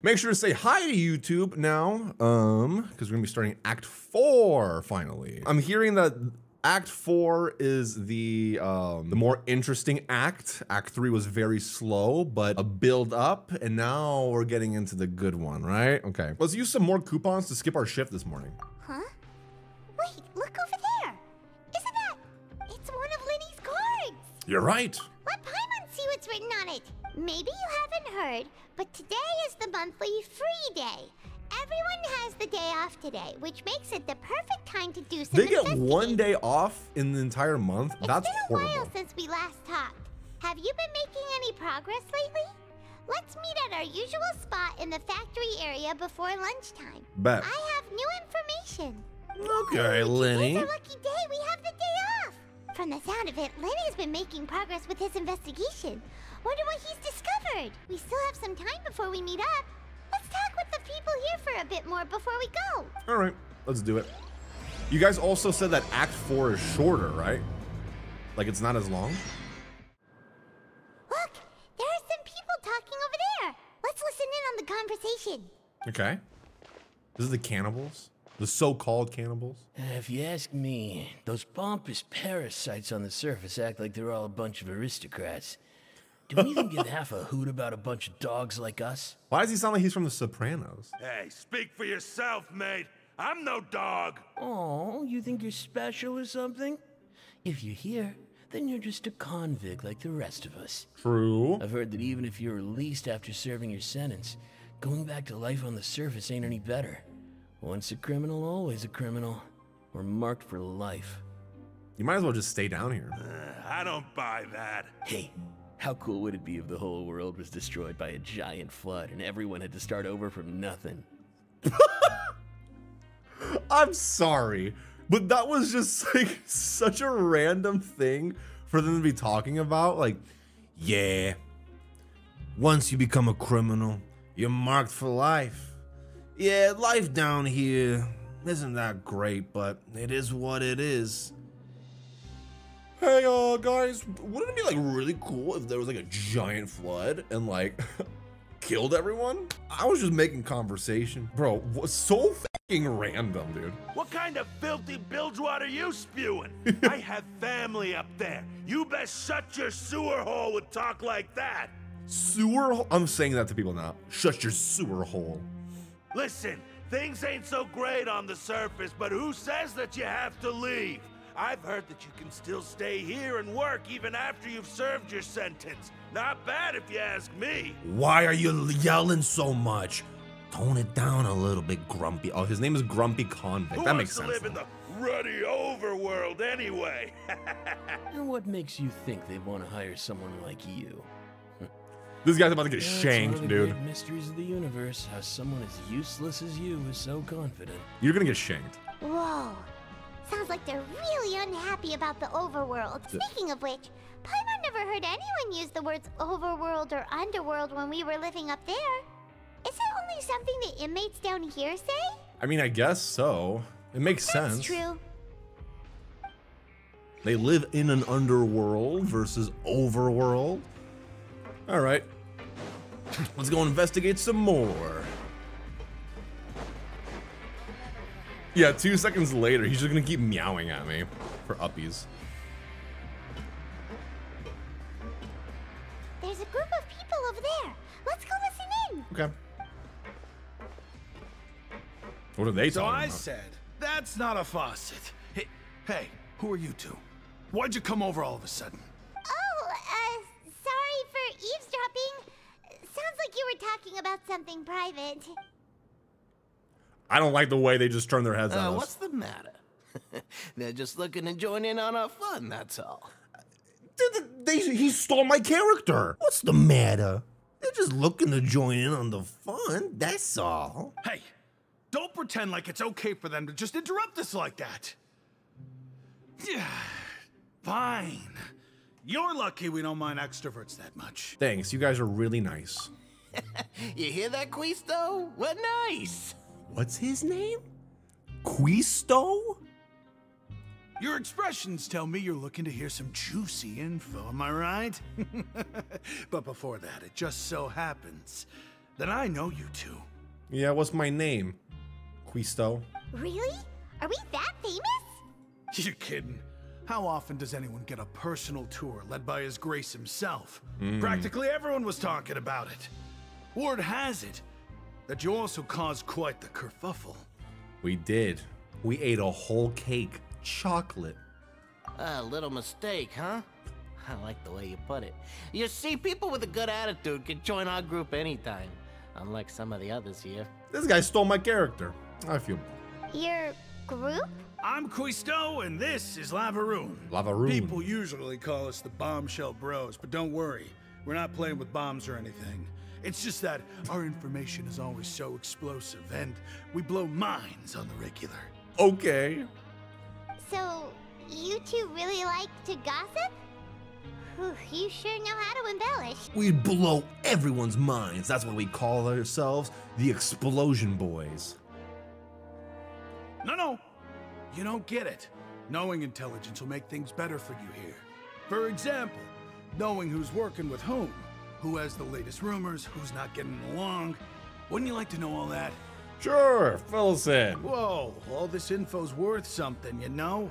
Make sure to say hi to YouTube now, because we're gonna be starting Act 4 finally. I'm hearing that Act 4 is the more interesting act. Act 3 was very slow, but a build up, and now we're getting into the good one, right? Okay, let's use some more coupons to skip our shift this morning. Huh? Wait, look over there. Isn't that? It's one of Lyney's cards. You're right. Let Paimon see what's written on it. Maybe you haven't heard, but today is the monthly free day. Everyone has the day off today, which makes it the perfect time to do something. They get one day off in the entire month? That's horrible. It's been a while since we last talked. Have you been making any progress lately? Let's meet at our usual spot in the factory area before lunchtime. Bet. I have new information. Okay, Lyney. Today's our lucky day. We have the day off. From the sound of it, Lyney's been making progress with his investigation. Wonder what he's discovered. We still have some time before we meet up. Let's talk with the people here for a bit more before we go. All right, let's do it. You guys also said that Act 4 is shorter, right? Like it's not as long? Look, there are some people talking over there. Let's listen in on the conversation. Okay. This is the cannibals? The so-called cannibals? If you ask me, those pompous parasites on the surface act like they're all a bunch of aristocrats. Do we even give half a hoot about a bunch of dogs like us? Why does he sound like he's from The Sopranos? Hey, speak for yourself, mate. I'm no dog. Oh, you think you're special or something? If you're here, then you're just a convict like the rest of us. True. I've heard that even if you're released after serving your sentence, going back to life on the surface ain't any better. Once a criminal, always a criminal. We're marked for life. You might as well just stay down here. I don't buy that. Hey. How cool would it be if the whole world was destroyed by a giant flood and everyone had to start over from nothing? I'm sorry, but that was just like such a random thing for them to be talking about. Like, yeah, once you become a criminal, you're marked for life. Yeah, life down here isn't that great, but it is what it is. Hey, guys, wouldn't it be like really cool if there was like a giant flood and like killed everyone? I was just making conversation. Bro, was so fucking random, dude. What kind of filthy bilge water are you spewing? I have family up there. You best shut your sewer hole with talk like that. Sewer hole? I'm saying that to people now. Shut your sewer hole. Listen, things ain't so great on the surface, but who says that you have to leave? I've heard that you can still stay here and work even after you've served your sentence. Not bad if you ask me. Why are you yelling so much? Tone it down a little bit, Grumpy. Oh, his name is Grumpy Convict. That makes sense. Who wants to live in the ruddy overworld anyway? And what makes you think they want to hire someone like you? This guy's about to get shanked, dude. Great mysteries of the universe, how someone as useless as you is so confident. You're gonna get shanked. Whoa. Sounds like they're really unhappy about the overworld. Speaking of which, Paimon never heard anyone use the words overworld or underworld when we were living up there. Is it only something the inmates down here say? I mean, I guess so. It makes sense. That's true. They live in an underworld versus overworld. All right. Let's go investigate some more. Yeah, 2 seconds later, he's just gonna keep meowing at me for uppies. There's a group of people over there. Let's go listen in. Okay. What are they talking about? I said, that's not a faucet. Hey, who are you two? Why'd you come over all of a sudden? Oh, sorry for eavesdropping. Sounds like you were talking about something private. I don't like the way they just turn their heads on us. What's the matter? They're just looking to join in on our fun, that's all. He stole my character. What's the matter? They're just looking to join in on the fun, that's all. Hey, don't pretend like it's okay for them to just interrupt us like that. Yeah, fine. You're lucky we don't mind extroverts that much. Thanks, you guys are really nice. You hear that, Quisto? We're nice. What's his name? Quisto? Your expressions tell me you're looking to hear some juicy info, am I right? But before that, it just so happens Then I know you two. Yeah, what's my name? Quisto. Really? Are we that famous? You kidding? How often does anyone get a personal tour led by His Grace himself? Practically everyone was talking about it. Word has it that you also caused quite the kerfuffle. We did. We ate a whole cake. Chocolate. A little mistake, huh? I like the way you put it. You see, people with a good attitude can join our group anytime. Unlike some of the others here. This guy stole my character. I feel... Your group? I'm Quisto, and this is Lavaroon. Lavaroon. People usually call us the Bombshell Bros, but don't worry. We're not playing with bombs or anything. It's just that our information is always so explosive, and we blow minds on the regular. Okay. So, you two really like to gossip? Whew, you sure know how to embellish. We blow everyone's minds. That's why we call ourselves the Explosion Boys. No. You don't get it. Knowing intelligence will make things better for you here. For example, knowing who's working with whom, who has the latest rumors, who's not getting along. Wouldn't you like to know all that? Sure, fill us in. Whoa, all this info's worth something, you know?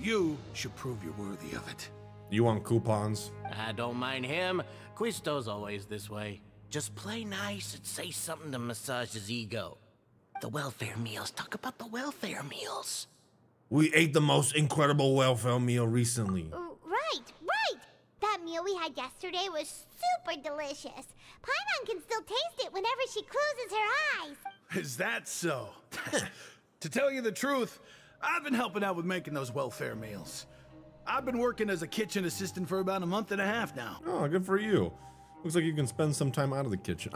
You should prove you're worthy of it. You want coupons? I don't mind him. Quisto's always this way. Just play nice and say something to massage his ego. The welfare meals. Talk about the welfare meals. We ate the most incredible welfare meal recently. Right. That meal we had yesterday was super delicious. Paimon can still taste it whenever she closes her eyes. Is that so? To tell you the truth, I've been helping out with making those welfare meals. I've been working as a kitchen assistant for about a month and a half now. Oh, good for you. Looks like you can spend some time out of the kitchen.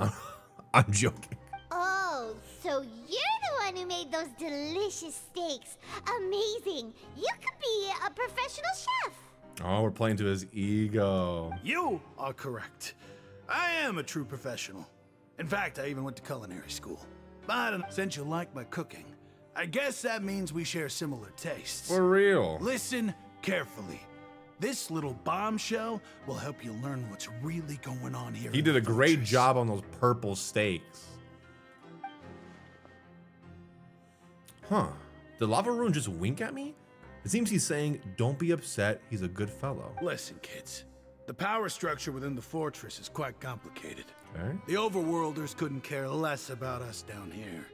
I'm joking. Oh, so you're the one who made those delicious steaks. Amazing. You could be a professional chef. Oh, we're playing to his ego. You are correct. I am a true professional. In fact, I even went to culinary school. But since you like my cooking, I guess that means we share similar tastes. For real. Listen carefully. This little bombshell will help you learn what's really going on here. He did a great job on those purple steaks. Huh. Did Lavaroon just wink at me? It seems he's saying, don't be upset, he's a good fellow. Listen, kids. The power structure within the fortress is quite complicated. Okay. The overworlders couldn't care less about us down here.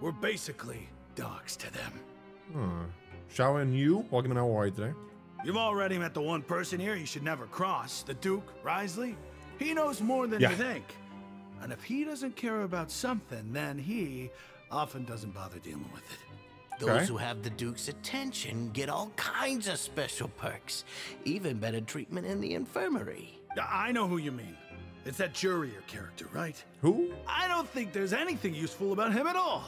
We're basically dogs to them. Shao and you, welcome to Hawaii today. You've already met the one person here you should never cross, the Duke Wriothesley. He knows more than you think. And if he doesn't care about something, then he often doesn't bother dealing with it. Those who have the Duke's attention get all kinds of special perks, even better treatment in the infirmary. I know who you mean. It's that Jurieu character, right? Who? I don't think there's anything useful about him at all.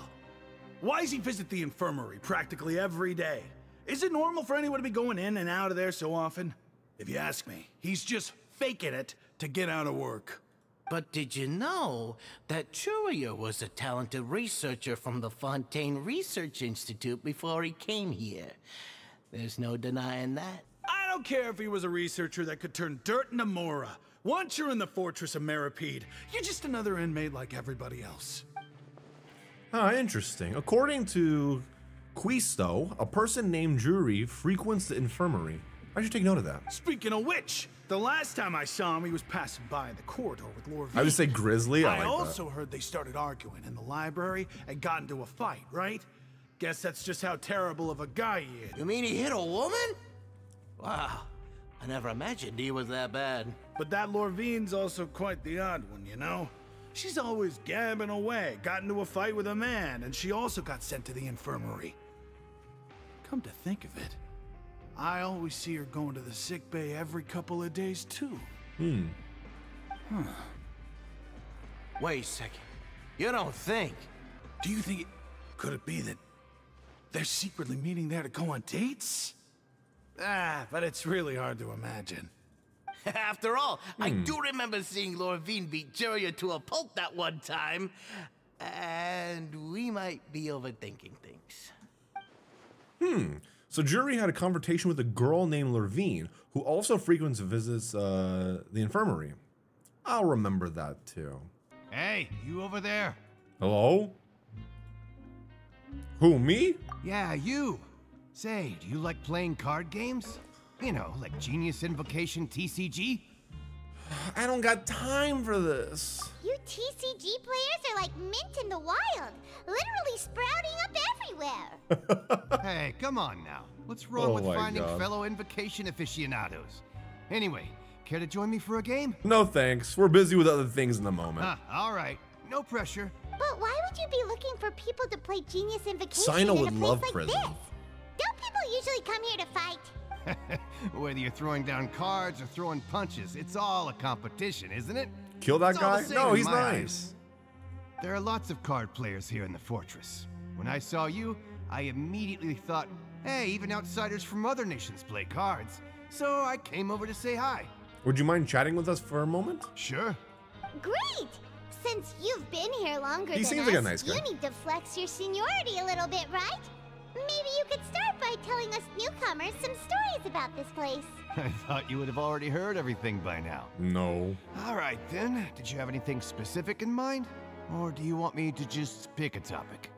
Why does he visit the infirmary practically every day? Is it normal for anyone to be going in and out of there so often? If you ask me, he's just faking it to get out of work. But did you know that Jurieu was a talented researcher from the Fontaine Research Institute before he came here? There's no denying that. I don't care if he was a researcher that could turn dirt into Mora. Once you're in the fortress of Meropide, you're just another inmate like everybody else. Ah, interesting. According to Quisto, a person named Jurieu frequents the infirmary. I should take note of that. Speaking of which... the last time I saw him, he was passing by in the corridor with Lourvine. I would say Grizzly. I like also that. Heard they started arguing in the library and got into a fight, right? Guess that's just how terrible of a guy he is. You mean he hit a woman? Wow, I never imagined he was that bad. But that Lourvine's also quite the odd one, you know? She's always gabbing away, got into a fight with a man, and she also got sent to the infirmary. Come to think of it, I always see her going to the sick bay every couple of days, too. Wait a second. You don't think... Do you think... could it be that they're secretly meeting there to go on dates? Ah, but it's really hard to imagine. After all, I do remember seeing Lourvine beat Jurieu to a pulp that one time. And we might be overthinking things. So Jurieu had a confrontation with a girl named Lourvine, who also frequents visits the infirmary. I'll remember that too. Hey, you over there. Hello? Who, me? Yeah, you. Say, do you like playing card games? You know, like Genius Invocation TCG? I don't got time for this. You TCG players are like mint in the wild, literally sprouting up everywhere. Hey, come on now. What's wrong with finding fellow invocation aficionados? Anyway, care to join me for a game? No thanks. We're busy with other things in the moment. All right. No pressure. But why would you be looking for people to play Genius Invocation in a place like this? Don't people usually come here to fight? Whether you're throwing down cards or throwing punches, it's all a competition, isn't it? Kill that guy? No, he's nice. There are lots of card players here in the fortress. When I saw you, I immediately thought, hey, even outsiders from other nations play cards. So I came over to say hi. Would you mind chatting with us for a moment? Sure. Great! Since you've been here longer than us, you need to flex your seniority a little bit, right? Maybe you could start by telling us newcomers some stories about this place. I thought you would have already heard everything by now. No. All right, then. Did you have anything specific in mind? Or do you want me to just pick a topic?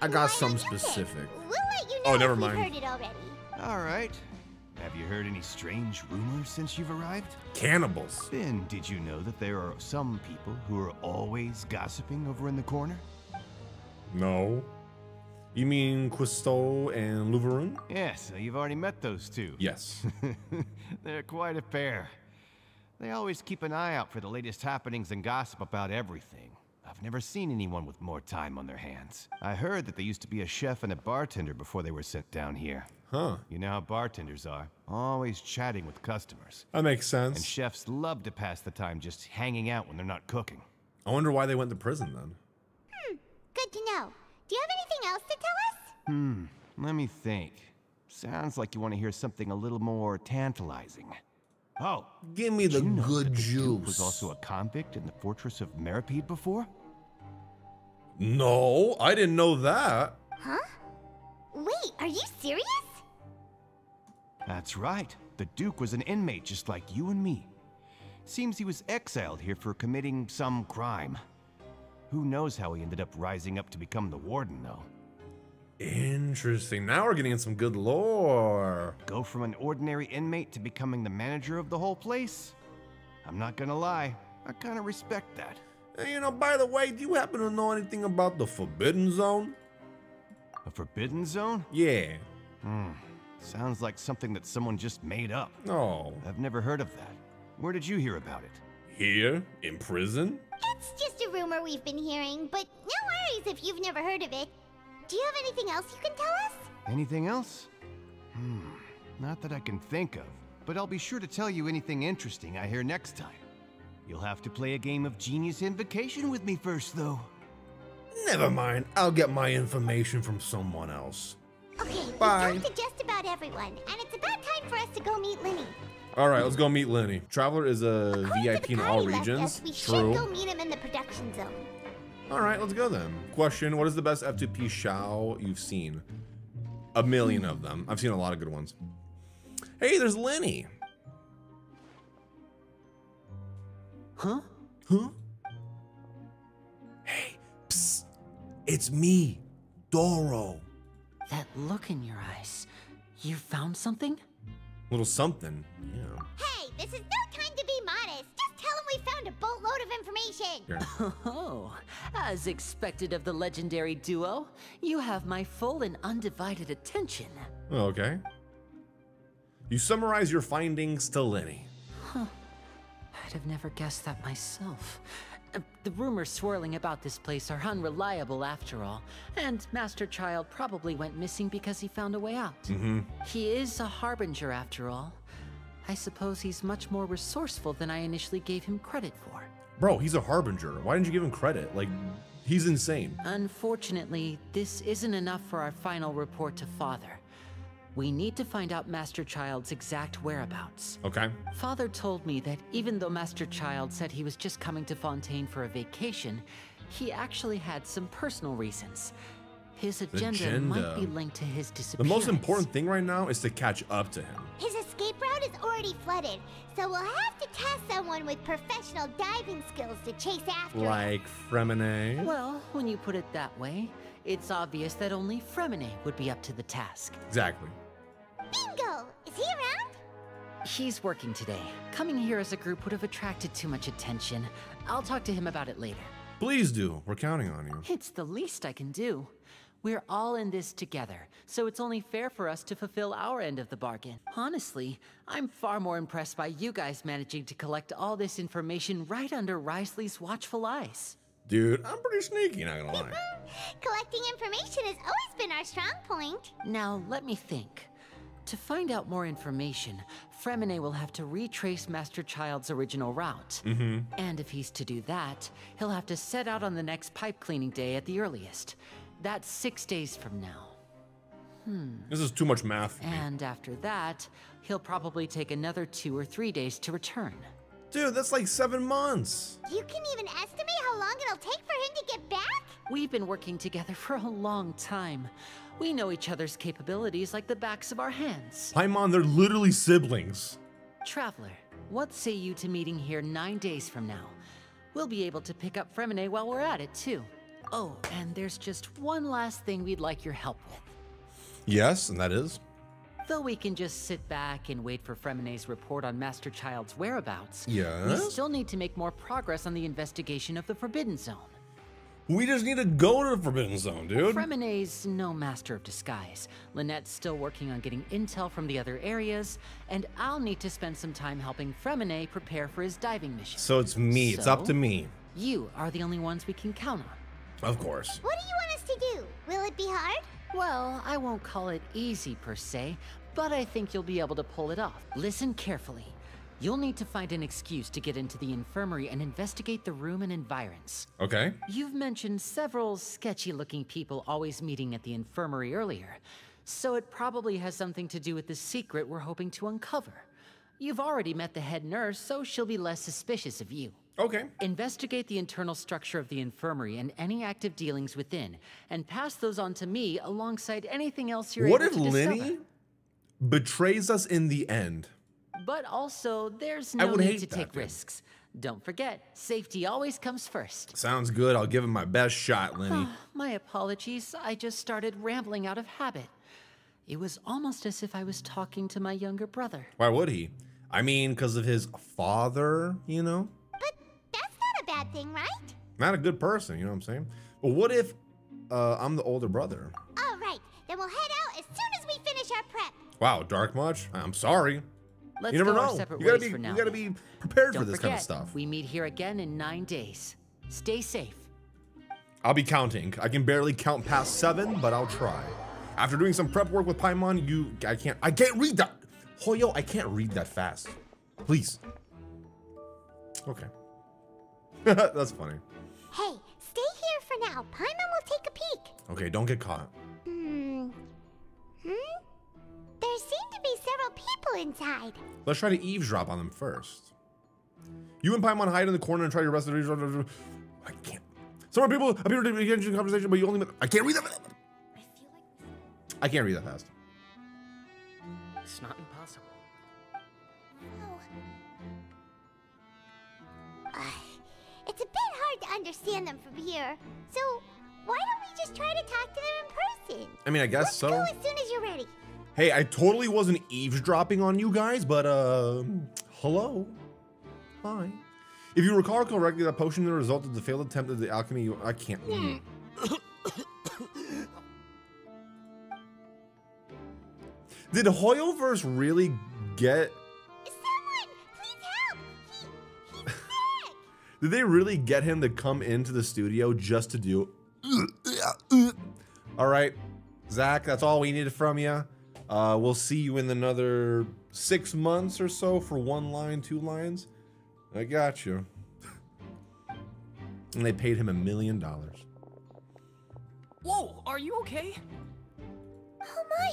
I got some specific. We'll let you know if we've heard it already. All right. Have you heard any strange rumors since you've arrived? Cannibals. Then did you know that there are some people who are always gossiping over in the corner? No. You mean Quisto and Lavaroon? Yes, so you've already met those two. Yes. They're quite a pair. They always keep an eye out for the latest happenings and gossip about everything. I've never seen anyone with more time on their hands. I heard that they used to be a chef and a bartender before they were sent down here. Huh. You know how bartenders are, always chatting with customers. That makes sense. And chefs love to pass the time just hanging out when they're not cooking. I wonder why they went to prison then. Hmm, good to know. Do you have anything else to tell us? Hmm, let me think. Sounds like you want to hear something a little more tantalizing. Oh, give me the good juice. The dude was also a convict in the fortress of Meropide before? No, I didn't know that. Huh? Wait, are you serious? That's right. The Duke was an inmate just like you and me. Seems he was exiled here for committing some crime. Who knows how he ended up rising up to become the warden, though. Interesting. Now we're getting in some good lore. Go from an ordinary inmate to becoming the manager of the whole place? I'm not gonna lie. I kind of respect that. Hey, you know, by the way, do you happen to know anything about the Forbidden Zone? A Forbidden Zone? Yeah. Sounds like something that someone just made up. No. I've never heard of that. Where did you hear about it? Here? In prison? It's just a rumor we've been hearing, but no worries if you've never heard of it. Do you have anything else you can tell us? Anything else? Not that I can think of, but I'll be sure to tell you anything interesting I hear next time. You'll have to play a game of Genius Invocation with me first, though. Never mind. I'll get my information from someone else. Okay, bye. We've talked to just about everyone, and it's about time for us to go meet Lyney. All right, let's go meet Lyney. Traveler is a VIP in all regions. True. We should go meet him in the production zone. All right, let's go then. Question: what is the best F2P Shao you've seen? A million of them. I've seen a lot of good ones. Hey, there's Lyney. Huh? Huh? Hey, psst. It's me, Doro. That look in your eyes. You found something? Little something, yeah. Hey, this is no time to be modest. Just tell him we found a boatload of information. Here. Oh, as expected of the legendary duo, you have my full and undivided attention. Okay. You summarize your findings to Lyney. Huh. I'd have never guessed that myself. The rumors swirling about this place are unreliable after all, and Master Child probably went missing because he found a way out. He is a harbinger after all. I suppose he's much more resourceful than I initially gave him credit for. Bro, he's a harbinger. Why didn't you give him credit? Like, he's insane. Unfortunately, this isn't enough for our final report to Father. We need to find out Master Child's exact whereabouts. Okay. Father told me that even though Master Child said he was just coming to Fontaine for a vacation, he actually had some personal reasons. His agenda might be linked to his disappearance. The most important thing right now is to catch up to him. His escape route is already flooded, so we'll have to test someone with professional diving skills to chase after it. Like Freminet? Well, when you put it that way, it's obvious that only Freminet would be up to the task. Exactly. Bingo! Is he around? He's working today. Coming here as a group would have attracted too much attention. I'll talk to him about it later. Please do. We're counting on you. It's the least I can do. We're all in this together, so it's only fair for us to fulfill our end of the bargain. Honestly, I'm far more impressed by you guys managing to collect all this information right under Wriothesley's watchful eyes. Dude, I'm pretty sneaky, not gonna lie. Collecting information has always been our strong point. Now, let me think. To find out more information, Freminet will have to retrace Master Child's original route. Mm-hmm. And if he's to do that, he'll have to set out on the next pipe cleaning day at the earliest. That's 6 days from now. This is too much math for me. And after that, he'll probably take another 2 or 3 days to return. Dude, that's like 7 months. You can even estimate how long it'll take for him to get back? We've been working together for a long time. We know each other's capabilities like the backs of our hands. Paimon, they're literally siblings. Traveler, what say you to meeting here 9 days from now? We'll be able to pick up Freminet while we're at it, too. Oh, and there's just one last thing we'd like your help with. Yes, and that is? Though we can just sit back and wait for Freminet's report on Master Child's whereabouts, yes? We still need to make more progress on the investigation of the Forbidden Zone. We just need to go to the Forbidden Zone, dude. Freminet's no master of disguise. Lynette's still working on getting intel from the other areas, and I'll need to spend some time helping Freminet prepare for his diving mission. So it's me. So it's up to me. You are the only ones we can count on. Of course. What do you want us to do? Will it be hard? Well, I won't call it easy per se, but I think you'll be able to pull it off. Listen carefully. You'll need to find an excuse to get into the infirmary and investigate the room and environs. Okay. You've mentioned several sketchy-looking people always meeting at the infirmary earlier, so it probably has something to do with the secret we're hoping to uncover. You've already met the head nurse, so she'll be less suspicious of you. Okay. Investigate the internal structure of the infirmary and any active dealings within, and pass those on to me alongside anything else you're able to discover. What if Lyney betrays us in the end? But also, there's no need to take risks. Don't forget, safety always comes first. Sounds good. I'll give him my best shot, Lyney. My apologies. I just started rambling out of habit. It was almost as if I was talking to my younger brother. Why would he? I mean, because of his father, you know? Bad thing, right? Not a good person, you know what I'm saying? But what if I'm the older brother? All right, then we'll head out as soon as we finish our prep. Wow, dark much? I'm sorry. Let's go our separate ways for now. You gotta be prepared for this kind of stuff. We meet here again in 9 days. Stay safe. I'll be counting. I can barely count past 7, but I'll try. After doing some prep work with Paimon, I can't read that. Hoyo, I can't read that fast. Please. Okay. That's funny. Hey, stay here for now. Paimon will take a peek. Okay, don't get caught. There seem to be several people inside. Let's try to eavesdrop on them first. You and Paimon hide in the corner and try your best to eavesdrop. I can't. Some people appear to be in conversation, but you only. I can't read that. I can't read that fast. It's not impossible. No. It's a bit hard to understand them from here, so why don't we just try to talk to them in person? I mean, I guess so. Let's go as soon as you're ready. Hey, I totally wasn't eavesdropping on you guys, but hello, hi. If you recall correctly, that potion is the result of the failed attempt at the alchemy. I can't. Yeah. Did Hoyoverse really get? Did they really get him to come into the studio just to do? All right, Zach, that's all we needed from you. We'll see you in another 6 months or so for 1 line, 2 lines. I got you. And they paid him $1 million. Whoa, are you okay? Oh my,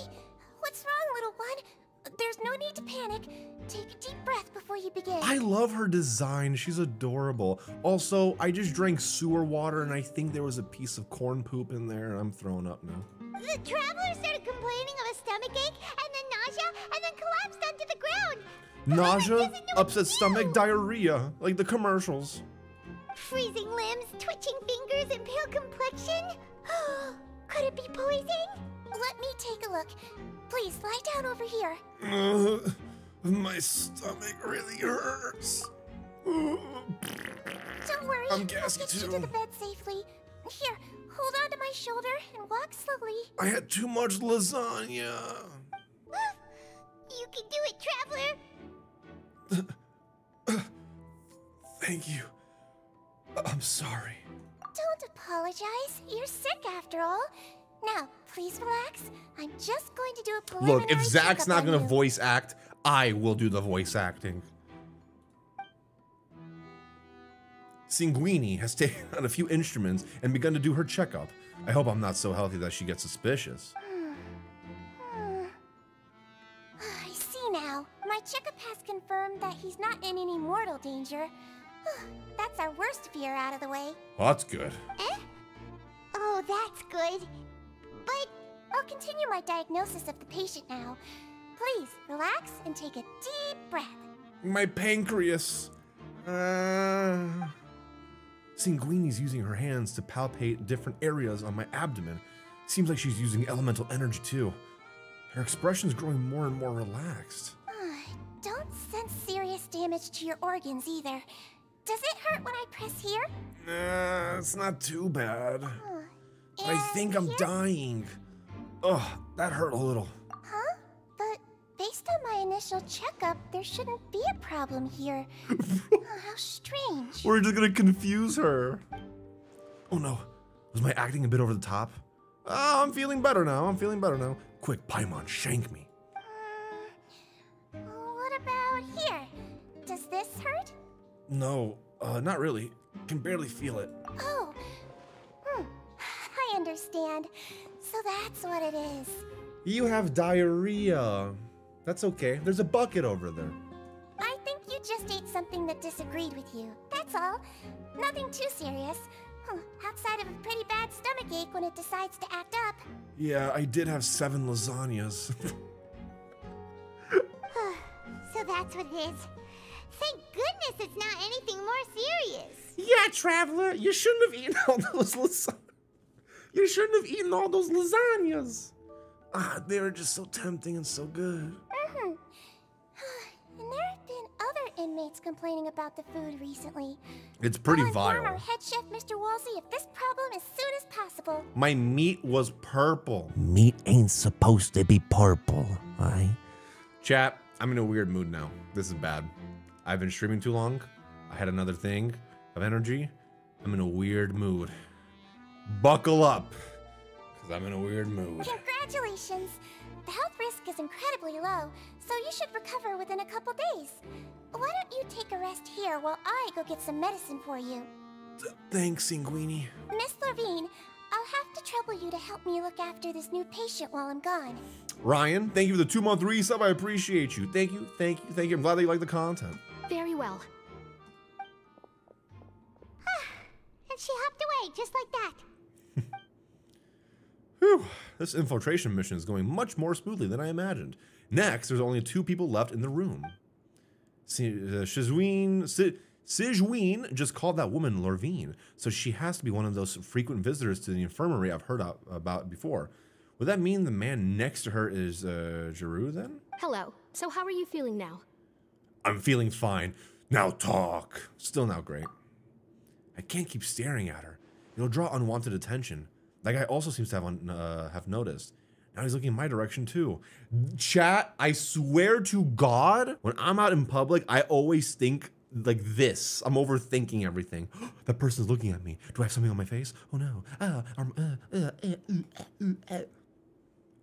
what's wrong, little one? There's no need to panic. Take a deep breath before you begin. I love her design. She's adorable. Also, I just drank sewer water and I think there was a piece of corn poop in there and I'm throwing up now. The traveler started complaining of a stomach ache and then nausea and then collapsed onto the ground. Nausea, upset stomach, diarrhea, like the commercials. Freezing limbs, twitching fingers, and pale complexion? Could it be poison? Let me take a look. Please, lie down over here. My stomach really hurts. Don't worry, I'm gassy too. I'll get you to the bed safely. Here, hold on to my shoulder and walk slowly. I had too much lasagna. You can do it, Traveler. Thank you. I'm sorry. Don't apologize. You're sick after all. Now, please relax. I'm just going to do a preliminary checkup. Look, if Zach's not going to voice act, I will do the voice acting. Sigewinne has taken out a few instruments and begun to do her checkup. I hope I'm not so healthy that she gets suspicious. I see now. My checkup has confirmed that he's not in any mortal danger. That's our worst fear out of the way. Well, that's good. Eh? Oh, that's good. But I'll continue my diagnosis of the patient now. Please, relax and take a deep breath. My pancreas. Sigewinne's using her hands to palpate different areas on my abdomen. Seems like she's using elemental energy too. Her expression's growing more and more relaxed. Don't sense serious damage to your organs either. Does it hurt when I press here? Nah, it's not too bad. I think I'm dying. Ugh, that hurt a little. Huh? But based on my initial checkup, there shouldn't be a problem here. How strange. We're just gonna confuse her. Oh no, was my acting a bit over the top? Oh, I'm feeling better now, I'm feeling better now. Quick, Paimon, shank me. Here, does this hurt? No, not really. Can barely feel it. Oh, I understand. So that's what it is. You have diarrhea. That's okay. There's a bucket over there. I think you just ate something that disagreed with you. That's all. Nothing too serious. Outside of a pretty bad stomach ache when it decides to act up. Yeah, I did have 7 lasagnas. So that's what it is. Thank goodness it's not anything more serious. Yeah, Traveler, you shouldn't have eaten all those lasagnas. You shouldn't have eaten all those lasagnas. Ah, they were just so tempting and so good. Mm-hmm. And there have been other inmates complaining about the food recently. It's pretty vile. Our head chef, Mr. Wolsey, of this problem as soon as possible. My meat was purple. Meat ain't supposed to be purple, right? Chat. I'm in a weird mood now. This is bad. I've been streaming too long. I had another thing of energy. I'm in a weird mood. Buckle up, because I'm in a weird mood. Congratulations. The health risk is incredibly low, so you should recover within a couple days. Why don't you take a rest here while I go get some medicine for you? Thanks, Sigewinne. Miss Lourvine, I'll have to trouble you to help me look after this new patient while I'm gone. Ryan, thank you for the 2-month resub. I appreciate you. Thank you, thank you, thank you. I'm glad that you like the content. Very well. And she hopped away just like that. Whew. This infiltration mission is going much more smoothly than I imagined. Next, there's only 2 people left in the room. Sigewinne just called that woman Lourvine, so she has to be one of those frequent visitors to the infirmary I've heard about before. Would that mean the man next to her is Jurieu then? Hello. So how are you feeling now? I'm feeling fine. Now talk. Still not great. I can't keep staring at her. It'll draw unwanted attention. That guy also seems to have noticed. Now he's looking in my direction too. Chat, I swear to God, when I'm out in public, I always think like this. I'm overthinking everything. That person's looking at me. Do I have something on my face? Oh no.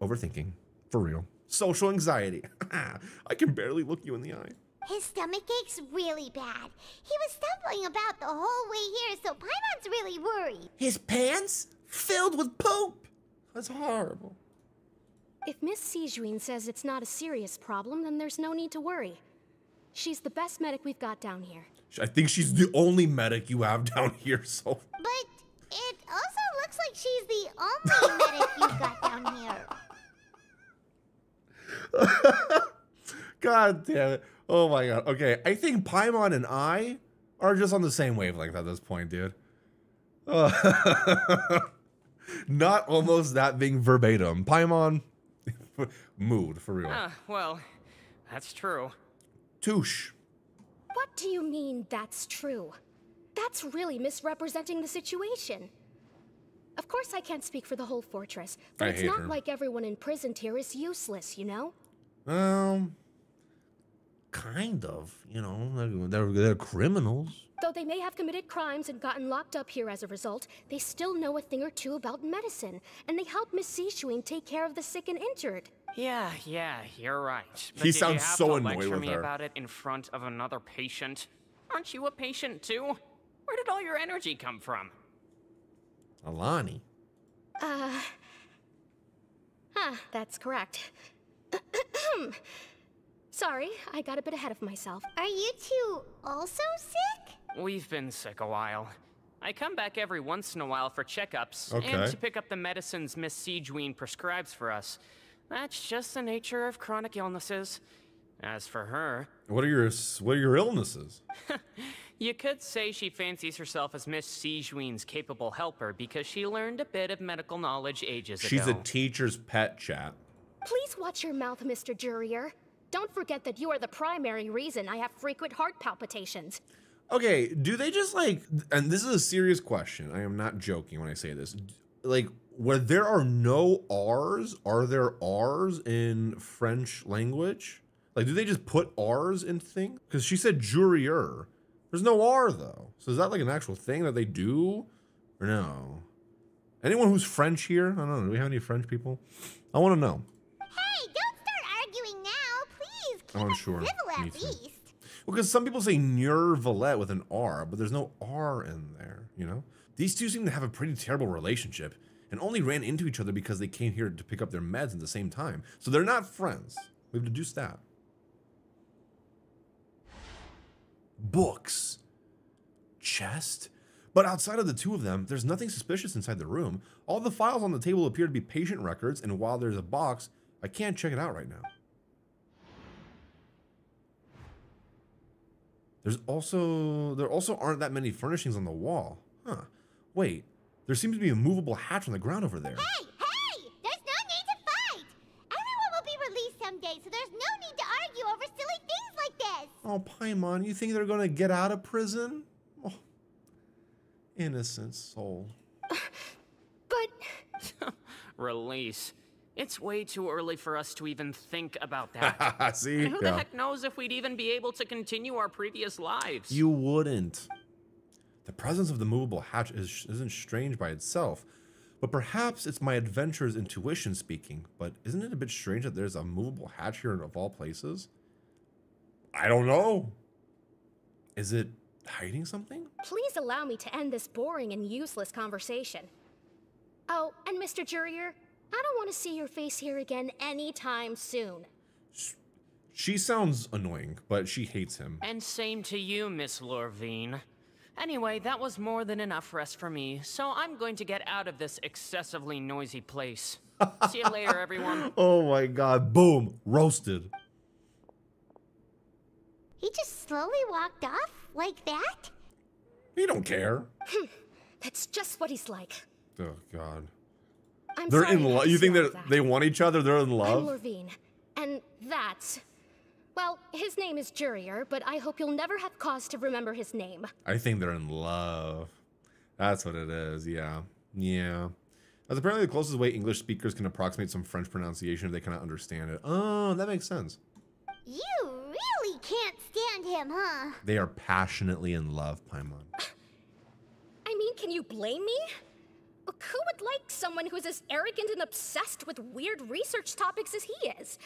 Overthinking. For real. Social anxiety. I can barely look you in the eye. His stomach aches really bad. He was stumbling about the whole way here, so Paimon's really worried. His pants? Filled with poop. That's horrible. If Miss Sigewinne says it's not a serious problem, then there's no need to worry. She's the best medic we've got down here. I think she's the only medic you have down here, so... But it also looks like she's the only medic you've got down here. God damn it. Oh my god. Okay, I think Paimon and I are just on the same wavelength at this point, dude. Not almost that being verbatim. Paimon, mood, for real. Well, that's true. Touche. What do you mean, that's true? That's really misrepresenting the situation. Of course I can't speak for the whole fortress, but it's not like everyone imprisoned here is useless, you know? Kind of, you know, they're criminals. Though they may have committed crimes and gotten locked up here as a result, they still know a thing or two about medicine, and they help Miss Sigewinne take care of the sick and injured. Yeah, you're right. But he sounds so annoyed with her. Did you have to lecture me about it in front of another patient? Aren't you a patient too? Where did all your energy come from? Alani. That's correct. Sorry, I got a bit ahead of myself. Are you two also sick? We've been sick a while. I come back every once in a while for checkups and to pick up the medicines Miss Sigewinne prescribes for us. That's just the nature of chronic illnesses. As for her, what are your illnesses? You could say she fancies herself as Miss Sigewinne's capable helper because she learned a bit of medical knowledge ages ago. She's a teacher's pet, chat. Please watch your mouth, Mr. Jurieu. Don't forget that you are the primary reason I have frequent heart palpitations. Okay, do they just like, and this is a serious question, I am not joking when I say this, like, where there are no R's, are there R's in French language? Like, do they just put R's in things? Because she said Jurieu. There's no R, though. So is that like an actual thing that they do? Or no? Anyone who's French here? I don't know. Do we have any French people? I want to know. I'm sure. Me too. Well, because some people say Neuvillette with an R, but there's no R in there, you know? These two seem to have a pretty terrible relationship and only ran into each other because they came here to pick up their meds at the same time. So they're not friends. We've deduced that. Books. Chest. But outside of the two of them, there's nothing suspicious inside the room. All the files on the table appear to be patient records, and while there's a box, I can't check it out right now. There also aren't that many furnishings on the wall. Huh. Wait, there seems to be a movable hatch on the ground over there. Hey! There's no need to fight! Everyone will be released someday, so there's no need to argue over silly things like this! Oh, Paimon, you think they're gonna get out of prison? Oh, innocent soul. But... Release. It's way too early for us to even think about that. See? And who the heck knows if we'd even be able to continue our previous lives? You wouldn't. The presence of the movable hatch isn't strange by itself, but perhaps it's my adventurer's intuition speaking. But isn't it a bit strange that there's a movable hatch here of all places? I don't know. Is it hiding something? Please allow me to end this boring and useless conversation. Oh, and Mr. Jurieu, I don't want to see your face here again anytime soon. She sounds annoying, but she hates him. And same to you, Miss Lourvine. Anyway, that was more than enough rest for me, so I'm going to get out of this excessively noisy place. See you later, everyone. Oh my god, boom, roasted. He just slowly walked off like that? He don't care. That's just what he's like. Oh god. They're in love. You think that they want each other? They're in love. I'm Lourvine, and that's, well, his name is Jurieu, but I hope you'll never have cause to remember his name. I think they're in love. That's what it is. Yeah. That's apparently the closest way English speakers can approximate some French pronunciation if they cannot understand it. Oh, that makes sense. You really can't stand him, huh? They are passionately in love, Paimon. I mean, can you blame me? Who would like someone who's as arrogant and obsessed with weird research topics as he is?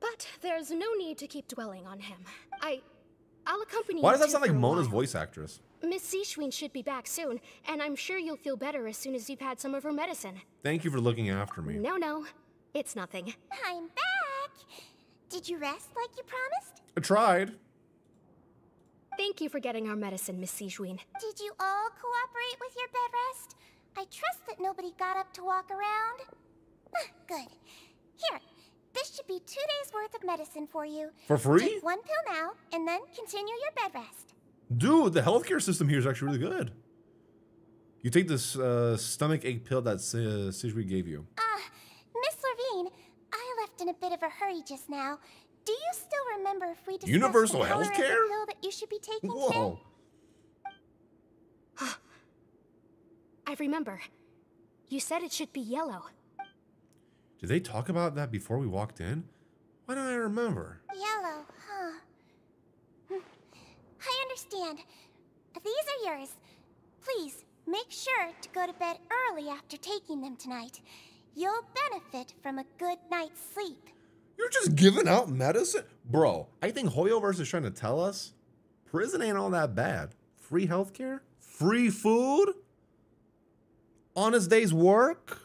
But there's no need to keep dwelling on him. I'll accompany you. Why does that sound like Mona's voice actress? Miss Sigewinne should be back soon, and I'm sure you'll feel better as soon as you've had some of her medicine. Thank you for looking after me. No, no. It's nothing. I'm back! Did you rest like you promised? I tried. Thank you for getting our medicine, Miss Sigewinne. Did you all cooperate with your bed rest? I trust that nobody got up to walk around. Good. Here, this should be 2 days worth of medicine for you. For free? Take one pill now, and then continue your bed rest. Dude, the healthcare system here is actually really good. You take this stomach ache pill that Sigewinne gave you. Miss Lourvine, I left in a bit of a hurry just now. Do you still remember if we discussed universal healthcare pill that you should be taking? Whoa. Today? I remember. You said it should be yellow. Did they talk about that before we walked in? Why don't I remember? Yellow, huh? I understand. These are yours. Please, make sure to go to bed early after taking them tonight. You'll benefit from a good night's sleep. You're just giving out medicine? Bro, I think Hoyoverse is trying to tell us prison ain't all that bad. Free healthcare? Free food? Honest day's work?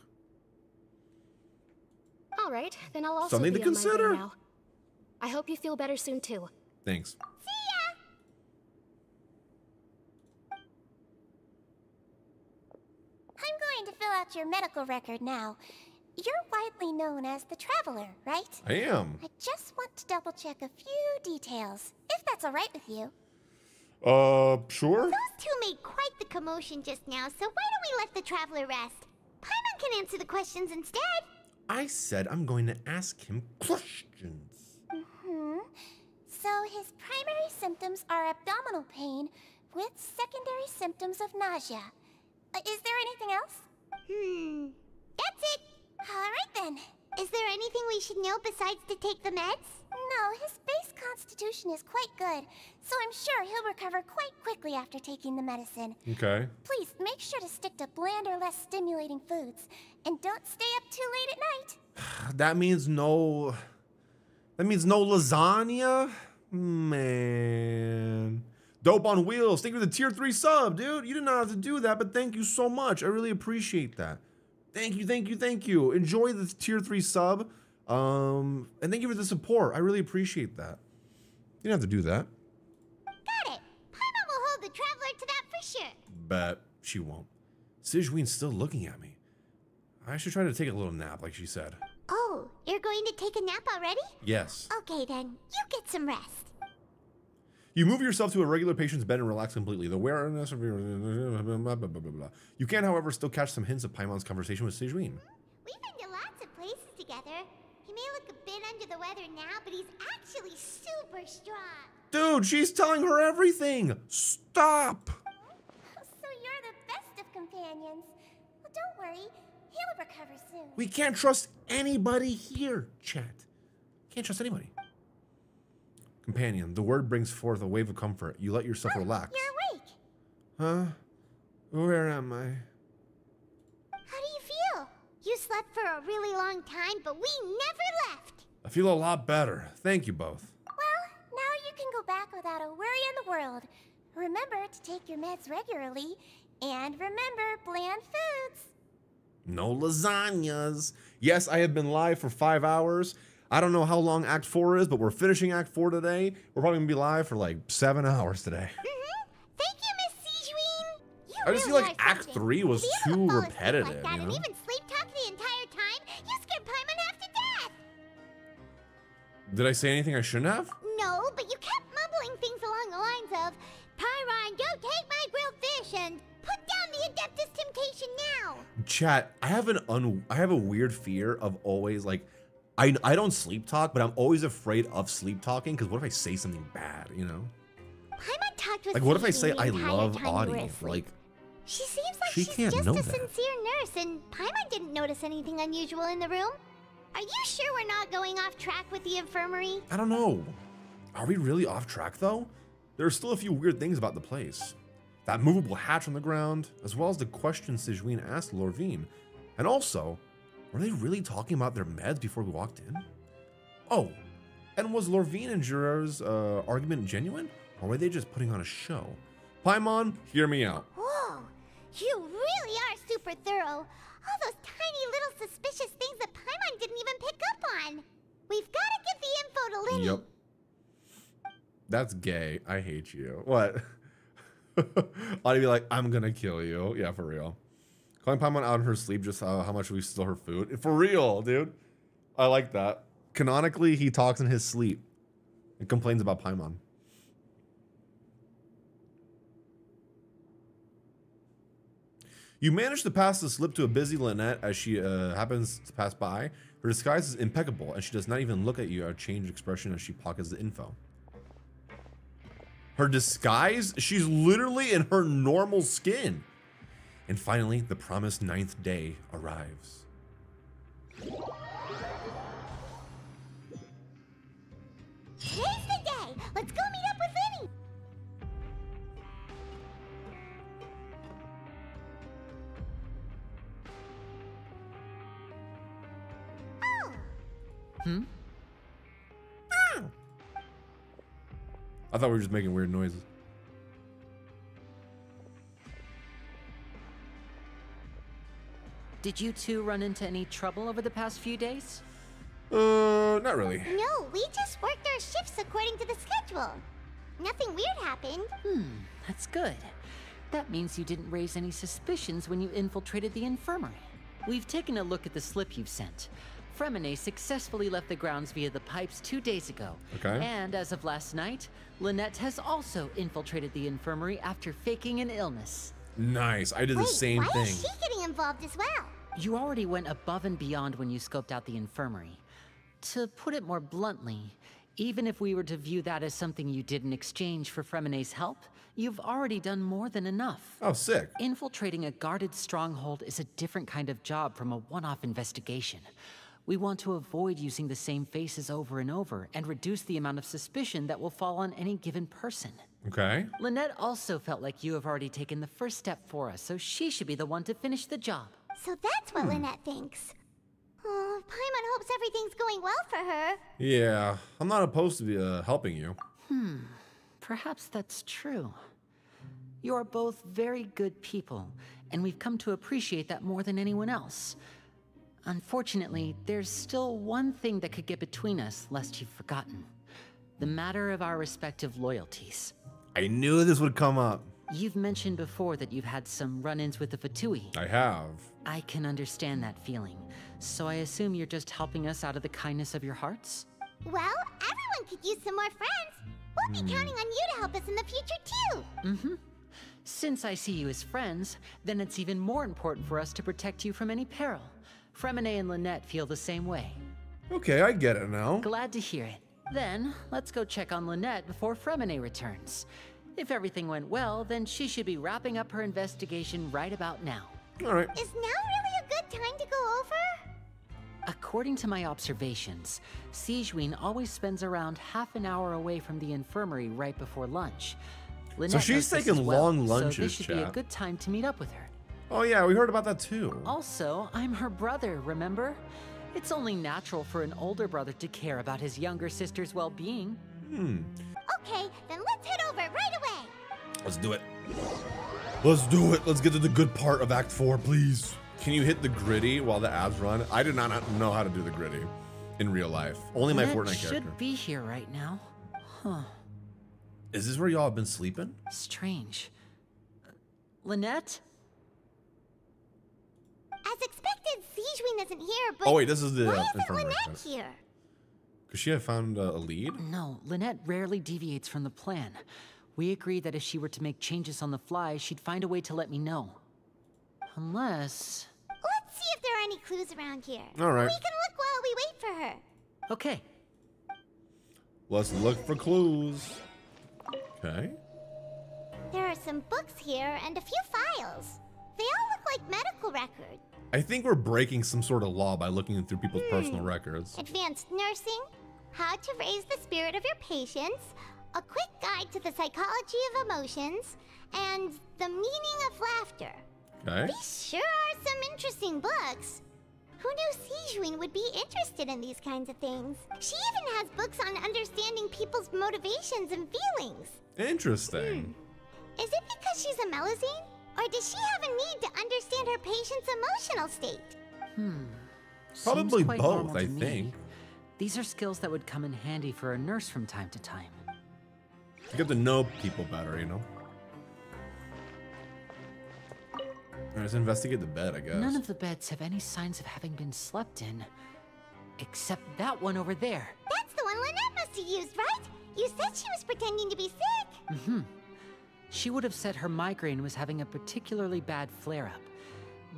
All right, then I'll also something to consider. Now. I hope you feel better soon too. Thanks. I'm going to fill out your medical record now. You're widely known as the Traveler, right? I am. I just want to double check a few details, if that's all right with you. Sure. Those two made quite the commotion just now, so why don't we let the Traveler rest? Paimon can answer the questions instead. I said I'm going to ask him questions. So his primary symptoms are abdominal pain with secondary symptoms of nausea. Is there anything else? That's it. All right then. Is there anything we should know besides to take the meds? No, his base constitution is quite good, so I'm sure he'll recover quite quickly after taking the medicine. Okay. Please make sure to stick to bland or less stimulating foods, and don't stay up too late at night. That means no lasagna? Man. Dope on wheels. Thank you for the tier 3 sub, dude. You did not have to do that, but thank you so much. I really appreciate that. Thank you, thank you, thank you. Enjoy the tier 3 sub. And thank you for the support. I really appreciate that. You didn't have to do that. Got it. Paimon will hold the Traveler to that for sure. But she won't. Sigewinne's still looking at me. I should try to take a little nap, like she said. Oh, you're going to take a nap already? Yes. Okay, then. You get some rest. You move yourself to a regular patient's bed and relax completely. The awareness of your you can, however, still catch some hints of Paimon's conversation with Sigewinne. We've been to lots of places together. He may look a bit under the weather now, but he's actually super strong. Dude, she's telling her everything. Stop. So you're the best of companions. Well, don't worry, he'll recover soon. We can't trust anybody here, chat. Can't trust anybody. Companion, the word brings forth a wave of comfort. You let yourself relax. You're awake. Huh? Where am I? How do you feel? You slept for a really long time, but we never left. I feel a lot better. Thank you both. Well, now you can go back without a worry in the world. Remember to take your meds regularly, and remember bland foods. No lasagnas. Yes, I have been live for 5 hours. I don't know how long Act 4 is, but we're finishing Act 4 today. We're probably going to be live for like 7 hours today. Thank you, Miss Sigewinne. I just feel like Act 3 was too repetitive, like that, you know? And even sleep talk the entire time, you scared Paimon half to death. Did I say anything I shouldn't have? No, but you kept mumbling things along the lines of, Paimon, go take my grilled fish and put down the Adeptus Temptation now. Chat, I have a weird fear of always like, I don't sleep talk, but I'm always afraid of sleep talking because what if I say something bad, you know? Like what if I say I love Audie? Like she seems like she's just a sincere nurse, and Paimon didn't notice anything unusual in the room. Are you sure we're not going off track with the infirmary? I don't know. Are we really off track though? There are still a few weird things about the place. That movable hatch on the ground, as well as the question Sigewinne asked Lourvine, and also. Were they really talking about their meds before we walked in? Oh, and was Lourvine and Jurieu's argument genuine? Or were they just putting on a show? Paimon, hear me out. Whoa, you really are super thorough. All those tiny little suspicious things that Paimon didn't even pick up on. We've got to get the info to Lyney. Yep. That's gay. I hate you. What? Ought to be like, I'm gonna kill you. Yeah, for real. Calling Paimon out in her sleep, just how much we steal her food. For real, dude. I like that. Canonically, he talks in his sleep and complains about Paimon. You manage to pass the slip to a busy Lynette as she happens to pass by. Her disguise is impeccable, and she does not even look at you or change expression as she pockets the info. Her disguise? She's literally in her normal skin. And finally, the promised 9th day arrives. Today's the day! Let's go meet up with Lyney! Oh! Hmm? Oh! I thought we were just making weird noises. Did you two run into any trouble over the past few days? Not really. No, we just worked our shifts according to the schedule. Nothing weird happened. Hmm, that's good. That means you didn't raise any suspicions when you infiltrated the infirmary. We've taken a look at the slip you've sent. Freminet successfully left the grounds via the pipes 2 days ago. Okay. And as of last night, Lynette has also infiltrated the infirmary after faking an illness. Nice, I did the same thing. Why is she getting involved as well? You already went above and beyond when you scoped out the infirmary. To put it more bluntly, even if we were to view that as something you did in exchange for Freminet's help, you've already done more than enough. Oh, sick. Infiltrating a guarded stronghold is a different kind of job from a one-off investigation. We want to avoid using the same faces over and over and reduce the amount of suspicion that will fall on any given person. Okay. Lynette also felt like you have already taken the first step for us, so she should be the one to finish the job. So that's what Lynette thinks. Oh, Paimon hopes everything's going well for her. Yeah, I'm not opposed to be, helping you. Hmm, perhaps that's true. You are both very good people, and we've come to appreciate that more than anyone else. Unfortunately, there's still one thing that could get between us, lest you've forgotten. The matter of our respective loyalties. I knew this would come up. You've mentioned before that you've had some run-ins with the Fatui. I have. I can understand that feeling. So I assume you're just helping us out of the kindness of your hearts? Well, everyone could use some more friends. We'll be counting on you to help us in the future, too. Mm-hmm. Since I see you as friends, then it's even more important for us to protect you from any peril. Freminet and Lynette feel the same way. Okay, I get it now. Glad to hear it. Then, let's go check on Lynette before Freminet returns. If everything went well, then she should be wrapping up her investigation right about now. All right. Is now really a good time to go over? According to my observations, Sigewinne always spends around half an hour away from the infirmary right before lunch. Lynette so she's taking long lunches, so this should be a good time to meet up with her. Oh yeah, we heard about that too. Also, I'm her brother, remember? It's only natural for an older brother to care about his younger sister's well-being. Hmm. Okay, then let's head over right away. Let's do it. Let's do it. Let's get to the good part of Act 4, please. Can you hit the gritty while the ads run? I did not know how to do the gritty in real life. Only my Fortnite character. Should be here right now. Huh. Is this where y'all have been sleeping? Strange. Lynette? As expected, Sigewinne isn't here, but... Oh wait, this is the... Why isn't Lynette here? Because she had found a lead? No, Lynette rarely deviates from the plan. We agreed that if she were to make changes on the fly, she'd find a way to let me know. Unless... Let's see if there are any clues around here. All right. We can look while we wait for her. Okay. Let's look for clues. Okay. There are some books here and a few files. They all look like medical records. I think we're breaking some sort of law by looking through people's personal records. Advanced nursing, how to raise the spirit of your patients, a quick guide to the psychology of emotions, and the meaning of laughter. Okay. These sure are some interesting books. Who knew Sigewinne would be interested in these kinds of things? She even has books on understanding people's motivations and feelings. Interesting. Is it because she's a Melusine? Or does she have a need to understand her patient's emotional state? Probably both, I think. These are skills that would come in handy for a nurse from time to time. You get to know people better, you know? All right, let's investigate the bed, I guess. None of the beds have any signs of having been slept in, except that one over there. That's the one Lynette must have used, right? You said she was pretending to be sick. Mm-hmm. She would have said her migraine was having a particularly bad flare-up.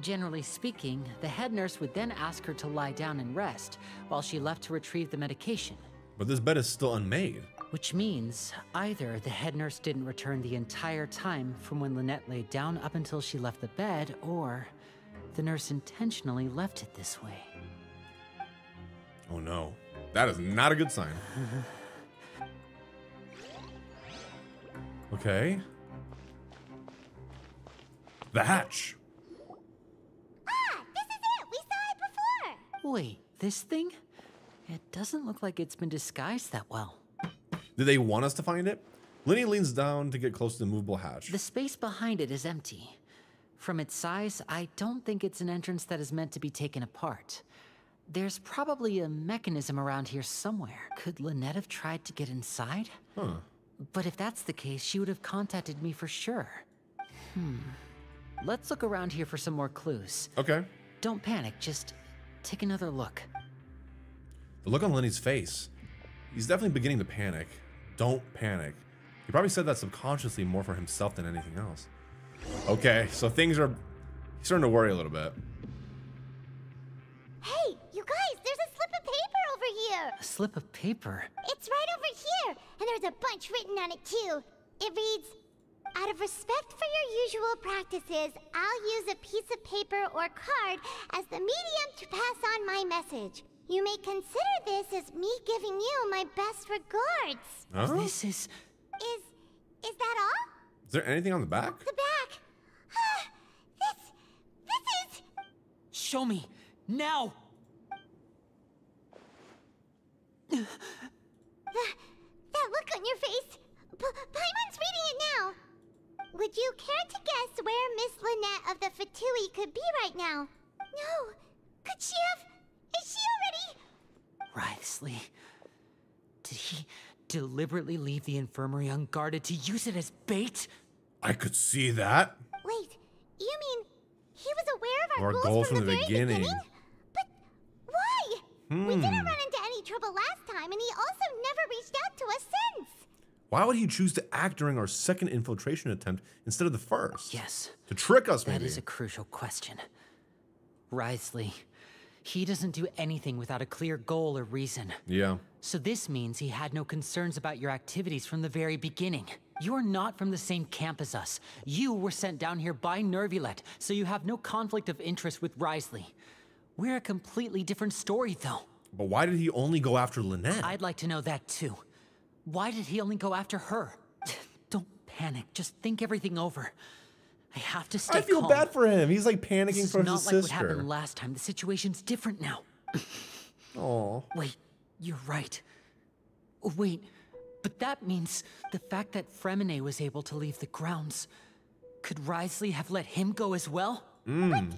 Generally speaking, the head nurse would then ask her to lie down and rest while she left to retrieve the medication. But this bed is still unmade. Which means either the head nurse didn't return the entire time from when Lynette laid down up until she left the bed, or the nurse intentionally left it this way. Oh no, that is not a good sign. Okay. The hatch. Wait, this thing? It doesn't look like it's been disguised that well. Did they want us to find it? Lyney leans down to get close to the movable hatch. The space behind it is empty. From its size, I don't think it's an entrance that is meant to be taken apart. There's probably a mechanism around here somewhere. Could Lynette have tried to get inside? Huh. But if that's the case, she would have contacted me for sure. Let's look around here for some more clues. Okay. Don't panic, just take another look. The look on Lyney's face. He's definitely beginning to panic. Don't panic. He probably said that subconsciously more for himself than anything else. Okay, so things are... He's starting to worry a little bit. Hey, you guys, there's a slip of paper over here. A slip of paper? It's right over here, and there's a bunch written on it too. It reads... Out of respect for your usual practices, I'll use a piece of paper or card as the medium to pass on my message. You may consider this as me giving you my best regards. Huh? This is that all? Is there anything on the back? The back. This is... Show me, now! That look on your face. Paimon's reading it now. Would you care to guess where Miss Lynette of the Fatui could be right now? No. Could she have? Is she already? Wriothesley. Did he deliberately leave the infirmary unguarded to use it as bait? I could see that. Wait. You mean he was aware of our goals from the very beginning? But why? We didn't run into any trouble last time, and he also never reached out to us since. Why would he choose to act during our second infiltration attempt instead of the first? Yes. To trick us, maybe. That is a crucial question. Wriothesley, he doesn't do anything without a clear goal or reason. Yeah. So this means he had no concerns about your activities from the very beginning. You're not from the same camp as us. You were sent down here by Neuvillette, so you have no conflict of interest with Wriothesley. We're a completely different story, though. But why did he only go after Lynette? I'd like to know that, too. Why did he only go after her? Don't panic. Just think everything over. I have to stay calm. I feel bad for him. He's like panicking for his sister. It's not like what happened last time. The situation's different now. Oh. Wait, you're right. Wait, but that means the fact that Freminet was able to leave the grounds. Could Wriothesley have let him go as well? What does he gain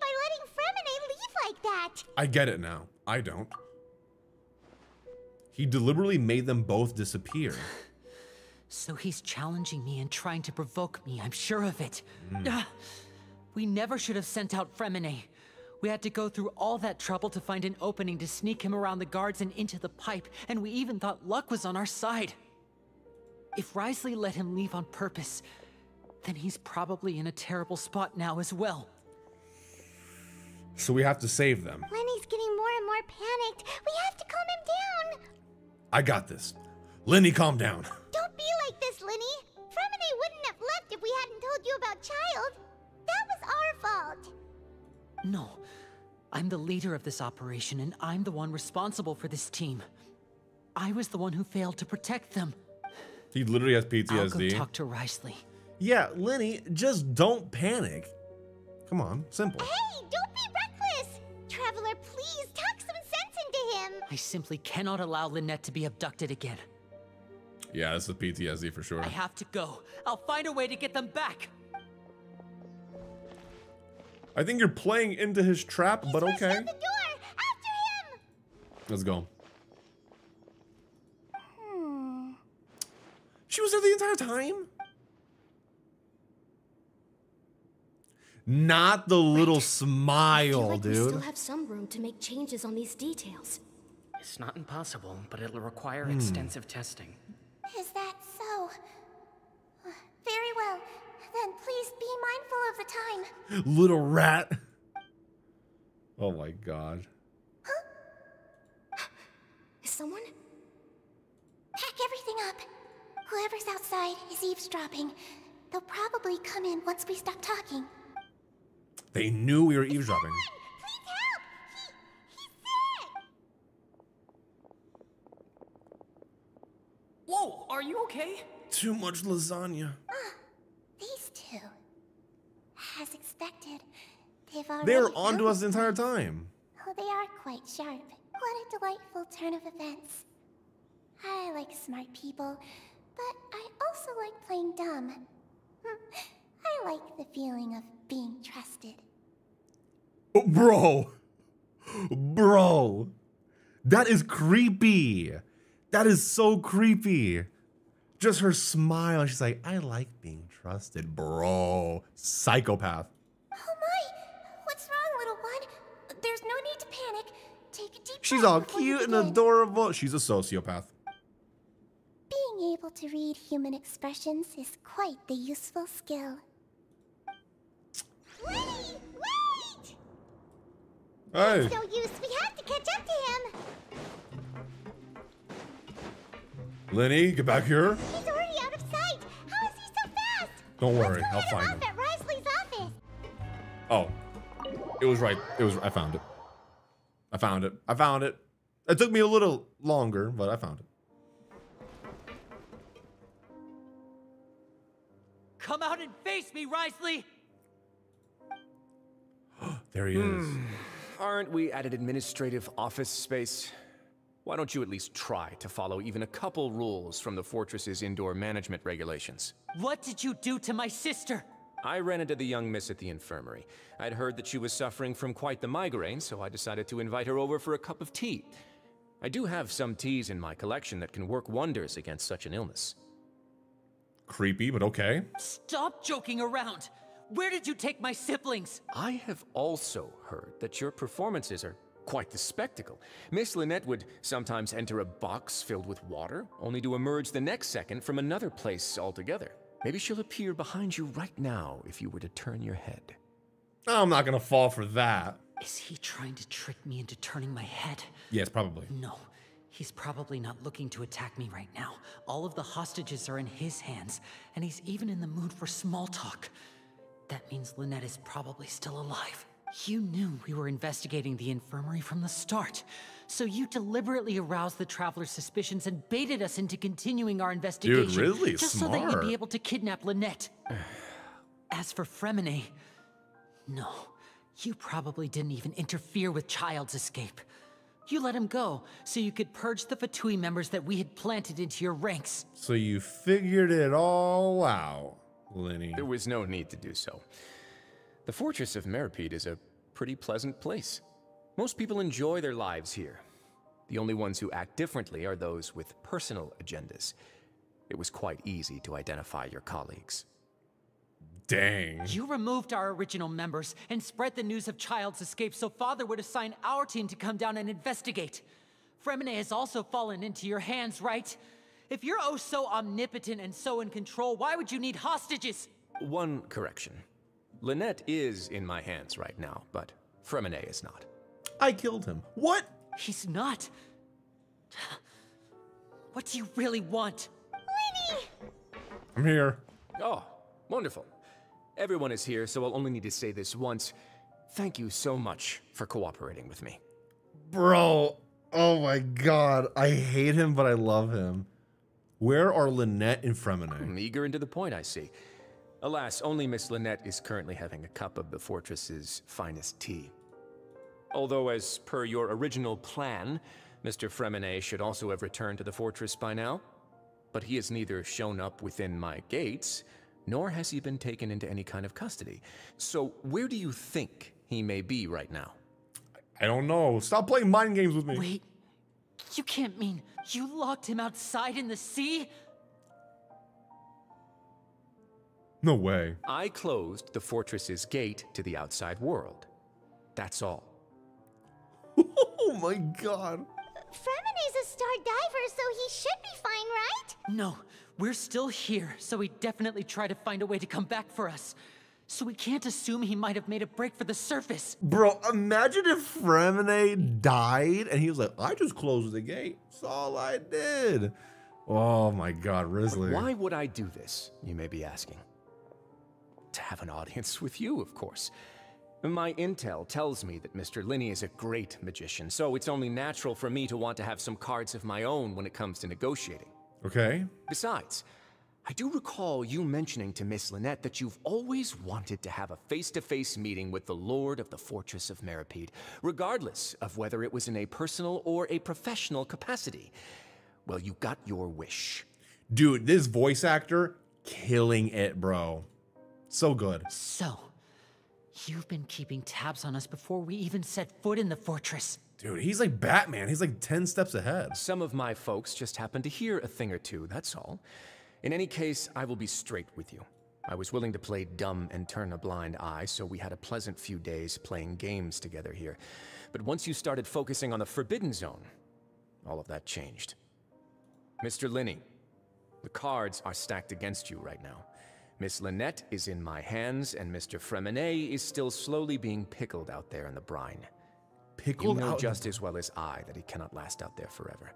by letting Freminet leave like that? I get it now. I don't. He deliberately made them both disappear. So he's challenging me and trying to provoke me, I'm sure of it. We never should have sent out Freminet. We had to go through all that trouble to find an opening to sneak him around the guards and into the pipe, and we even thought luck was on our side. If Wriothesley let him leave on purpose, then he's probably in a terrible spot now as well. So we have to save them. Lenny's getting more and more panicked. We have to calm him down. I got this. Lyney, calm down. Don't be like this, Lyney. Freminet wouldn't have left if we hadn't told you about Child. That was our fault. No. I'm the leader of this operation, and I'm the one responsible for this team. I was the one who failed to protect them. He literally has PTSD. I'll go talk to Wriothesley. Yeah, Lyney, just don't panic. Come on, simple. Hey, don't be reckless. Traveler, please talk some sense into him. I simply cannot allow Lynette to be abducted again. Yeah, this is PTSD for sure. I have to go. I'll find a way to get them back. I think you're playing into his trap, but okay. He's rushed out the door. After him. Let's go. She was there the entire time? Not the little smile, I feel like dude. We still have some room to make changes on these details. It's not impossible, but it'll require extensive testing. Is that so? Very well. Then please be mindful of the time. Little rat. Oh my god. Huh? Is someone? Pack everything up. Whoever's outside is eavesdropping. They'll probably come in once we stop talking. They knew we were eavesdropping. Someone, please help! He's sick! Whoa, are you okay? Too much lasagna. These two. As expected, they've already... They were onto us the entire time. Oh, they are quite sharp. What a delightful turn of events. I like smart people, but I also like playing dumb. I like the feeling of being trusted. Oh, bro. Bro. That is creepy. That is so creepy. Just her smile. She's like, I like being trusted, bro. Psychopath. Oh my. What's wrong, little one? There's no need to panic. Take a deep breath. She's all cute and adorable. She's a sociopath. Being able to read human expressions is quite the useful skill. Wait! Wait! Hey. That's no use. We have to catch up to him. Lyney, get back here. He's already out of sight. How is he so fast? Don't worry, I'll find him. At Wriothesley's office. Oh, it was right. It was. I found it. I found it. I found it. It took me a little longer, but I found it. Come out and face me, Wriothesley. There he is. Aren't we at an administrative office space? Why don't you at least try to follow even a couple rules from the fortress's indoor management regulations? What did you do to my sister? I ran into the young miss at the infirmary. I'd heard that she was suffering from quite the migraine, so I decided to invite her over for a cup of tea. I do have some teas in my collection that can work wonders against such an illness. Creepy, but okay. Stop joking around. Where did you take my siblings? I have also heard that your performances are quite the spectacle. Miss Lynette would sometimes enter a box filled with water, only to emerge the next second from another place altogether. Maybe she'll appear behind you right now if you were to turn your head. I'm not gonna fall for that. Is he trying to trick me into turning my head? Yes, probably. No, he's probably not looking to attack me right now. All of the hostages are in his hands, and he's even in the mood for small talk. That means Lynette is probably still alive. You knew we were investigating the infirmary from the start, so you deliberately aroused the Traveler's suspicions and baited us into continuing our investigation. Dude, really just smart. So that you'd be able to kidnap Lynette. As for Freminet, no, you probably didn't even interfere with Child's escape. You let him go so you could purge the Fatui members that we had planted into your ranks. So you figured it all out. Lyney. There was no need to do so. The fortress of Meropide is a pretty pleasant place. Most people enjoy their lives here. The only ones who act differently are those with personal agendas. It was quite easy to identify your colleagues. Dang. You removed our original members and spread the news of Child's escape so Father would assign our team to come down and investigate. Freminet has also fallen into your hands, right? If you're oh so omnipotent and so in control, why would you need hostages? One correction. Lynette is in my hands right now, but Freminet is not. I killed him. What? He's not. What do you really want? Lyney! I'm here. Oh, wonderful. Everyone is here, so I'll only need to say this once. Thank you so much for cooperating with me. Bro, oh my god. I hate him, but I love him. Where are Lynette and Freminet? Eager and to the point, I see. Alas, only Miss Lynette is currently having a cup of the fortress's finest tea. Although, as per your original plan, Mr. Freminet should also have returned to the fortress by now. but he has neither shown up within my gates, nor has he been taken into any kind of custody. So where do you think he may be right now? I don't know. Stop playing mind games with me. Wait, you can't mean you locked him outside in the sea? No way. I closed the fortress's gate to the outside world. That's all. Oh my god. Fremine's a star diver, so he should be fine, right? No, we're still here, so he definitely tried to find a way to come back for us. So we can't assume he might have made a break for the surface. Bro, imagine if Fremine died and he was like, I just closed the gate. That's all I did. Oh my god, Wriothesley. Why would I do this, you may be asking? To have an audience with you, of course. My intel tells me that Mr. Lyney is a great magician, so it's only natural for me to want to have some cards of my own when it comes to negotiating. Okay. Besides, I do recall you mentioning to Miss Lynette that you've always wanted to have a face-to-face meeting with the Lord of the Fortress of Meropide, regardless of whether it was in a personal or a professional capacity. Well, you got your wish. Dude, this voice actor, killing it, bro. So good. So... you've been keeping tabs on us before we even set foot in the fortress. Dude, he's like Batman. He's like 10 steps ahead. Some of my folks just happened to hear a thing or two, that's all. In any case, I will be straight with you. I was willing to play dumb and turn a blind eye, so we had a pleasant few days playing games together here. But once you started focusing on the Forbidden Zone, all of that changed. Mr. Lyney, the cards are stacked against you right now. Miss Lynette is in my hands, and Mr. Freminet is still slowly being pickled out there in the brine. Pickled out? You know just as well as I that he cannot last out there forever.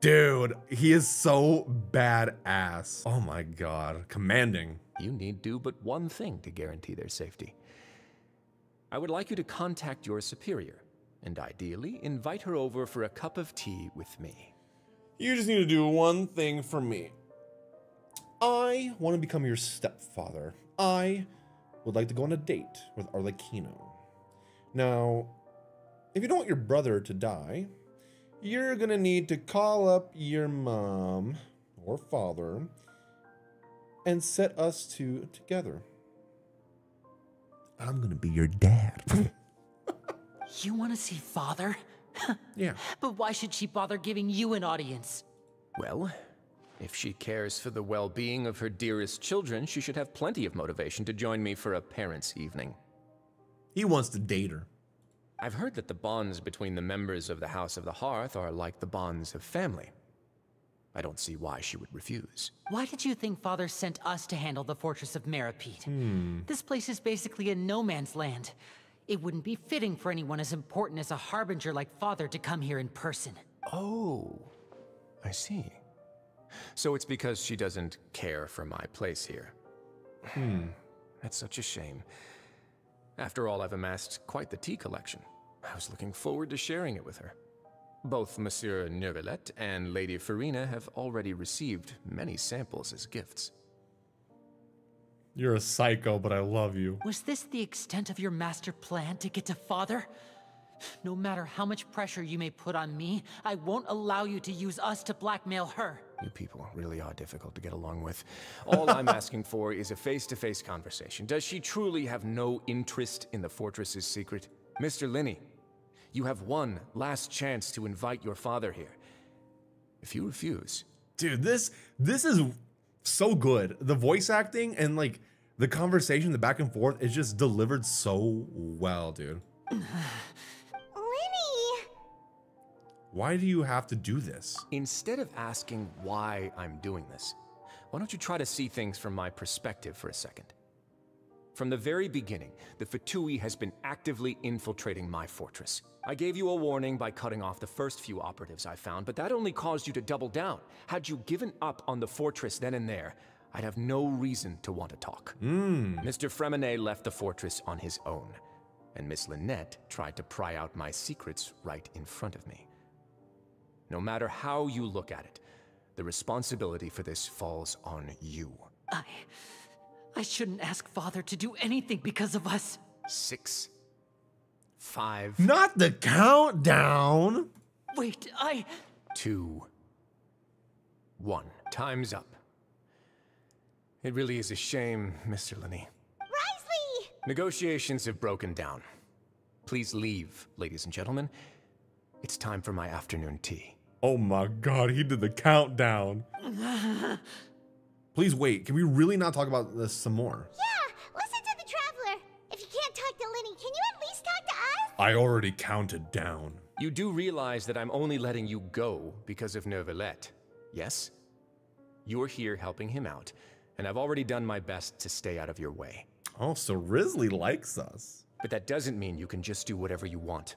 Dude, he is so badass. Oh my god, commanding. You need do but one thing to guarantee their safety. I would like you to contact your superior, and ideally invite her over for a cup of tea with me. You just need to do one thing for me. I want to become your stepfather. I would like to go on a date with Arlecchino. Now, if you don't want your brother to die, you're going to need to call up your mom or father and set us two together. I'm going to be your dad. You want to see father? Yeah. But why should she bother giving you an audience? Well... if she cares for the well-being of her dearest children, she should have plenty of motivation to join me for a parents' evening. He wants to date her. I've heard that the bonds between the members of the House of the Hearth are like the bonds of family. I don't see why she would refuse. Why did you think Father sent us to handle the Fortress of Meropide? This place is basically a no-man's land. It wouldn't be fitting for anyone as important as a harbinger like Father to come here in person. Oh, I see. So it's because she doesn't care for my place here. That's such a shame. After all, I've amassed quite the tea collection. I was looking forward to sharing it with her. Both Monsieur Neuvillette and Lady Farina have already received many samples as gifts. You're a psycho, but I love you. Was this the extent of your master plan to get to Father? No matter how much pressure you may put on me, I won't allow you to use us to blackmail her. You people really are difficult to get along with. All I'm asking for is a face-to-face conversation. Does she truly have no interest in the fortress's secret? Mr. Lyney, you have one last chance to invite your father here. If you refuse... Dude, this is so good. The voice acting and, like, the conversation, the back and forth is just delivered so well, dude. Why do you have to do this? Instead of asking why I'm doing this, why don't you try to see things from my perspective for a second? From the very beginning, the Fatui has been actively infiltrating my fortress. I gave you a warning by cutting off the first few operatives I found, but that only caused you to double down. Had you given up on the fortress then and there, I'd have no reason to want to talk. Mr. Freminet left the fortress on his own, and Miss Lynette tried to pry out my secrets right in front of me. No matter how you look at it, the responsibility for this falls on you. I shouldn't ask Father to do anything because of us. 6, 5... Not the countdown! Wait, 2, 1. Time's up. It really is a shame, Mr. Lyney. Wriothesley! Negotiations have broken down. Please leave, ladies and gentlemen. It's time for my afternoon tea. Oh my god, he did the countdown. Please wait, can we really not talk about this some more? Yeah, listen to the Traveler. If you can't talk to Lyney, can you at least talk to us? I already counted down. You do realize that I'm only letting you go because of Neuvillette, yes? You're here helping him out, and I've already done my best to stay out of your way. Oh, so Risley likes us. But that doesn't mean you can just do whatever you want.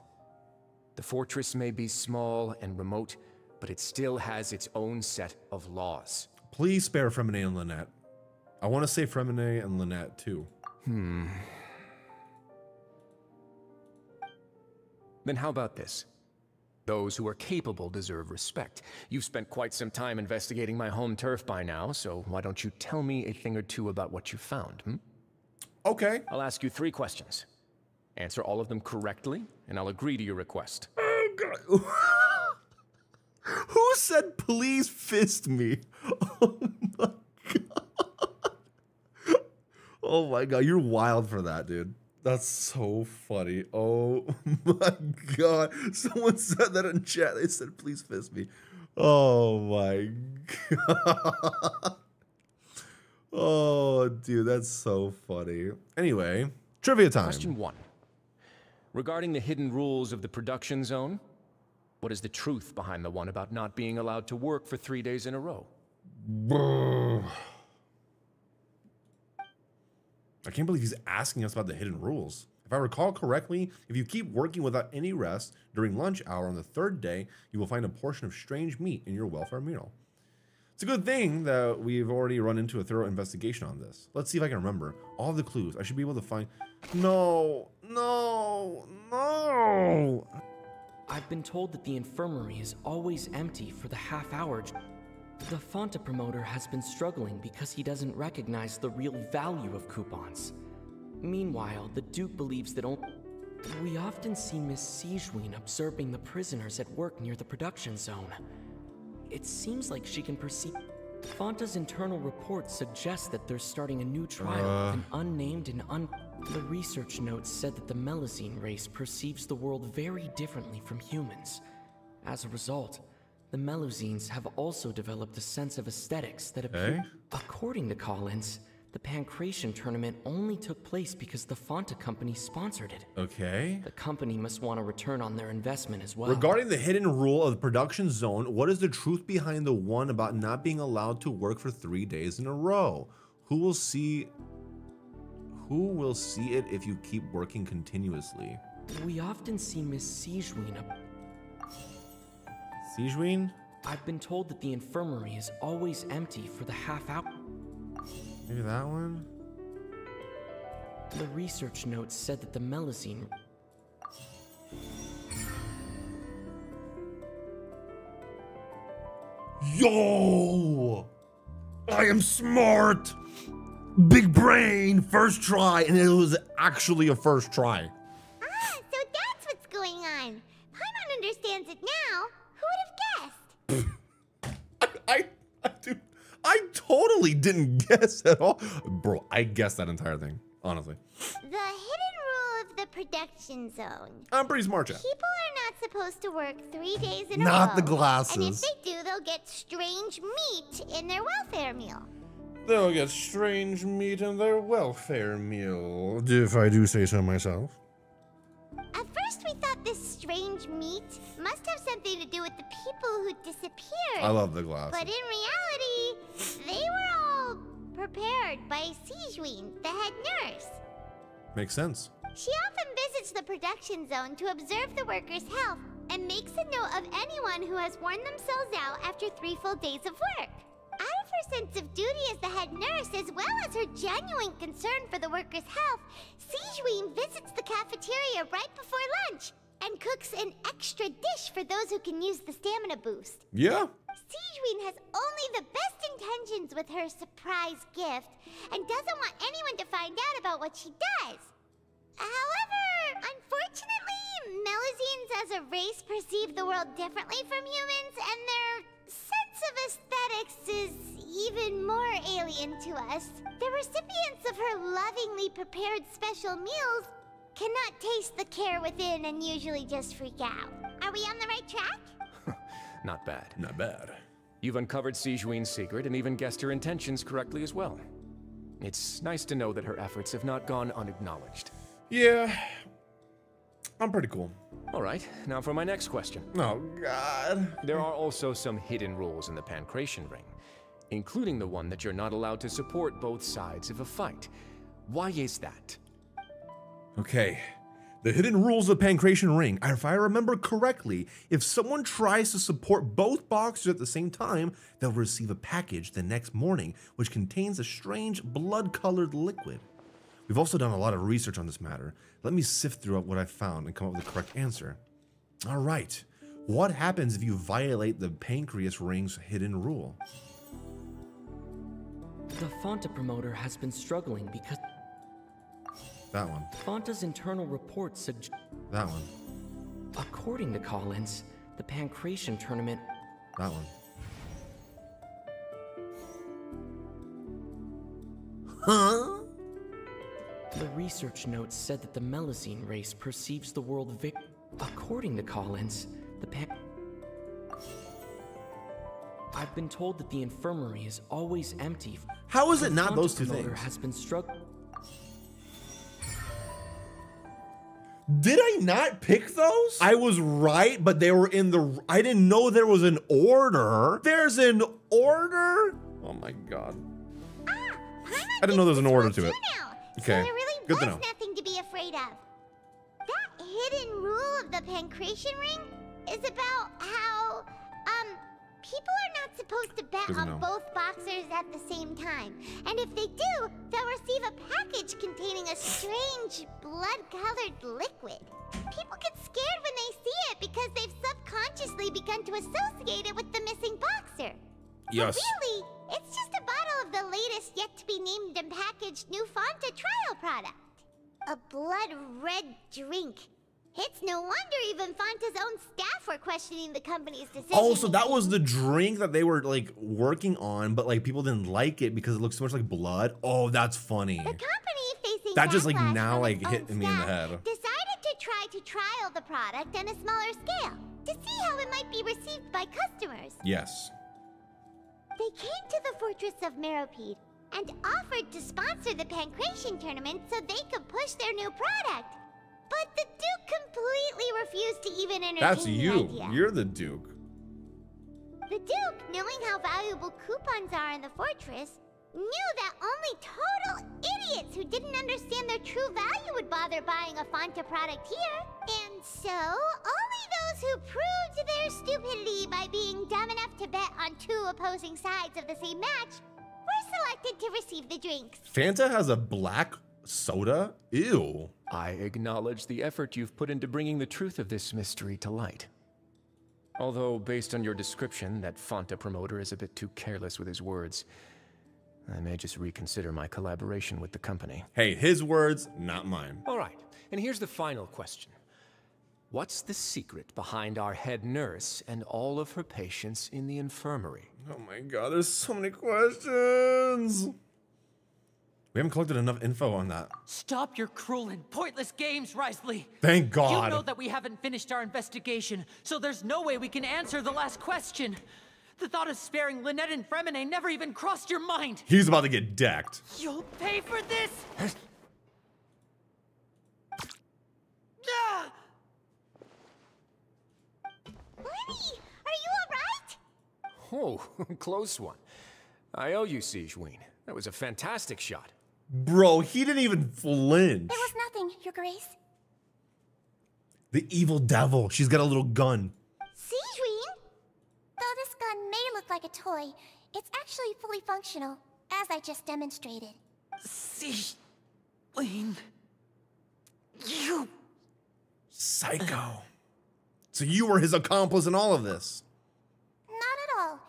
The fortress may be small and remote, but it still has its own set of laws. Please spare Freminet and Lynette. I want to say Freminet and Lynette too. Then how about this? Those who are capable deserve respect. You've spent quite some time investigating my home turf by now, so why don't you tell me a thing or two about what you found, Okay. I'll ask you 3 questions. Answer all of them correctly, and I'll agree to your request. Oh, God. Who said please fist me? Oh, my God. Oh, my God. You're wild for that, dude. That's so funny. Oh, my God. Someone said that in chat. They said please fist me. Oh, my God. Oh, dude, that's so funny. Anyway, trivia time. Question 1. Regarding the hidden rules of the production zone, what is the truth behind the one about not being allowed to work for 3 days in a row? I can't believe he's asking us about the hidden rules. If I recall correctly, if you keep working without any rest during lunch hour on the 3rd day, you will find a portion of strange meat in your welfare meal. It's a good thing that we've already run into a thorough investigation on this. Let's see if I can remember all the clues. I should be able to find... No. I've been told that the infirmary is always empty for the half hour. The Fanta promoter has been struggling because he doesn't recognize the real value of coupons. Meanwhile, the Duke believes that only... We often see Miss Sigewinne observing the prisoners at work near the production zone. It seems like she can perceive... Fanta's internal report suggests that they're starting a new trial with an unnamed and The research notes said that the Melusine race perceives the world very differently from humans. As a result, the Melusines have also developed a sense of aesthetics that appear... According to Collins, the Pancration tournament only took place because the Fanta company sponsored it. Okay. The company must want a return on their investment as well. Regarding the hidden rule of the production zone, what is the truth behind the one about not being allowed to work for 3 days in a row? Who will see it if you keep working continuously? We often see Miss Sigewinne. Sigewinne? I've been told that the infirmary is always empty for the half hour. Maybe that one? The research notes said that the Melusine... Yo! I am smart! Big brain, first try, and it was actually a first try. Ah, so that's what's going on. Paimon understands it now. Who would have guessed? I totally didn't guess at all. Bro, I guessed that entire thing, honestly. The hidden rule of the production zone. I'm pretty smart, chat. People are not supposed to work 3 days in a row. Not the glasses. And if they do, they'll get strange meat in their welfare meal. If I do say so myself. At first we thought this strange meat must have something to do with the people who disappeared. I love the glasses. But in reality, they were all prepared by Sigewinne, the head nurse. Makes sense. She often visits the production zone to observe the workers' health and makes a note of anyone who has worn themselves out after 3 full days of work. Out of her sense of duty as the head nurse, as well as her genuine concern for the workers' health, Sigewinne visits the cafeteria right before lunch and cooks an extra dish for those who can use the stamina boost. Yeah. Sigewinne has only the best intentions with her surprise gift and doesn't want anyone to find out about what she does. However, unfortunately, Melusines as a race perceive the world differently from humans, and their sense of aesthetic genetics is even more alien to us. The recipients of her lovingly prepared special meals cannot taste the care within and usually just freak out. Are we on the right track? Not bad. Not bad. You've uncovered Sigewinne's secret and even guessed her intentions correctly as well. It's nice to know that her efforts have not gone unacknowledged. Yeah. I'm pretty cool. All right, now for my next question. Oh, God. There are also some hidden rules in the Pancration Ring, including the one that you're not allowed to support both sides of a fight. Why is that? Okay. The hidden rules of the Pancration Ring. If I remember correctly, if someone tries to support both boxers at the same time, they'll receive a package the next morning, which contains a strange blood-colored liquid. We've also done a lot of research on this matter. Let me sift through what I found and come up with the correct answer. All right, what happens if you violate the Pancreas Ring's hidden rule? The Fanta promoter has been struggling because... That one. Fanta's internal report suggests... That one. According to Collins, the Pancration tournament... That one. Huh? The research notes said that the Melusine race perceives the world according to Collins, the I've been told that the infirmary is always empty. How is it not those two things? Has been struck. Did I not pick those? I was right, but they were in the... I didn't know there was an order. There's an order? Oh my God. I didn't know there was an order to it. Okay. So there really was nothing to be afraid of. That hidden rule of the Pancration Ring is about how, people are not supposed to bet on both boxers at the same time. And if they do, they'll receive a package containing a strange blood-colored liquid. People get scared when they see it because they've subconsciously begun to associate it with the missing boxer. Yes. But really, it's just a bottle of the latest yet-to-be-named and packaged new Fanta trial product. A blood-red drink. It's no wonder even Fanta's own staff were questioning the company's decision. Oh, so that was the drink that they were, like, working on, but, like, people didn't like it because it looked so much like blood? Oh, that's funny. The company, facing that just, like, now, like, hit me in the head. Decided to try to trial the product on a smaller scale to see how it might be received by customers. Yes. They came to the fortress of Meropide and offered to sponsor the Pancration tournament so they could push their new product. But the Duke completely refused to even entertain the idea. That's you. You're the Duke. The Duke, knowing how valuable coupons are in the fortress, knew that only total idiots who didn't understand their true value would bother buying a Fanta product here. And so, only those who proved their stupidity by being dumb enough to bet on two opposing sides of the same match were selected to receive the drinks. Fanta has a black soda? Ew. I acknowledge the effort you've put into bringing the truth of this mystery to light. Although, based on your description, that Fanta promoter is a bit too careless with his words. I may just reconsider my collaboration with the company. Hey, his words, not mine. All right, and here's the final question. What's the secret behind our head nurse and all of her patients in the infirmary? Oh my God, there's so many questions. We haven't collected enough info on that. Stop your cruel and pointless games, Wriothesley. Thank God. You know that we haven't finished our investigation, so there's no way we can answer the last question. The thought of sparing Lynette and Freminet never even crossed your mind. He's about to get decked. You'll pay for this. Ah! Lyney, are you all right? Oh, close one. I owe you, Sigewinne. That was a fantastic shot. Bro, he didn't even flinch. There was nothing, Your Grace. The evil devil. She's got a little gun. Sigewinne? Though this gun may look like a toy, it's actually fully functional, as I just demonstrated. Sigewinne, you psycho. So you were his accomplice in all of this? Not at all.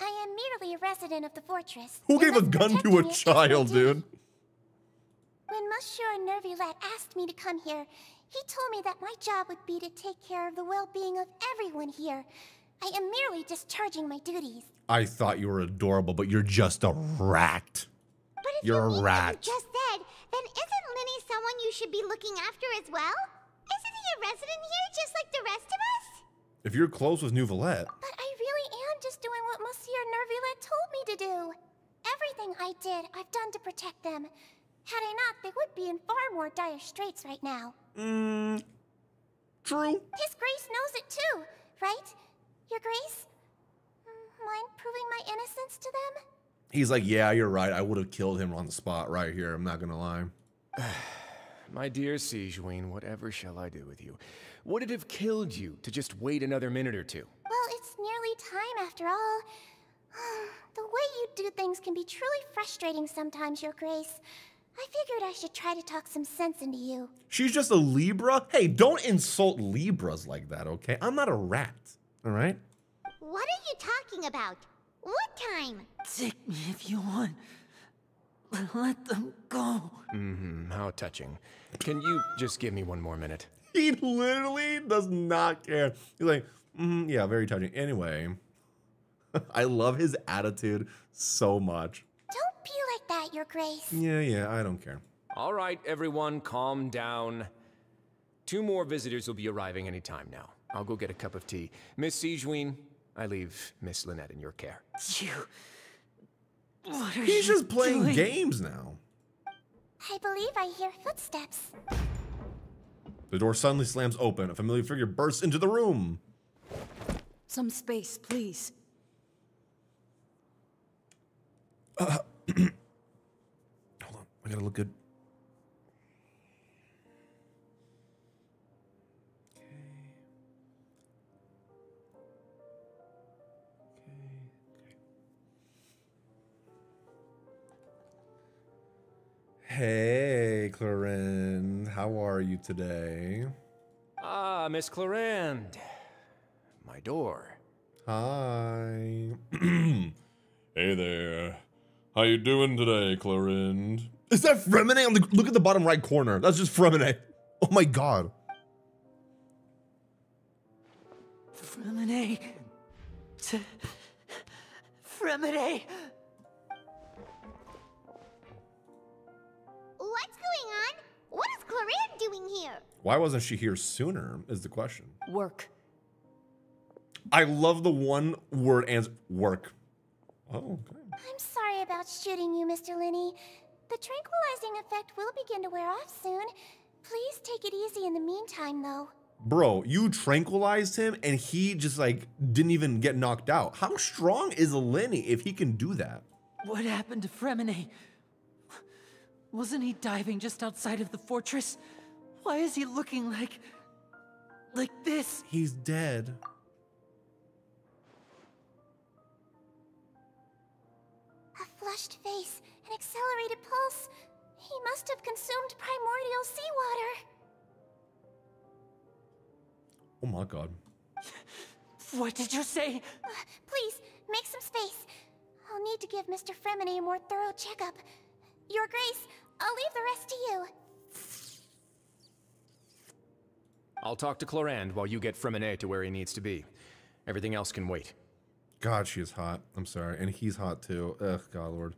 I am merely a resident of the fortress. Who gave a gun to a child, dude? When Monsieur Neuvillette asked me to come here, he told me that my job would be to take care of the well-being of everyone here. I am merely discharging my duties. I thought you were adorable, but you're just a rat. But if you're a rat. You just said, then isn't Lyney someone you should be looking after as well? Isn't he a resident here just like the rest of us? If you're close with Neuvillette. But I really am just doing what Monsieur Neuvillette told me to do. Everything I did, I've done to protect them. Had I not, they would be in far more dire straits right now. True. His Grace knows it too, right? Your Grace? Mind proving my innocence to them? He's like, yeah, you're right. I would have killed him on the spot right here. I'm not going to lie. My dear Sigewinne, whatever shall I do with you? Would it have killed you to just wait another minute or two? Well, it's nearly time after all. The way you do things can be truly frustrating sometimes, Your Grace. I figured I should try to talk some sense into you. She's just a Libra? Hey, don't insult Libras like that, okay? I'm not a rat, all right? What are you talking about? What time? Take me if you want. Let them go. How touching. Can you just give me one more minute? He literally does not care. He's like, yeah, very touching. Anyway, I love his attitude so much. Don't be like that, Your Grace. Yeah, I don't care. All right, everyone, calm down. 2 more visitors will be arriving any time now. I'll go get a cup of tea. Miss Sigewinne, I leave Miss Lynette in your care. He's just playing games now. I believe I hear footsteps. The door suddenly slams open. A familiar figure bursts into the room. Some space, please. Hold on, I gotta look good. Hey, Clorinde, how are you today? Ah, Miss Clorinde. My door. Hi. Hey there. How you doing today, Clorinde? Is that Freminet on the look at the bottom right corner? That's just Freminet. Oh my god. Freminet. Freminet. What's going on? What is Clorinde doing here? Why wasn't she here sooner is the question. Work. I love the one word answer. Work. Oh, okay. I'm sorry about shooting you, Mr. Lyney. The tranquilizing effect will begin to wear off soon. Please take it easy in the meantime, though. Bro, you tranquilized him and he just like didn't even get knocked out. How strong is Lyney if he can do that? What happened to Freminet? Wasn't he diving just outside of the fortress? Why is he looking like this? He's dead. A flushed face, an accelerated pulse. He must have consumed primordial seawater. Oh my god. What did you say? Please, make some space. I'll need to give Mr. Freminet a more thorough checkup. Your Grace, I'll leave the rest to you. I'll talk to Clorinde while you get Freminet to where he needs to be. Everything else can wait. God, she is hot. I'm sorry. And he's hot too. Ugh, God Lord.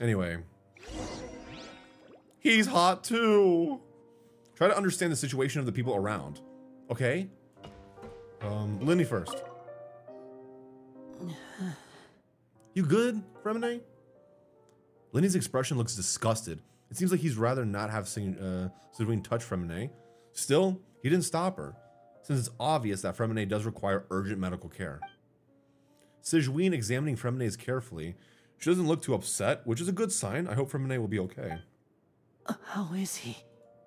Anyway. He's hot too. Try to understand the situation of the people around. Okay? Lyney first. You good, Freminet? Lyney's expression looks disgusted. It seems like he's rather not have seen Sigewinne touch Freminet. Still, he didn't stop her, since it's obvious that Freminet does require urgent medical care. Sigewinne examining Freminet carefully. She doesn't look too upset, which is a good sign. I hope Freminet will be okay. How is he?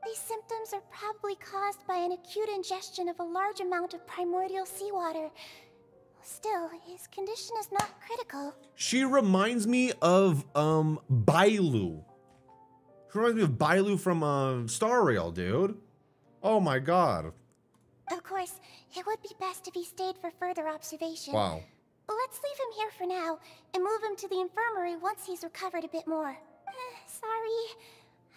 These symptoms are probably caused by an acute ingestion of a large amount of primordial seawater. Still, his condition is not critical. She reminds me of Bailu. She reminds me of Bailu from Star Rail, dude. Oh my god. Of course, it would be best if he stayed for further observation. Wow. Let's leave him here for now and move him to the infirmary once he's recovered a bit more. Sorry.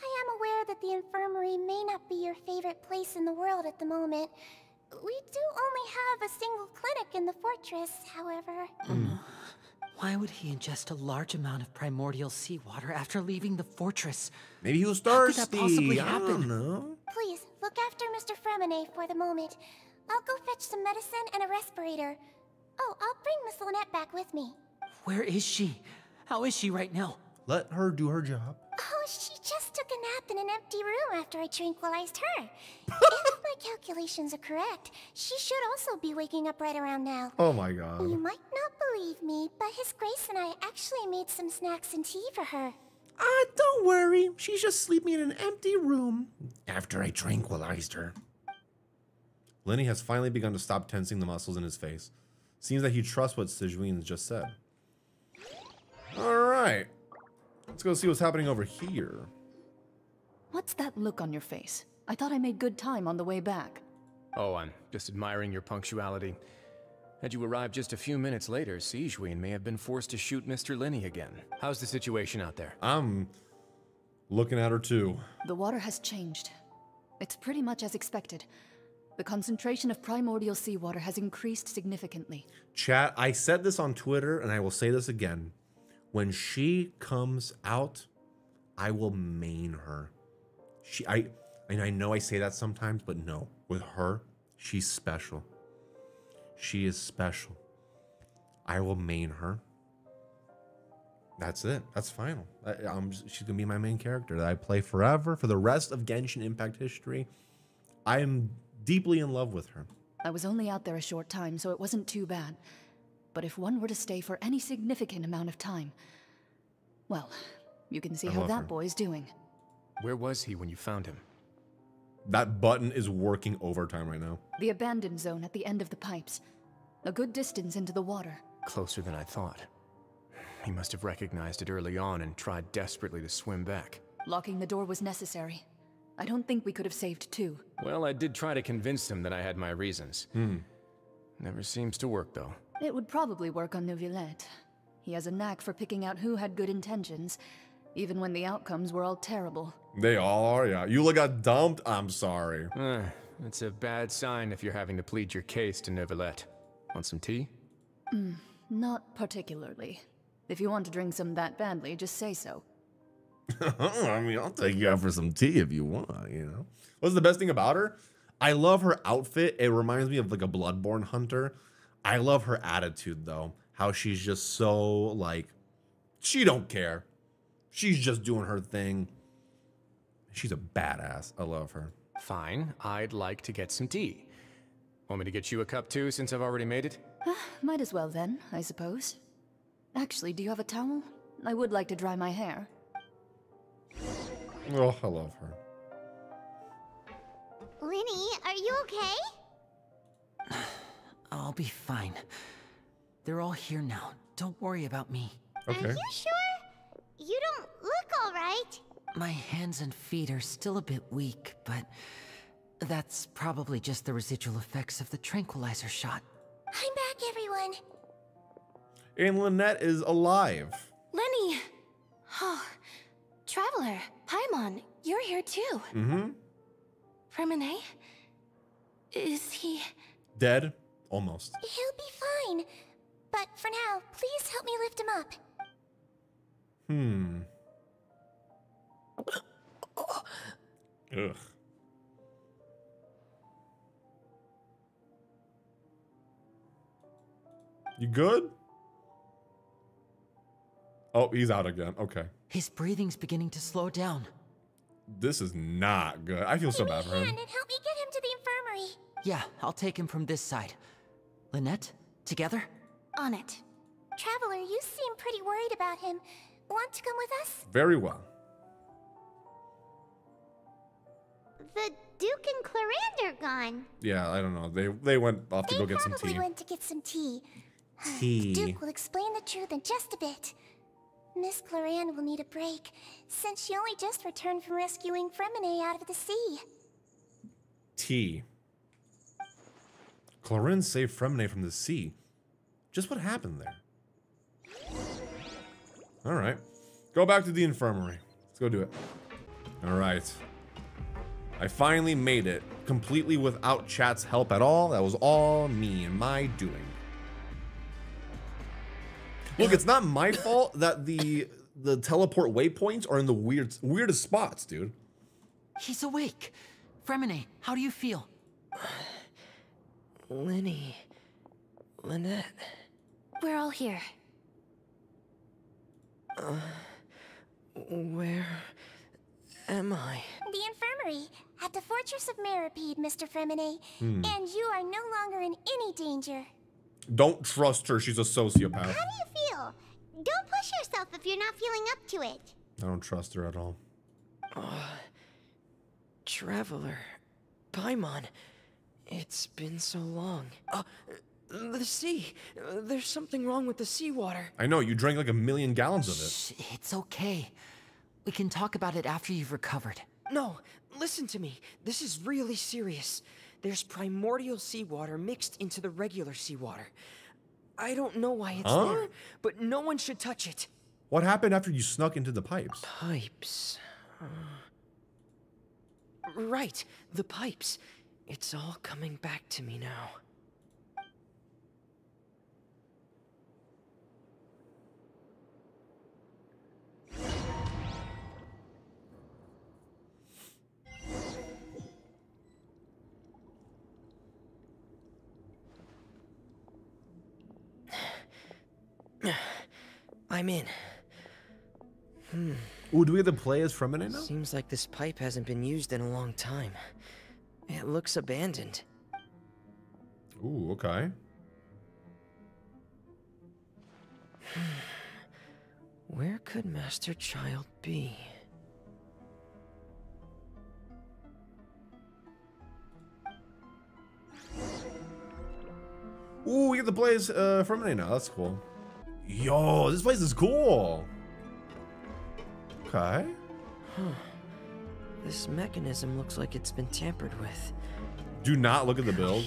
I am aware that the infirmary may not be your favorite place in the world at the moment. We do only have a single clinic in the fortress, however. Mm. Why would he ingest a large amount of primordial seawater after leaving the fortress? Maybe he was thirsty. How could that possibly happen? I don't know. Please, look after Mr. Freminet for the moment. I'll go fetch some medicine and a respirator. Oh, I'll bring Miss Lynette back with me. Where is she? How is she right now? Let her do her job. Oh, she just took a nap in an empty room after I tranquilized her. If my calculations are correct, she should also be waking up right around now. Oh my god. You might not believe me, but His Grace and I actually made some snacks and tea for her. Ah, don't worry. She's just sleeping in an empty room. After I tranquilized her. Lyney has finally begun to stop tensing the muscles in his face. Seems that he trusts what Sigewinne just said. Alright. Let's go see what's happening over here. What's that look on your face? I thought I made good time on the way back. Oh, I'm just admiring your punctuality. Had you arrived just a few minutes later, Sigewinne may have been forced to shoot Mr. Lyney again. How's the situation out there? I'm looking at her too. The water has changed. It's pretty much as expected. The concentration of primordial seawater has increased significantly. Chat, I said this on Twitter, and I will say this again. When she comes out, I will main her. I know I say that sometimes, but no. With her, she's special. She is special. I will main her. That's it. That's final. She's going to be my main character that I play forever for the rest of Genshin Impact history. I am deeply in love with her. I was only out there a short time, so it wasn't too bad. But if one were to stay for any significant amount of time, well, you can see how that boy's doing. Where was he when you found him? That button is working overtime right now. The abandoned zone at the end of the pipes. A good distance into the water. Closer than I thought. He must have recognized it early on and tried desperately to swim back. Locking the door was necessary. I don't think we could have saved two. Well, I did try to convince him that I had my reasons. Hmm. Never seems to work, though. It would probably work on Neuvillette. He has a knack for picking out who had good intentions, even when the outcomes were all terrible. They all are, yeah. Eula got dumped? I'm sorry. It's a bad sign if you're having to plead your case to Neuvillette. Want some tea? Not particularly. If you want to drink some that badly, just say so. I mean, I'll take you out for some tea if you want, you know. What's the best thing about her? I love her outfit. It reminds me of like a Bloodborne hunter. I love her attitude though. How she's just so like, she don't care. She's just doing her thing. She's a badass. I love her. Fine. I'd like to get some tea. Want me to get you a cup too since I've already made it? Might as well then, I suppose. Actually, do you have a towel? I would like to dry my hair. Oh, I love her. Lyney, are you okay? I'll be fine. They're all here now. Don't worry about me. Okay. Are you sure? You don't look all right. My hands and feet are still a bit weak, but that's probably just the residual effects of the tranquilizer shot. I'm back, everyone. And Lynette is alive. Lyney. Oh, Traveler, Paimon, you're here too. Mm-hmm. Freminet? Is he... dead? Almost. He'll be fine. But for now, please help me lift him up. Ugh. You good? Oh, he's out again. Okay. His breathing's beginning to slow down. This is not good. I feel so bad for him. Help me get him to the infirmary. Yeah, I'll take him from this side. Lynette, together? On it. Traveler, you seem pretty worried about him. Want to come with us? Very well. The Duke and Clorinde are gone. Yeah, I don't know. They went off to go get some tea. They probably went to get some tea. The Duke will explain the truth in just a bit. Miss Clorinde will need a break, since she only just returned from rescuing Freminet out of the sea. Tea. Clorinde saved Freminet from the sea. Just what happened there? All right. Go back to the infirmary. Let's go do it. All right. I finally made it, completely without chat's help at all. That was all me and my doing. Look, it's not my fault that the teleport waypoints are in the weirdest spots, dude. He's awake. Freminet, how do you feel? Lyney, Lynette. We're all here. Where am I? The infirmary at the Fortress of Meropide, Mr. Freminet. And you are no longer in any danger. Don't trust her. She's a sociopath. How do you feel? Don't push yourself if you're not feeling up to it. I don't trust her at all. Traveler, Paimon, it's been so long. The sea. There's something wrong with the seawater. I know, you drank like 1 million gallons of it. Shh, it's okay. We can talk about it after you've recovered. No, listen to me. This is really serious. There's primordial seawater mixed into the regular seawater. I don't know why it's there, but no one should touch it. What happened after you snuck into the pipes? Pipes. Right, the pipes. It's all coming back to me now. I'm in. Ooh, do we have to play as Freminet now? Seems like this pipe hasn't been used in a long time. It looks abandoned. Ooh, okay. Where could Master Child be? Ooh, we get to play as Freminet now. That's cool. Yo, this place is cool. Okay. Huh. This mechanism looks like it's been tampered with. Do not look at the build.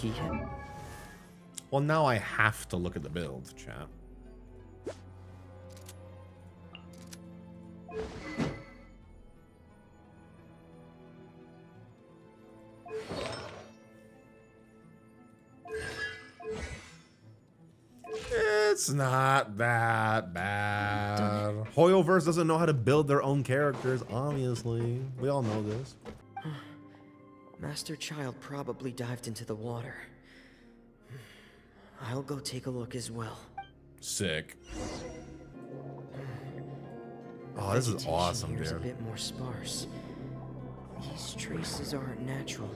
Well, now I have to look at the build, chat. It's not that bad. Hoyoverse doesn't know how to build their own characters, obviously. We all know this. Master Child probably dived into the water. I'll go take a look as well. Sick. Oh, this is awesome, dude. A bit more sparse. These traces aren't natural.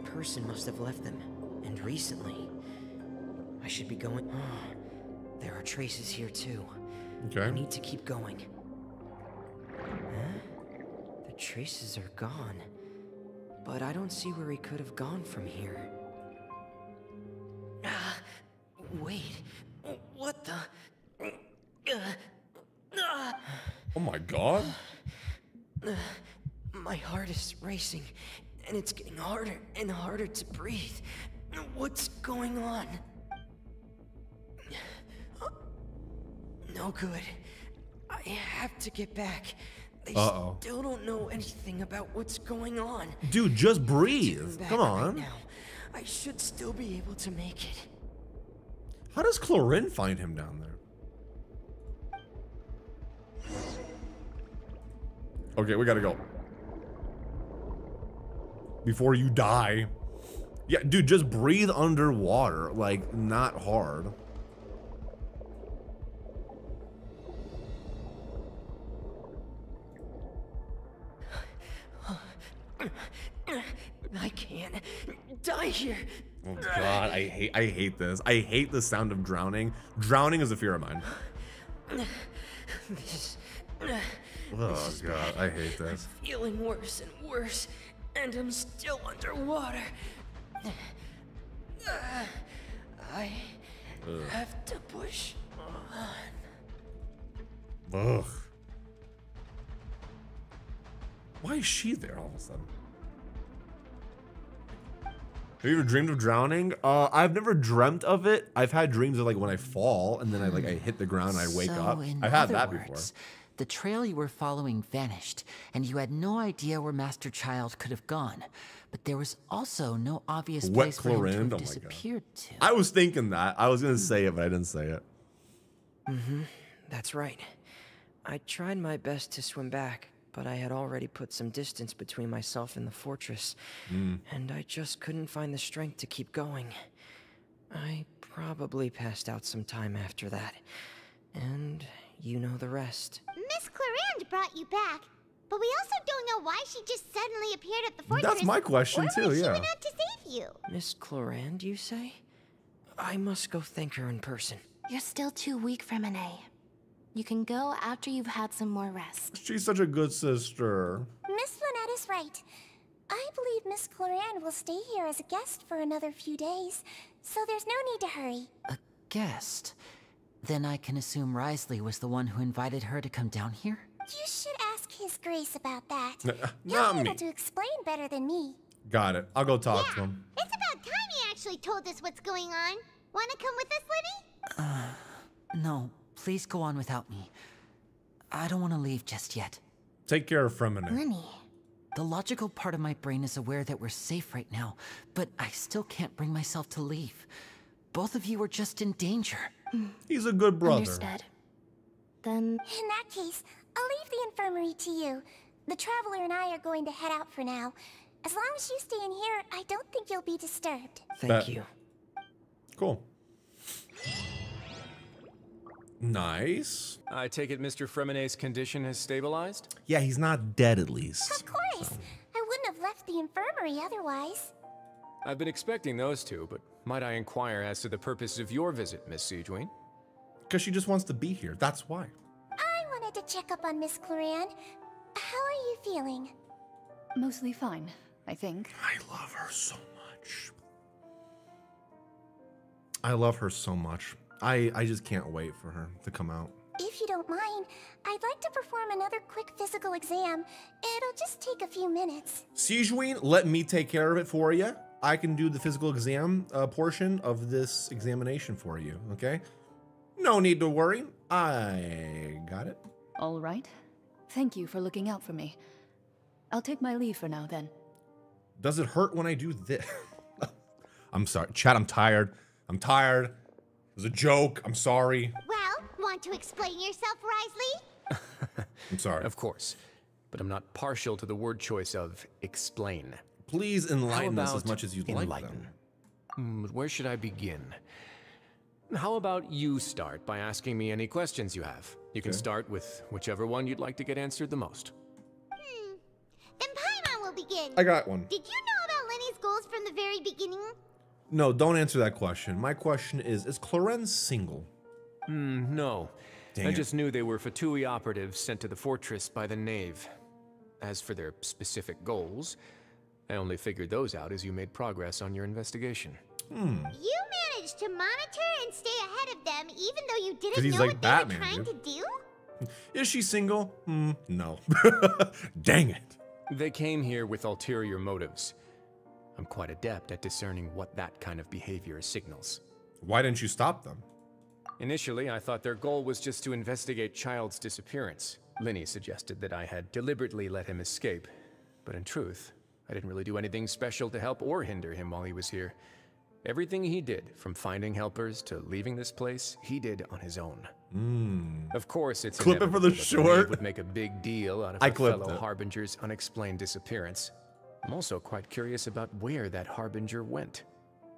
A person must have left them, and recently. I should be going. There are traces here too. Okay. I need to keep going. Huh? The traces are gone, but I don't see where he could have gone from here. Wait. What the? Oh my God. My heart is racing, and it's getting harder and harder to breathe. What's going on? No good. I have to get back. They still don't know anything about what's going on. Dude, just breathe. Come on. Right now, I should still be able to make it. How does Clorinde find him down there? Okay, we gotta go. Before you die. Yeah, dude, just breathe underwater. Like, not hard. I can't die here. Oh God, I hate this. I hate the sound of drowning. Drowning is a fear of mine. This is God, bad. I hate this. I'm feeling worse and worse, and I'm still underwater. I have to push on. Ugh. Why is she there all of a sudden? Have you ever dreamed of drowning? I've never dreamt of it. I've had dreams of like when I fall and then I hit the ground and I wake up. I've had that before. The trail you were following vanished, and you had no idea where Master Child could have gone. But there was also no obvious place for him to have disappeared to. I was thinking that. I was going to say it, but I didn't say it. Mm-hmm. That's right. I tried my best to swim back, but I had already put some distance between myself and the fortress, and I just couldn't find the strength to keep going. I probably passed out some time after that, and you know the rest. Miss Clorinde brought you back, but we also don't know why she just suddenly appeared at the fortress. That's my question too, yeah. She went out to save you. Miss Clorinde, you say? I must go thank her in person. You're still too weak, Freminet. You can go after you've had some more rest. She's such a good sister. Miss Lynette is right. I believe Miss Clorinde will stay here as a guest for another few days, so there's no need to hurry. A guest? Then I can assume Wriothesley was the one who invited her to come down here? You should ask his grace about that. Not me. He'll be able to explain better than me. Got it. I'll go talk to him. It's about time he actually told us what's going on. Want to come with us, Lynette? No. Please go on without me. I don't want to leave just yet. Take care of Freminet. Lyney. The logical part of my brain is aware that we're safe right now, but I still can't bring myself to leave. Both of you are just in danger. He's a good brother. Understood. Then... in that case, I'll leave the infirmary to you. The Traveler and I are going to head out for now. As long as you stay in here, I don't think you'll be disturbed. Thank you. Cool. Nice. I take it Mr. Freminet's condition has stabilized? Yeah, he's not dead at least. Of course. So. I wouldn't have left the infirmary otherwise. I've been expecting those two, but might I inquire as to the purpose of your visit, Miss Sigewinne? Because she just wants to be here, that's why. I wanted to check up on Miss Clorinde. How are you feeling? Mostly fine, I think. I love her so much. I just can't wait for her to come out. If you don't mind, I'd like to perform another quick physical exam. It'll just take a few minutes. Sigewinne, let me take care of it for you. I can do the physical exam portion of this examination for you, okay? No need to worry. I got it. All right. Thank you for looking out for me. I'll take my leave for now then. Does it hurt when I do this? I'm sorry. Chat, I'm tired. I'm tired. It was a joke. I'm sorry. Well, want to explain yourself, Wriothesley? I'm sorry. Of course. But I'm not partial to the word choice of explain. Please enlighten us as much as you'd like. Where should I begin? How about you start by asking me any questions you have? You can start with whichever one you'd like to get answered the most. Then Paimon will begin. I got one. Did you know about Lyney's goals from the very beginning? No, don't answer that question. My question is Clorinde single? No. Dang I just knew they were Fatui operatives sent to the fortress by the Knave. As for their specific goals, I only figured those out as you made progress on your investigation. You managed to monitor and stay ahead of them even though you didn't know what Batman, they were trying to do? Is she single? No. Dang it. They came here with ulterior motives. I'm quite adept at discerning what that kind of behavior signals. Why didn't you stop them? Initially, I thought their goal was just to investigate Child's disappearance. Lyney suggested that I had deliberately let him escape, but in truth, I didn't really do anything special to help or hinder him while he was here. Everything he did, from finding helpers to leaving this place, he did on his own. Of course, it's clip it for the short. Would make a big deal out of a fellow Harbinger's unexplained disappearance. I'm also quite curious about where that Harbinger went,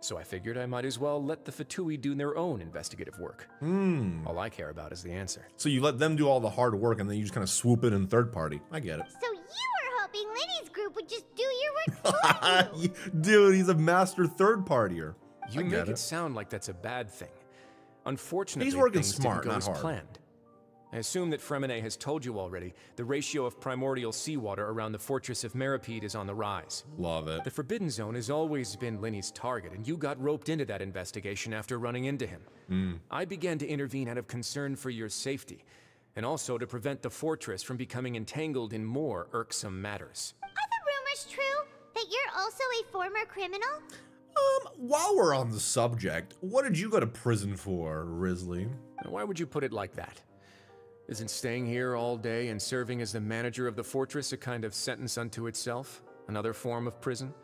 so I figured I might as well let the Fatui do their own investigative work. All I care about is the answer. So you let them do all the hard work, and then you just kind of swoop it in third party. I get it. So you were hoping Lyney's group would just do your work for you. Dude, he's a master third partier. You make it sound like that's a bad thing. Unfortunately, he's working smart, not hard. Planned. I assume that Freminet has told you already, the ratio of primordial seawater around the fortress of Meropide is on the rise. Love it. The Forbidden Zone has always been Lyney's target, and you got roped into that investigation after running into him. I began to intervene out of concern for your safety, and also to prevent the fortress from becoming entangled in more irksome matters. Are the rumors true that you're also a former criminal? While we're on the subject, what did you go to prison for, Risley? Why would you put it like that? Isn't staying here all day and serving as the manager of the fortress a kind of sentence unto itself? Another form of prison?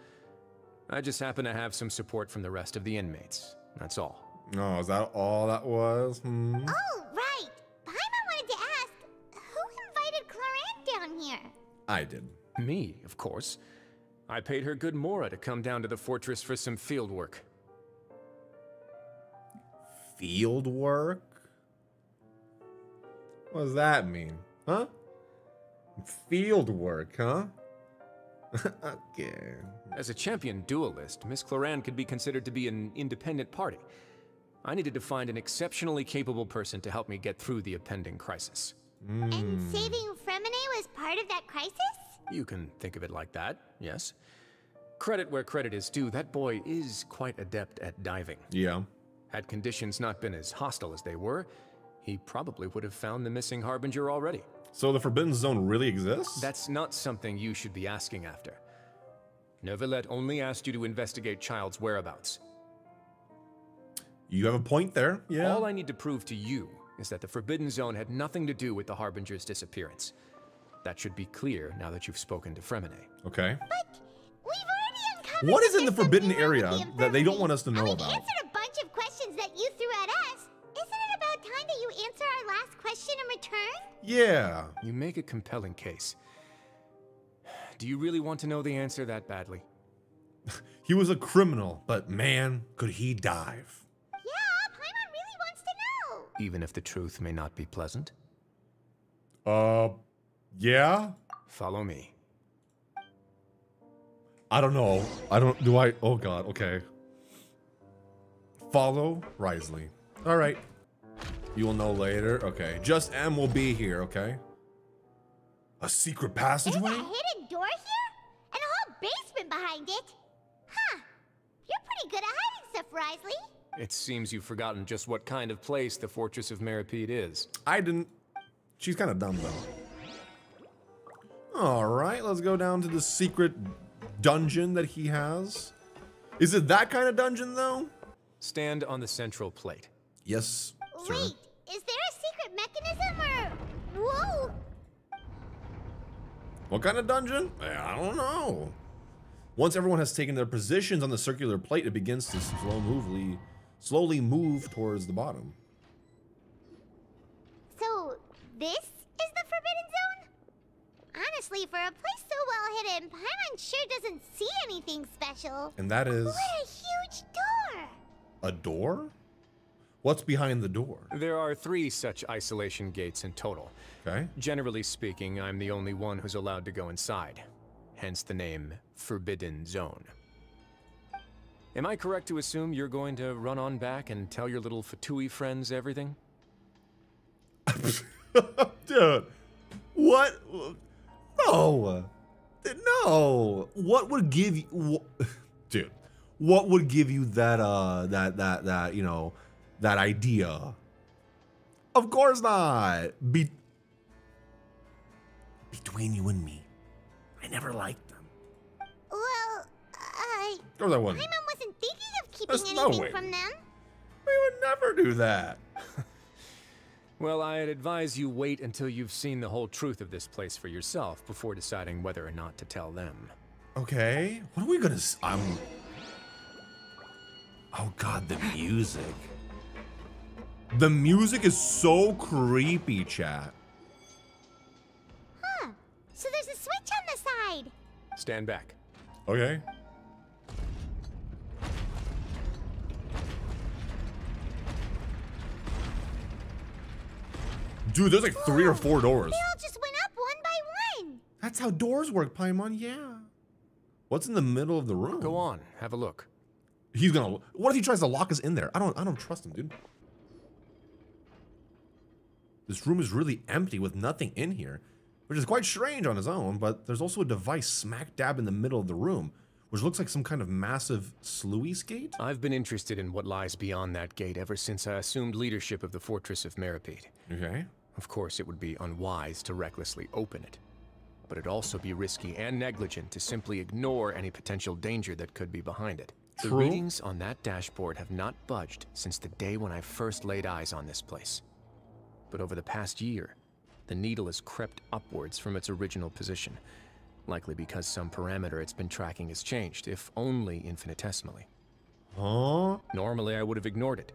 I just happen to have some support from the rest of the inmates. That's all. Oh, is that all that was? Hmm. Oh, right! Paimon wanted to ask, who invited Clorinde down here? I did. Me, of course. I paid her good mora to come down to the fortress for some field work. Field work? What does that mean? Huh? Field work, huh? Okay. As a champion duelist, Miss Clorinde could be considered to be an independent party. I needed to find an exceptionally capable person to help me get through the impending crisis. Mm. And saving Freminet was part of that crisis? You can think of it like that, yes. Credit where credit is due, that boy is quite adept at diving. Yeah. Had conditions not been as hostile as they were, he probably would have found the missing harbinger already. So the Forbidden Zone really exists? That's not something you should be asking after. Neuvillette only asked you to investigate Child's whereabouts. You have a point there, yeah. All I need to prove to you is that the Forbidden Zone had nothing to do with the harbinger's disappearance. That should be clear now that you've spoken to Freminet. Okay. But we've already uncovered what is in the forbidden area that they don't want us to know about? Answered a bunch of questions that you threw at us. Isn't it about time that you answer our last question in return? Yeah. You make a compelling case. Do you really want to know the answer that badly? He was a criminal, but man, could he dive. Yeah, Paimon really wants to know. Even if the truth may not be pleasant? Yeah? Follow me. I don't know. Oh god, okay. Follow Wriothesley. Alright. You will know later. Okay. Just M will be here, okay? A secret passageway? There's a hidden door here? And a whole basement behind it? Huh. You're pretty good at hiding stuff, Wriothesley. It seems you've forgotten just what kind of place the Fortress of Meropide is. I didn't. She's kind of dumb, though. All right, let's go down to the secret dungeon that he has. Is it that kind of dungeon, though? Stand on the central plate. Yes, sir. Wait, is there a secret mechanism or... Whoa! What kind of dungeon? I don't know. Once everyone has taken their positions on the circular plate, it begins to slowly move towards the bottom. So, this is the Forbidden Zone? Honestly, for a place so well hidden, Paimon sure doesn't see anything special. And that is... What a huge door! A door? What's behind the door? There are 3 such isolation gates in total. Okay. Generally speaking, I'm the only one who's allowed to go inside. Hence the name Forbidden Zone. Am I correct to assume you're going to run on back and tell your little Fatui friends everything? Dude, what? No, no. What would give you, dude? What would give you that, that you know, that idea? Of course not. Between you and me, I never liked them. Well, of course I wasn't. Paimon wasn't thinking of keeping anything from them. We would never do that. Well, I'd advise you wait until you've seen the whole truth of this place for yourself before deciding whether or not to tell them. Okay. What are we gonna s- Oh god, the music. The music is so creepy, chat. Huh. So there's a switch on the side. Stand back. Okay. Dude, there's like 3 or 4 doors. They all just went up one by one. That's how doors work, Paimon, yeah. What's in the middle of the room? Go on, have a look. He's gonna, what if he tries to lock us in there? I don't trust him, dude. This room is really empty with nothing in here, which is quite strange on its own, but there's also a device smack dab in the middle of the room, which looks like some kind of massive sluice gate. I've been interested in what lies beyond that gate ever since I assumed leadership of the Fortress of Meropide. Okay. Of course, it would be unwise to recklessly open it, but it'd also be risky and negligent to simply ignore any potential danger that could be behind it. True. The readings on that dashboard have not budged since the day when I first laid eyes on this place. But over the past year, the needle has crept upwards from its original position, likely because some parameter it's been tracking has changed, if only infinitesimally. Huh? Normally I would have ignored it,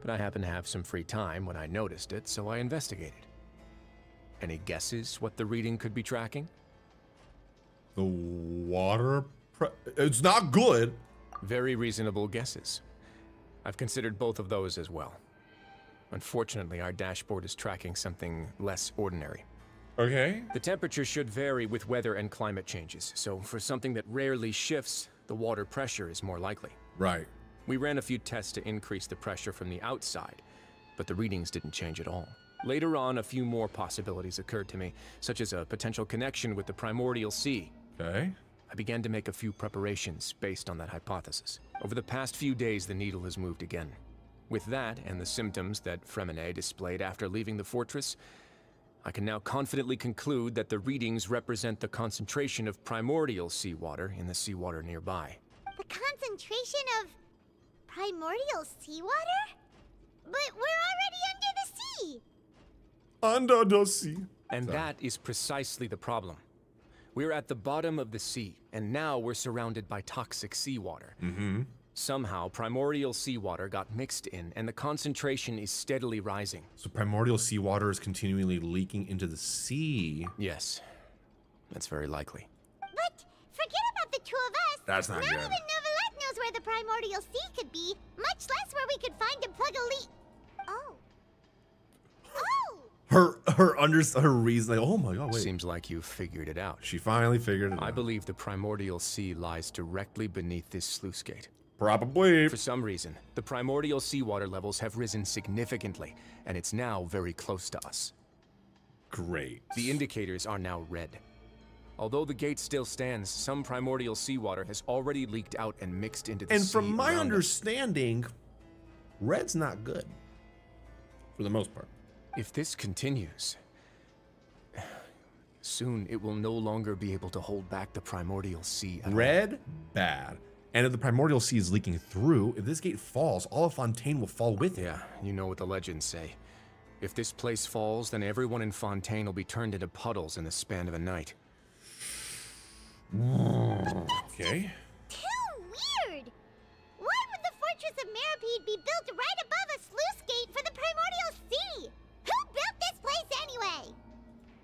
but I happened to have some free time when I noticed it, so I investigated. Any guesses what the reading could be tracking? The water it's not good. Very reasonable guesses. I've considered both of those as well. Unfortunately, our dashboard is tracking something less ordinary. Okay. The temperature should vary with weather and climate changes, so for something that rarely shifts, the water pressure is more likely. Right. We ran a few tests to increase the pressure from the outside, but the readings didn't change at all. Later on, a few more possibilities occurred to me, such as a potential connection with the Primordial Sea. Okay. I began to make a few preparations based on that hypothesis. Over the past few days, the needle has moved again. With that, and the symptoms that Freminet displayed after leaving the fortress, I can now confidently conclude that the readings represent the concentration of primordial seawater in the seawater nearby. The concentration of primordial seawater? But we're already under the sea! Under the sea. And that is precisely the problem. We're at the bottom of the sea, and now we're surrounded by toxic seawater. Mm-hmm. Somehow, primordial seawater got mixed in, and the concentration is steadily rising. So primordial seawater is continually leaking into the sea. Yes, that's very likely. But forget about the two of us. That's not good. Not even Neuvillette knows where the primordial sea could be, much less where we could find and plug a leak. Oh. Oh. Her reason. Like, oh my God. Wait. Seems like you figured it out. She finally figured it out. I believe the primordial sea lies directly beneath this sluice gate. Probably. For some reason, the primordial seawater levels have risen significantly, and it's now very close to us. Great. The indicators are now red. Although the gate still stands, some primordial seawater has already leaked out and mixed into the sea. And from my understanding, red's not good. For the most part. If this continues, soon it will no longer be able to hold back the primordial sea. Red? Bad. And if the primordial sea is leaking through, if this gate falls, all of Fontaine will fall with it. Yeah, you know what the legends say. If this place falls, then everyone in Fontaine will be turned into puddles in the span of a night. But that's okay. Just too weird! Why would the fortress of Meropide be built right above a sluice gate for the primordial sea? Who built this place anyway?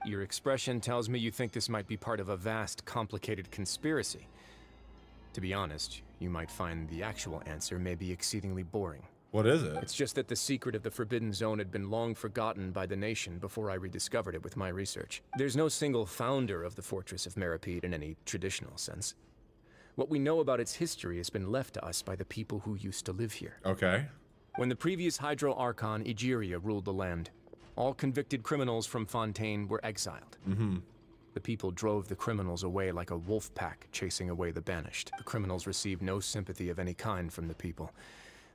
Your expression tells me you think this might be part of a vast, complicated conspiracy. To be honest, you might find the actual answer may be exceedingly boring. What is it? It's just that the secret of the Forbidden Zone had been long forgotten by the nation before I rediscovered it with my research. There's no single founder of the Fortress of Meropide in any traditional sense. What we know about its history has been left to us by the people who used to live here. Okay. When the previous Hydro Archon Egeria ruled the land, all convicted criminals from Fontaine were exiled. Mm-hmm. The people drove the criminals away like a wolf pack chasing away the banished. The criminals received no sympathy of any kind from the people.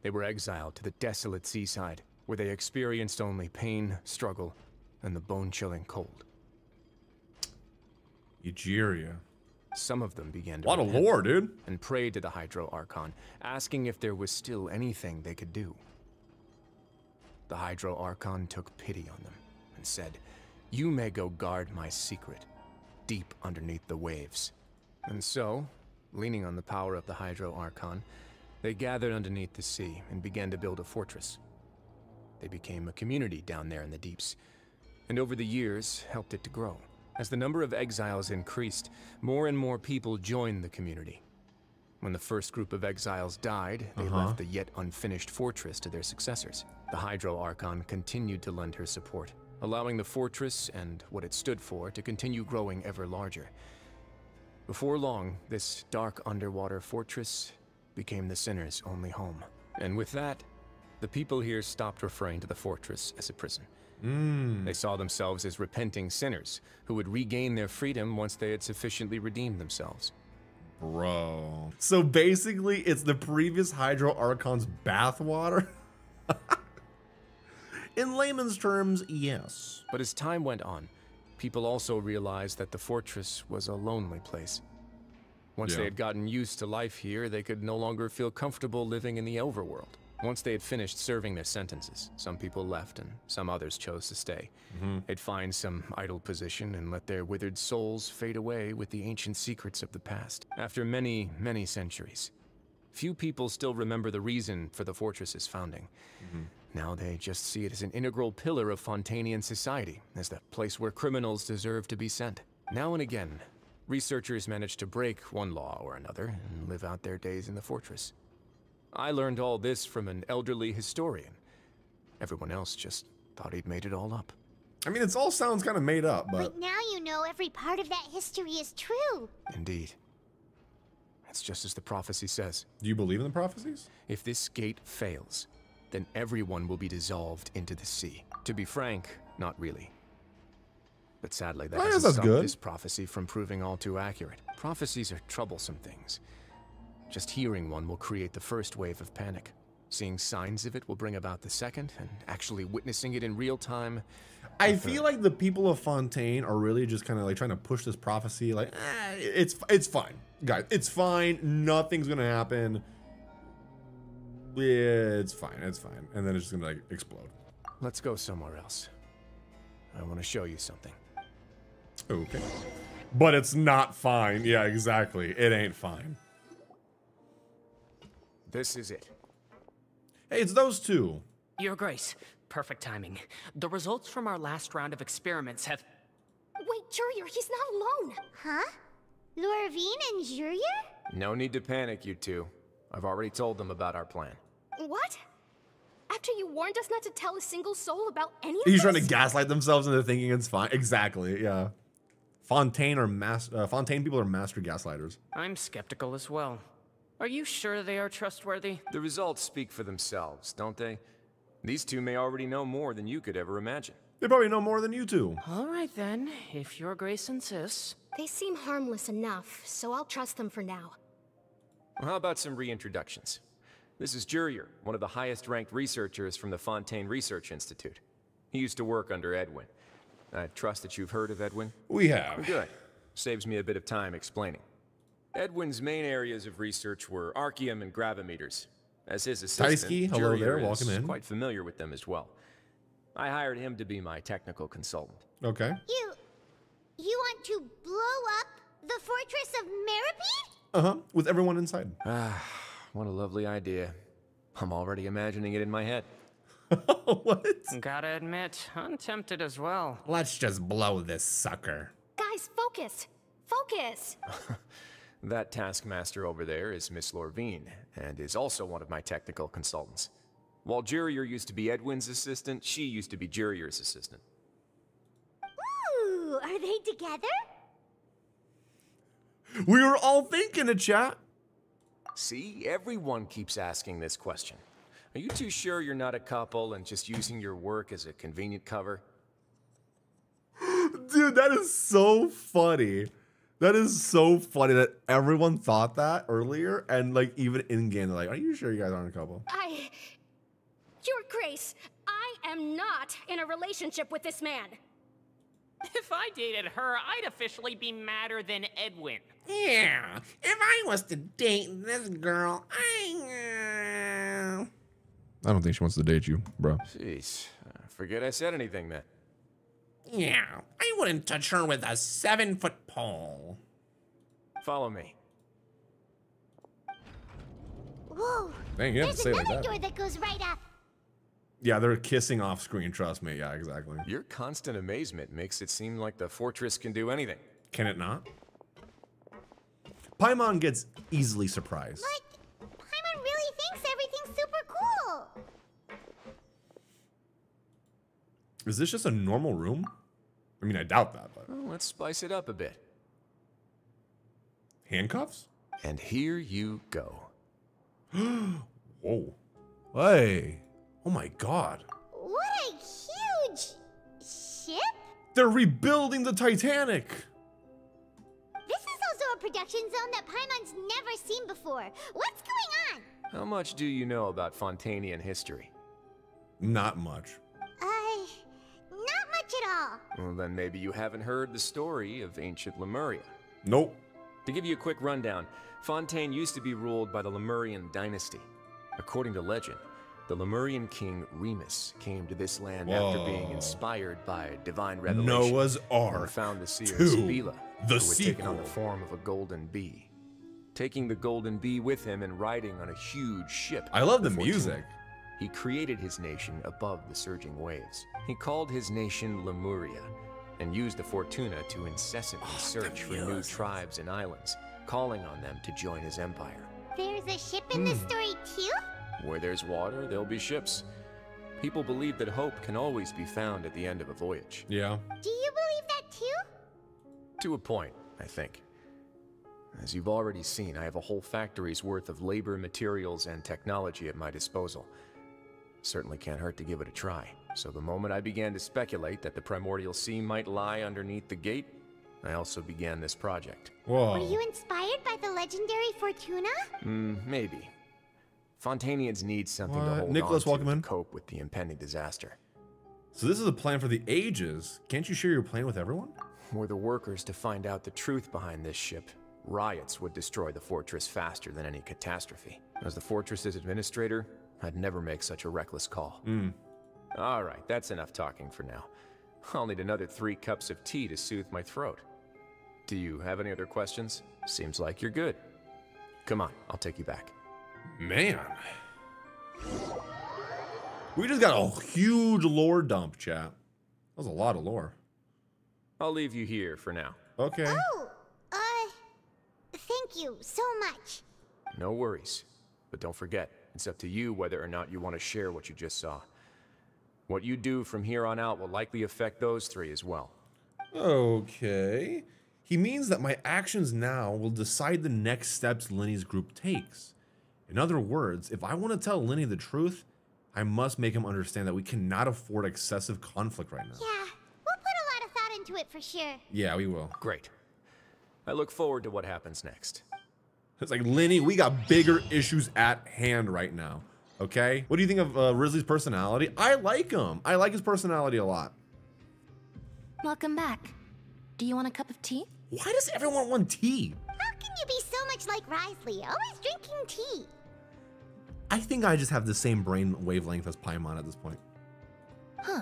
They were exiled to the desolate seaside, where they experienced only pain, struggle, and the bone-chilling cold. Egeria. Some of them began to repent. What a lore, dude! And prayed to the Hydro Archon, asking if there was still anything they could do. The Hydro Archon took pity on them and said, "You may go guard my secret deep underneath the waves." And so, leaning on the power of the Hydro Archon, they gathered underneath the sea and began to build a fortress. They became a community down there in the deeps, and over the years, helped it to grow. As the number of exiles increased, more and more people joined the community. When the first group of exiles died, they left the yet unfinished fortress to their successors. The Hydro Archon continued to lend her support, allowing the fortress and what it stood for to continue growing ever larger. Before long, this dark underwater fortress became the sinner's only home. And with that, the people here stopped referring to the fortress as a prison. Mm. They saw themselves as repenting sinners who would regain their freedom once they had sufficiently redeemed themselves. Bro. So basically, it's the previous Hydro Archon's bathwater? In layman's terms, yes. But as time went on, people also realized that the fortress was a lonely place. Once they had gotten used to life here, they could no longer feel comfortable living in the overworld. Once they had finished serving their sentences, some people left and some others chose to stay. They'd find some idle position and let their withered souls fade away with the ancient secrets of the past. After many, many centuries, few people still remember the reason for the fortress's founding. Now they just see it as an integral pillar of Fontanian society, as the place where criminals deserve to be sent. Now and again, researchers manage to break one law or another and live out their days in the fortress. I learned all this from an elderly historian. Everyone else just thought he'd made it all up. I mean, it all sounds kind of made up, but now you know every part of that history is true. Indeed. It's just as the prophecy says. Do you believe in the prophecies? If this gate fails, then everyone will be dissolved into the sea. To be frank, not really. But sadly, that doesn't stop this prophecy from proving all too accurate. Prophecies are troublesome things. Just hearing one will create the first wave of panic. Seeing signs of it will bring about the second, and actually witnessing it in real time. I feel like the people of Fontaine are really just kind of like trying to push this prophecy. Like, it's fine, guys. It's fine. Nothing's gonna happen. Yeah, it's fine. It's fine. And then it's just gonna like explode. Let's go somewhere else. I want to show you something. Okay. But it's not fine. Yeah, exactly. It ain't fine. This is it. Hey, it's those two. Your Grace, perfect timing. The results from our last round of experiments have... Wait, Jurieu, he's not alone. Huh? Lourvine and Jurieu? No need to panic, you two. I've already told them about our plan. What? After you warned us not to tell a single soul about any of this? He's trying to gaslight themselves into thinking it's fine. Exactly, yeah. Fontaine people are master gaslighters. I'm skeptical as well. Are you sure they are trustworthy? The results speak for themselves, don't they? These two may already know more than you could ever imagine. They probably know more than you two. All right then, if your Grace insists. They seem harmless enough, so I'll trust them for now. Well, how about some reintroductions? This is Jurieu, one of the highest-ranked researchers from the Fontaine Research Institute. He used to work under Edwin. I trust that you've heard of Edwin? We have. Good. Saves me a bit of time explaining. Edwin's main areas of research were Archeum and gravimeters. As his assistant, Jurieu is quite familiar with them as well. I hired him to be my technical consultant. Okay. You want to blow up the fortress of Meropide? With everyone inside. What a lovely idea. I'm already imagining it in my head. What? Gotta admit, I'm tempted as well. Let's just blow this sucker. Guys, focus. Focus. That taskmaster over there is Miss Lourvine, and is also one of my technical consultants. While Jurieu used to be Edwin's assistant, she used to be Jurieu's assistant. Ooh, are they together? We were all thinking it, chat. See, everyone keeps asking this question. Are you two sure you're not a couple and just using your work as a convenient cover? Dude, that is so funny. That is so funny that everyone thought that earlier, and like even in game, they're like, "Are you sure you guys aren't a couple?" Your Grace, I am not in a relationship with this man. If I dated her, I'd officially be madder than Edwin. Yeah, if I was to date this girl, I don't think she wants to date you, bro. Jeez, I forget I said anything then. Yeah, I wouldn't touch her with a 7-foot pole. Follow me. Whoa! Dang, you have to say like that. There's another door that goes right up. Yeah, they're kissing off screen, trust me. Yeah, exactly. Your constant amazement makes it seem like the fortress can do anything. Can it not? Paimon gets easily surprised. But Paimon really thinks everything's super cool. Is this just a normal room? I mean, I doubt that, but... Well, let's spice it up a bit. Handcuffs? And here you go. Whoa. Hey. Oh my god. What a huge ship! They're rebuilding the Titanic! This is also a production zone that Paimon's never seen before. What's going on? How much do you know about Fontanian history? Not much. Not much at all. Well, then maybe you haven't heard the story of ancient Lemuria. Nope. To give you a quick rundown, Fontaine used to be ruled by the Lemurian dynasty. According to legend, The Lemurian king Remus came to this land after being inspired by divine revelation. Noah's Ark and found the seer Sibila, who was taken on the form of a golden bee. Taking the golden bee with him and riding on a huge ship. I love the music. He created his nation above the surging waves. He called his nation Lemuria and used the Fortuna to incessantly search for new tribes and islands, calling on them to join his empire. There's a ship in the story too? Where there's water, there'll be ships. People believe that hope can always be found at the end of a voyage. Yeah. Do you believe that too? To a point, I think. As you've already seen, I have a whole factory's worth of labor, materials, and technology at my disposal. Certainly can't hurt to give it a try. So the moment I began to speculate that the Primordial Sea might lie underneath the gate, I also began this project. Whoa. Were you inspired by the legendary Fortuna? Maybe. Fontanians need something to hold on to cope with the impending disaster. So this is a plan for the ages. Can't you share your plan with everyone? Were the workers to find out the truth behind this ship, riots would destroy the fortress faster than any catastrophe. As the fortress's administrator, I'd never make such a reckless call. All right, that's enough talking for now. I'll need another 3 cups of tea to soothe my throat. Do you have any other questions? Seems like you're good. Come on, I'll take you back. Man, we just got a huge lore dump, chat. That was a lot of lore. I'll leave you here for now. Okay. Oh, thank you so much. No worries. But don't forget, it's up to you whether or not you want to share what you just saw. What you do from here on out will likely affect those 3 as well. Okay. He means that my actions now will decide the next steps Lyney's group takes. In other words, if I want to tell Lyney the truth, I must make him understand that we cannot afford excessive conflict right now. Yeah, we'll put a lot of thought into it for sure. Yeah, we will. Great. I look forward to what happens next. It's like, Lyney, we got bigger issues at hand right now, okay? What do you think of Risley's personality? I like him. I like his personality a lot. Welcome back. Do you want a cup of tea? Why does everyone want tea? How can you be so much like Wriothesley, always drinking tea? I think I just have the same brain wavelength as Paimon at this point. Huh.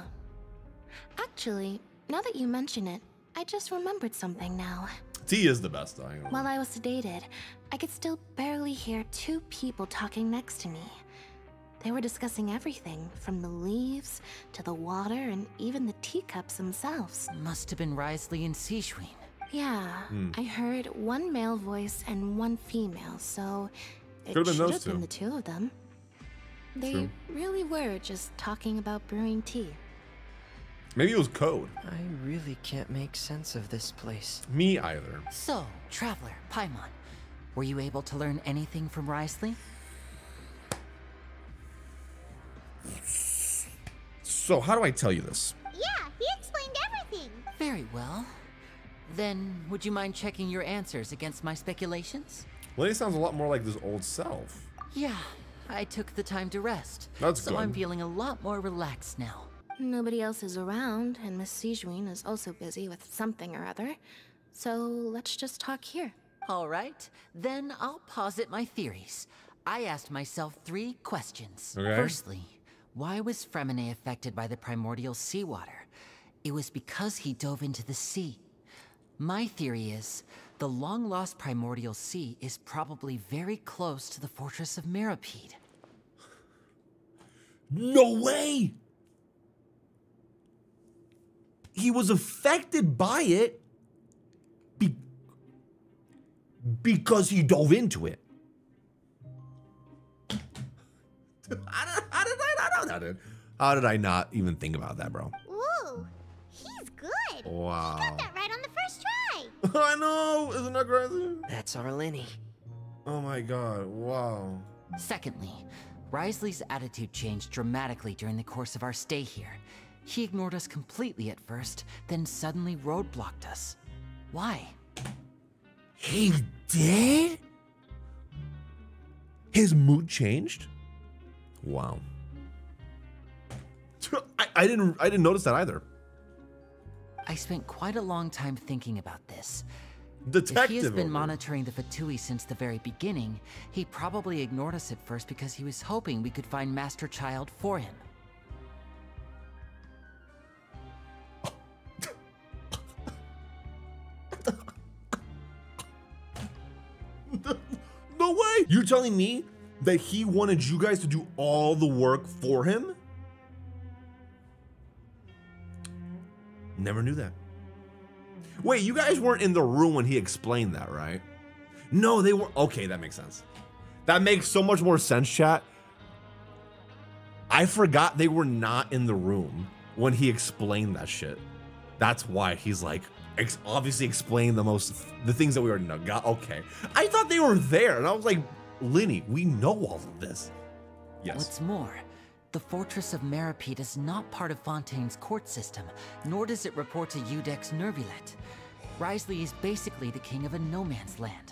Actually, now that you mention it, I just remembered something now. Tea is the best, though. While I was sedated, I could still barely hear 2 people talking next to me. They were discussing everything, from the leaves to the water and even the teacups themselves. Must have been Wriothesley and Sigewinne. Yeah, I heard 1 male voice and 1 female, so it should have been the 2 of them. They really were just talking about brewing tea. Maybe it was code. I really can't make sense of this place. Me either. So, Traveler, Paimon, were you able to learn anything from Wriothesley? So, how do I tell you this? Yeah, he explained everything. Very well. Then, would you mind checking your answers against my speculations? Well, he sounds a lot more like his old self. Yeah, I took the time to rest. That's good. So I'm feeling a lot more relaxed now. Nobody else is around, and Miss Sigewinne is also busy with something or other. So let's just talk here. All right, then I'll posit my theories. I asked myself 3 questions. Okay. Firstly, why was Freminet affected by the primordial seawater? It was because he dove into the sea. My theory is, the long-lost primordial sea is probably very close to the fortress of Meropide. No way! He was affected by it because he dove into it. How did I not even think about that, bro? Whoa, he's good. Wow. He got that right on the first try. I know, isn't that crazy? That's our Lyney. Oh my God, wow. Secondly, Wriothesley's attitude changed dramatically during the course of our stay here. He ignored us completely at first, then suddenly roadblocked us. Why? He did? His mood changed? Wow. I didn't notice that either. I spent quite a long time thinking about this. Detective. If he has been monitoring the Fatui since the very beginning, he probably ignored us at first because he was hoping we could find Master Child for him. No way! You're telling me that he wanted you guys to do all the work for him? Never knew that. Wait, you guys weren't in the room when he explained that, right? No, they were. Okay, that makes sense. That makes so much more sense, chat. I forgot they were not in the room when he explained that shit. That's why he's like, obviously explain the things that we already know. God, okay. I thought they were there, and I was like, Lyney, we know all of this. Yes. What's more, the fortress of Meropide is not part of Fontaine's court system, nor does it report to Eudex Neuvillette. Wriothesley is basically the king of a no-man's land.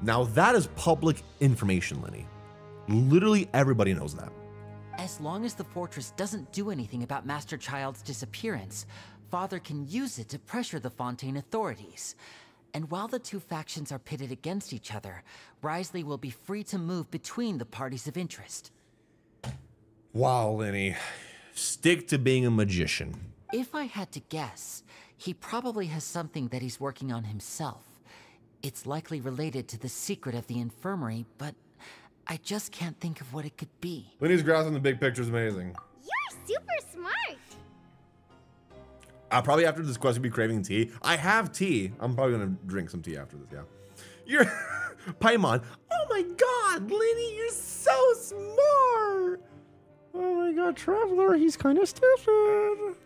Now that is public information, Lyney. Literally everybody knows that. As long as the fortress doesn't do anything about Master Child's disappearance, Father can use it to pressure the Fontaine authorities. And while the two factions are pitted against each other, Wriothesley will be free to move between the parties of interest. Wow, Lyney. Stick to being a magician. If I had to guess, he probably has something that he's working on himself. It's likely related to the secret of the infirmary, but I just can't think of what it could be. Lyney's grasp on the big picture is amazing. You're super smart. I probably after this quest would be craving tea. I have tea. I'm probably gonna drink some tea after this. Yeah. You're Paimon. Oh my God, Lyney, you're so smart. Oh my God, Traveler, he's kind of stupid.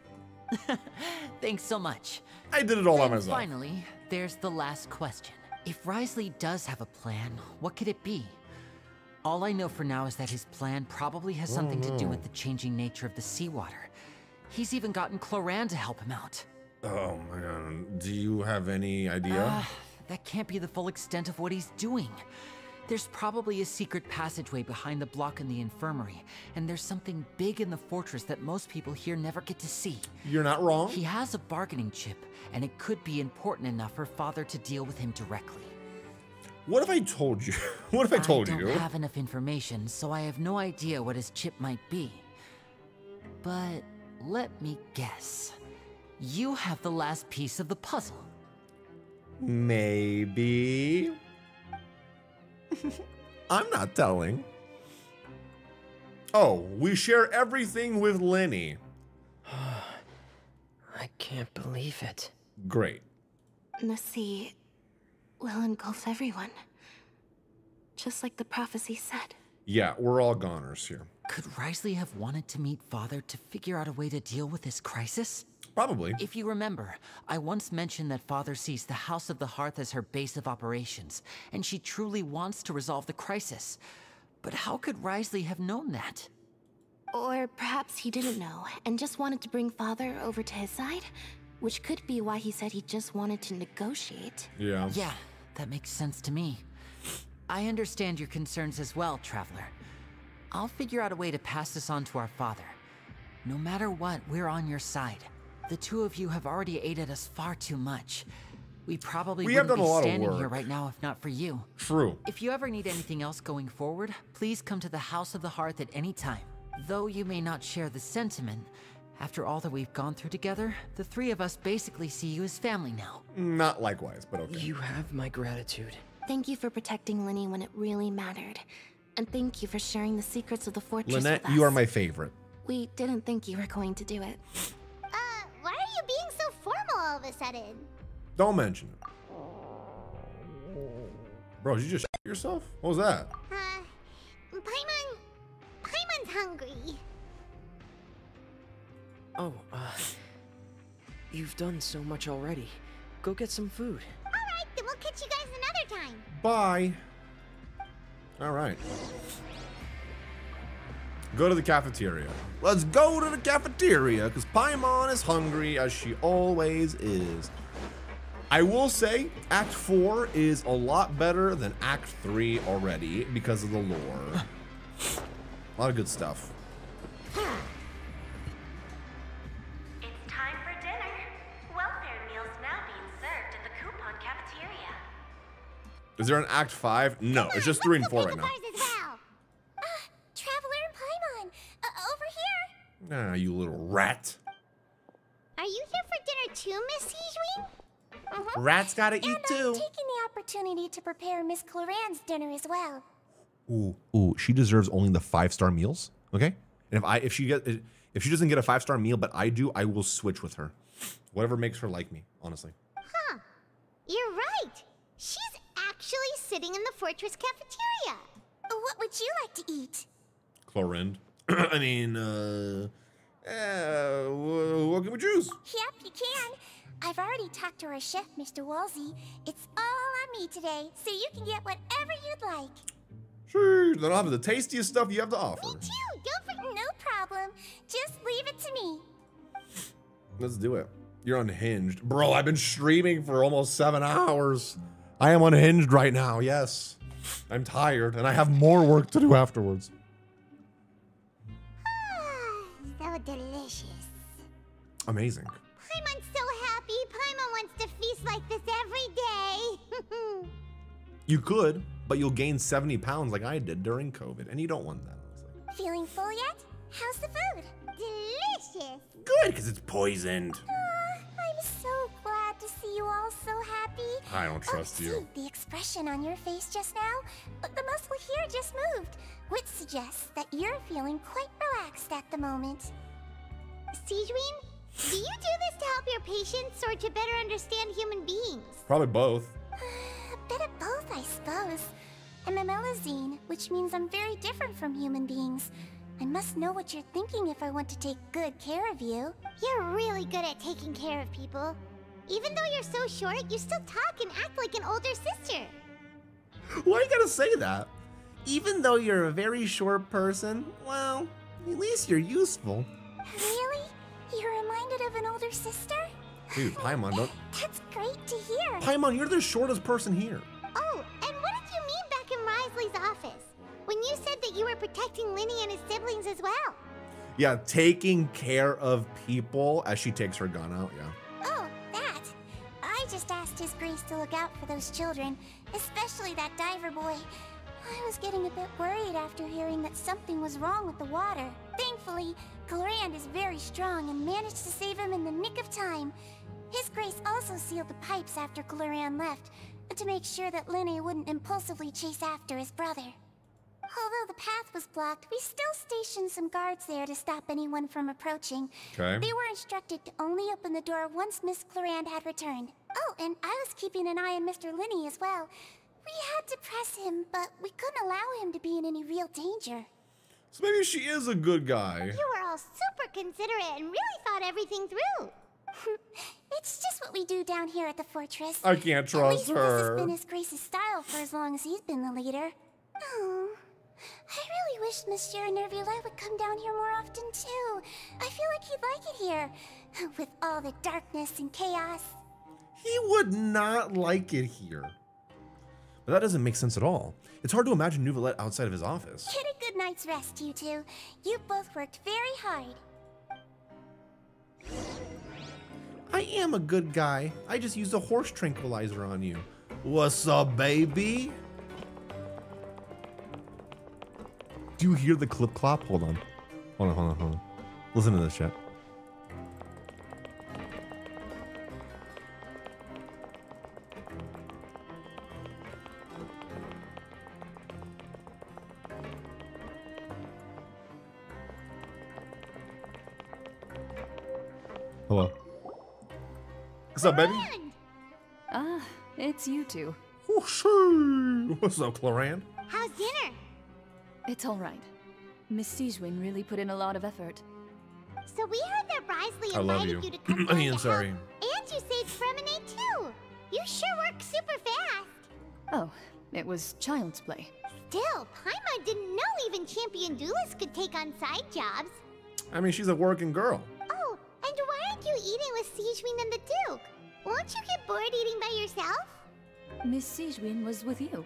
Thanks so much. I did it all on myself. Finally, there's the last question. If Wriothesley does have a plan, what could it be? All I know for now is that his plan probably has something to do with the changing nature of the seawater. He's even gotten Clorinde to help him out. Oh my God. Do you have any idea? That can't be the full extent of what he's doing. There's probably a secret passageway behind the block in the infirmary, and there's something big in the fortress that most people here never get to see. You're not wrong. He has a bargaining chip, and it could be important enough for Father to deal with him directly. What if I told you? What if I told you? I don't have enough information, so I have no idea what his chip might be. But let me guess. You have the last piece of the puzzle. Maybe. I'm not telling. Oh, we share everything with Lyney. I can't believe it. Great. Let's see. Will engulf everyone, just like the prophecy said. Yeah, we're all goners here. Could Wriothesley have wanted to meet Father to figure out a way to deal with this crisis? Probably. If you remember, I once mentioned that Father sees the House of the Hearth as her base of operations, and she truly wants to resolve the crisis. But how could Wriothesley have known that? Or perhaps he didn't know, and just wanted to bring Father over to his side, which could be why he said he just wanted to negotiate. Yeah. Yeah. That makes sense to me. I understand your concerns as well, Traveler. I'll figure out a way to pass this on to our father. No matter what, we're on your side. The two of you have already aided us far too much. We probably wouldn't be standing here right now if not for you. True. If you ever need anything else going forward, please come to the House of the Hearth at any time. Though you may not share the sentiment, after all that we've gone through together, the three of us basically see you as family now. Not likewise, but okay. You have my gratitude. Thank you for protecting Lyney when it really mattered. And thank you for sharing the secrets of the fortress with us. Lynette, you are my favorite. We didn't think you were going to do it. Why are you being so formal all of a sudden? Don't mention it. Bro, did you just shit yourself? What was that? Paimon's hungry. Oh, you've done so much already. Go get some food. All right, then we'll catch you guys another time. Bye. All right. Go to the cafeteria. Let's go to the cafeteria, because Paimon is hungry, as she always is. I will say, Act 4 is a lot better than Act 3 already, because of the lore. A lot of good stuff. Is there an Act 5? No, it's just 3 and 4 right now. Traveler and Paimon, over here. Nah, you little rat. Are you here for dinner too, Miss Sigewinne? Rats gotta eat too. And I'm taking the opportunity to prepare Miss Clorinde's dinner as well. Ooh, ooh, she deserves only the 5-star meals, okay? And if she doesn't get a 5-star meal, but I do, I will switch with her. Whatever makes her like me, honestly. Huh? You're right. She's actually sitting in the fortress cafeteria. What would you like to eat? Clorinde. I mean, what can we choose? Yep, you can. I've already talked to our chef, Mr. Wolsey. It's all on me today, so you can get whatever you'd like. Sure, then I'll have the tastiest stuff you have to offer. Me too. Go for it, no problem. Just leave it to me. Let's do it. You're unhinged. Bro, I've been streaming for almost 7 hours. I am unhinged right now, yes. I'm tired, and I have more work to do afterwards. Ah, so delicious. Amazing. Paimon's so happy. Paimon wants to feast like this every day. You could, but you'll gain 70 pounds like I did during COVID, and you don't want that. Feeling full yet? How's the food? Delicious. Good, because it's poisoned. I'm so glad to see you all so happy. I don't trust you. The expression on your face just now, the muscle here just moved, which suggests that you're feeling quite relaxed at the moment. Sigewinne? Do you do this to help your patients or to better understand human beings? Probably both. A bit of both, I suppose. I'm a Melazine, which means I'm very different from human beings. I must know what you're thinking if I want to take good care of you. You're really good at taking care of people. Even though you're so short, you still talk and act like an older sister. Why you gotta say that? Even though you're a very short person, well, at least you're useful. Really? You're reminded of an older sister? Dude, Paimon, don't... That's great to hear. Paimon, you're the shortest person here. Oh, and what did you mean back in Wriothesley's office? When you said that you were protecting Lyney and his siblings as well. Yeah, taking care of people as she takes her gun out, yeah. Oh, that. I just asked His Grace to look out for those children, especially that diver boy. I was getting a bit worried after hearing that something was wrong with the water. Thankfully, Clorinde is very strong and managed to save him in the nick of time. His Grace also sealed the pipes after Clorinde left, to make sure that Lyney wouldn't impulsively chase after his brother. Although the path was blocked, we still stationed some guards there to stop anyone from approaching. Okay. They were instructed to only open the door once Miss Clorinde had returned. Oh, and I was keeping an eye on Mr. Lyney as well. We had to press him, but we couldn't allow him to be in any real danger. So maybe she is a good guy. You were all super considerate and really thought everything through. It's just what we do down here at the fortress. I can't trust her. This has been His Grace's style for as long as he's been the leader. Oh, I really wish Monsieur Neuvillette would come down here more often too. I feel like he'd like it here, with all the darkness and chaos. He would not like it here. But that doesn't make sense at all. It's hard to imagine Neuvillette outside of his office. Get a good night's rest, you two. You both worked very hard. I am a good guy. I just used a horse tranquilizer on you. What's up, baby? Do you hear the clip clop? Hold on. Hold on, hold on, hold on. Listen to this, chat. Hello. What's up, baby? Ah, it's you two. What's up, Clorinde? How's dinner? It's all right. Miss Sigewinne really put in a lot of effort. So we heard that Wriothesley invited you to come down to help, and you saved Freminet too. You sure work super fast. Oh, it was child's play. Still, Paimon didn't know even champion duelists could take on side jobs. I mean, she's a working girl. And why aren't you eating with Sigewinne and the Duke? Won't you get bored eating by yourself? Miss Sigewinne was with you,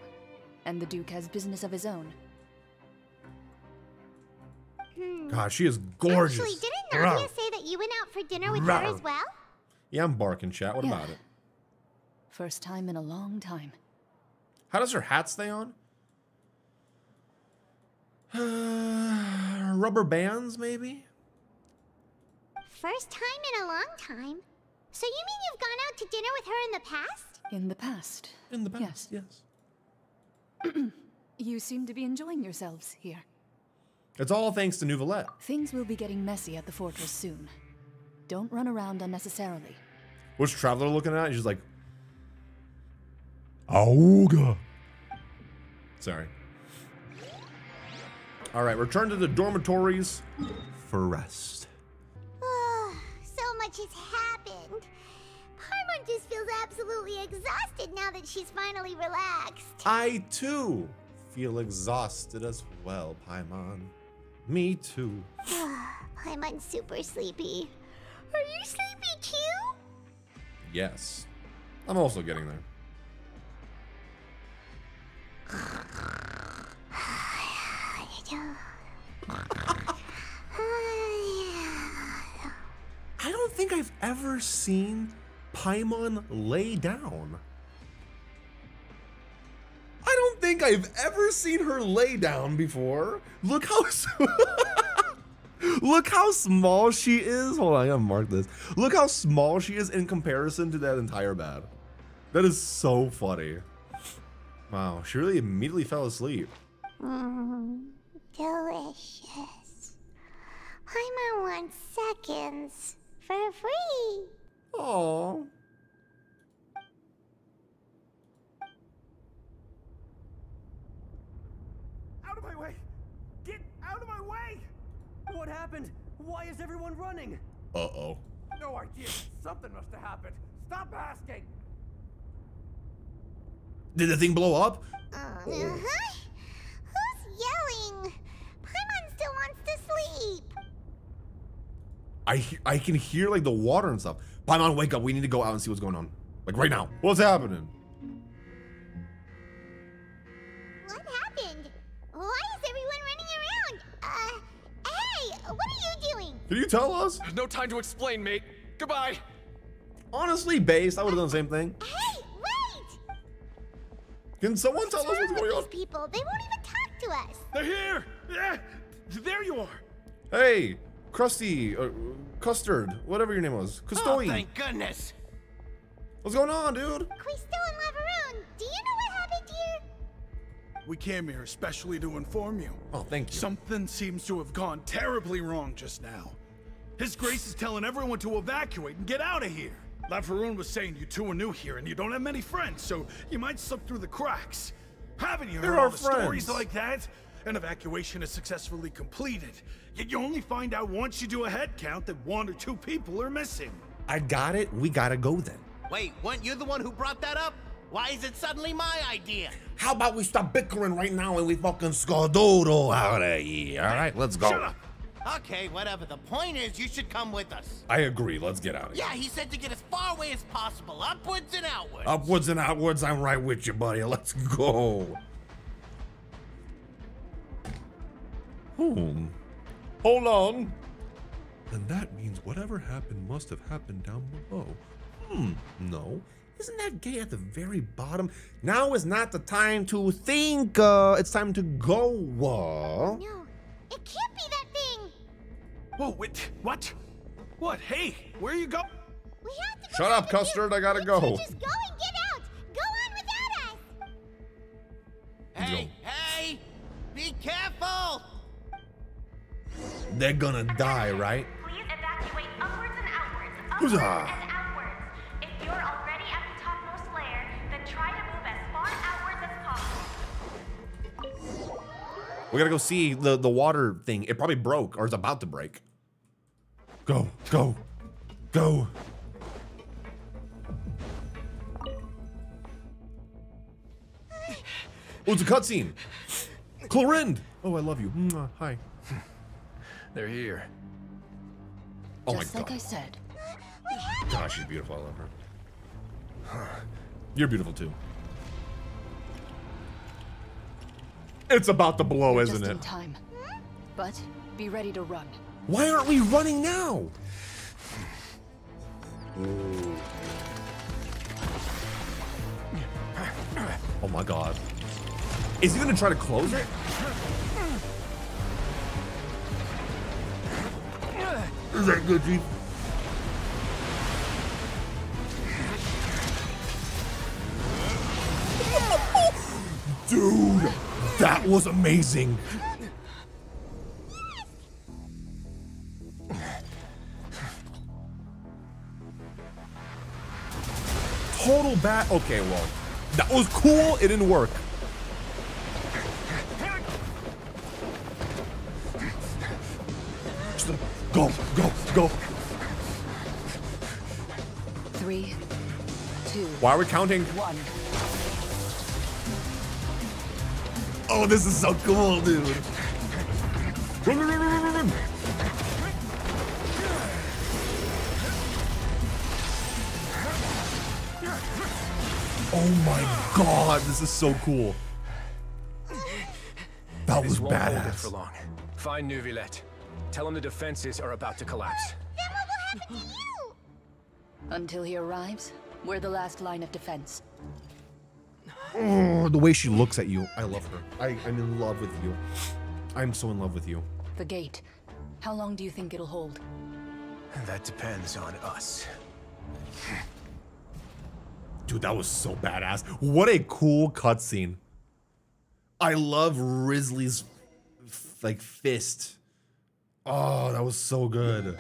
and the Duke has business of his own. God, she is gorgeous. Actually, didn't Nadia say that you went out for dinner with her as well? Yeah, I'm barking, chat. What about it? First time in a long time. How does her hat stay on? Rubber bands, maybe? First time in a long time. So you mean you've gone out to dinner with her in the past? In the past. In the past, yes. You seem to be enjoying yourselves here. It's all thanks to Neuvillette. Things will be getting messy at the fortress soon. Don't run around unnecessarily. What's Traveler looking at? She's like... Auga. Sorry. All right, return to the dormitories for rest. Oh, so much has happened. Paimon just feels absolutely exhausted now that she's finally relaxed. I too feel exhausted as well, Paimon. Me too. Paimon's super sleepy. Are you sleepy too? Yes. I'm also getting there. I don't think I've ever seen Paimon lay down. I don't think I've ever seen her lay down before. Look how look how small she is. Hold on, I gotta mark this. Look how small she is in comparison to that entire bed. That is so funny. Wow, she really immediately fell asleep. Delicious. Paimon wants seconds for free. Oh. Out of my way! Get out of my way! What happened? Why is everyone running? Uh-oh. No idea. Something must have happened. Stop asking! Did the thing blow up? Uh-huh. Who's yelling? Paimon still wants to sleep. I can hear like the water and stuff. Paimon, wake up. We need to go out and see what's going on. Like right now. What's happening? What happened? Why is everyone running around? Hey, what are you doing? Can you tell us? There's no time to explain, mate. Goodbye. Honestly, Base, I would have done the same thing. Hey. Can someone tell us what's going on? These people, they won't even talk to us. They're here. Yeah, there you are. Hey, Krusty, Custard, whatever your name was. Custoy. Oh, thank goodness. What's going on, dude? Quisto and Lavaroon, do you know what happened here? We came here especially to inform you. Oh, thank you. Something seems to have gone terribly wrong just now. His Grace is telling everyone to evacuate and get out of here. Lavaroon was saying you two are new here and you don't have many friends, so you might slip through the cracks. Haven't you heard all the stories like that? An evacuation is successfully completed, yet you only find out once you do a head count that 1 or 2 people are missing. I got it. We gotta go then. Wait, weren't you the one who brought that up? Why is it suddenly my idea? How about we stop bickering right now and we fucking scodoodle out of here? All right, let's go. Shut up. Okay, whatever. The point is, you should come with us. I agree. Let's get out of here. Yeah, he said to get as far away as possible. Upwards and outwards. Upwards and outwards. I'm right with you, buddy. Let's go. Hold on. Then that means whatever happened must have happened down below. No. Isn't that gay at the very bottom? Now is not the time to think. It's time to go. No, it can't be that thing. Whoa, wait, what? What? Hey, where you go? We have to go. Shut up, Custard, I gotta go. Just go and get out. Go on without us. Hey, hey, be careful. They're gonna die, right? Please evacuate upwards and outwards. If you're already at the topmost layer, then try to move as far outwards as possible. We gotta go see the water thing. It probably broke or it's about to break. Go, go, go. Oh, it's a cutscene. Clorinde. Oh, I love you. Hi. They're here. Oh my God. Just like I said. Gosh, she's beautiful. I love her. Huh. You're beautiful too. It's about to blow, isn't it? Just in time. But be ready to run. Why aren't we running now? Oh my my god. Is he gonna try to close it? Is that good, G? Dude, that was amazing. Total bat. Okay, well, that was cool. It didn't work. Go, go, go. 3, 2. Why are we counting? 1. Oh, this is so cool, dude. Run, run, run, run, run, run. Oh my god, this is so cool. That was badass. For long. Find Neuvillette. Tell him the defenses are about to collapse. Then what will happen to you? Until he arrives, we're the last line of defense. Oh, the way she looks at you. I love her. I'm in love with you. I'm so in love with you. The gate. How long do you think it'll hold? That depends on us. Dude, that was so badass. What a cool cutscene. I love Risley's like fist. Oh, that was so good.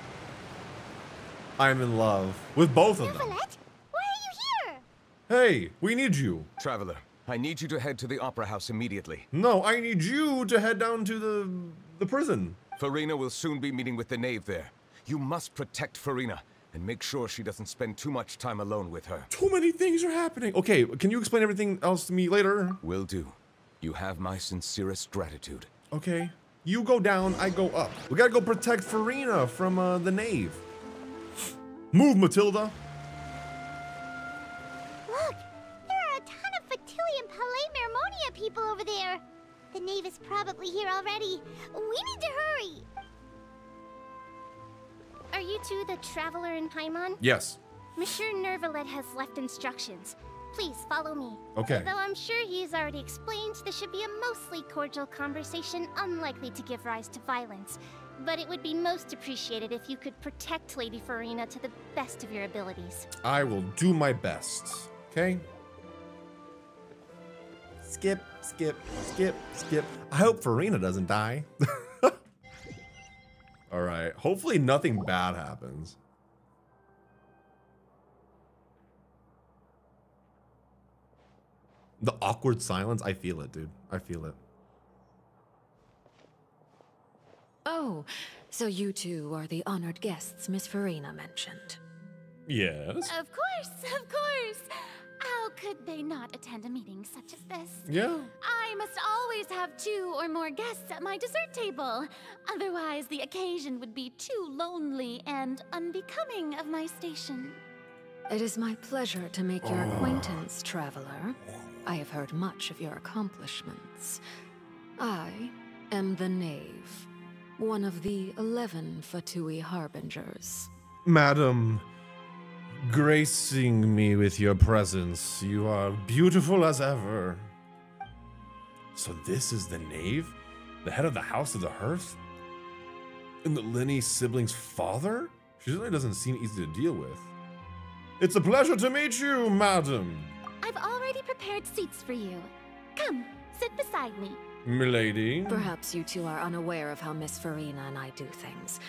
I'm in love with both of them. Neuvillette, why are you here? Hey, we need you. Traveler, I need you to head to the opera house immediately. No, I need you to head down to the prison. Farina will soon be meeting with the knave there. You must protect Farina and make sure she doesn't spend too much time alone with her. Too many things are happening. Okay, can you explain everything else to me later? Will do. You have my sincerest gratitude. Okay. You go down, I go up. We gotta go protect Farina from the knave. Move, Matilda. Look, there are a ton of Fatui and Palais Mermonia people over there. The knave is probably here already. We need to hurry. Are you two the traveler in Paimon? Yes. Monsieur Neuvillette has left instructions. Please follow me. Okay. Though I'm sure he's already explained, this should be a mostly cordial conversation, unlikely to give rise to violence. But it would be most appreciated if you could protect Lady Farina to the best of your abilities. I will do my best. Okay. Skip, skip, skip, skip. I hope Farina doesn't die. All right. Hopefully nothing bad happens. The awkward silence, I feel it, dude. I feel it. Oh, so you two are the honored guests Miss Farina mentioned. Yes. Of course, of course. How could they not attend a meeting such as this? Yeah. I must always have 2 or more guests at my dessert table. Otherwise, the occasion would be too lonely and unbecoming of my station. It is my pleasure to make your acquaintance, traveler. I have heard much of your accomplishments. I am the knave, one of the 11 Fatui Harbingers. Madam, gracing me with your presence, you are beautiful as ever. So this is the knave? The head of the House of the Hearth? And the Lyney siblings' father? She certainly doesn't seem easy to deal with. It's a pleasure to meet you, madam. I've already prepared seats for you. Come, sit beside me. Milady. Perhaps you two are unaware of how Miss Farina and I do things.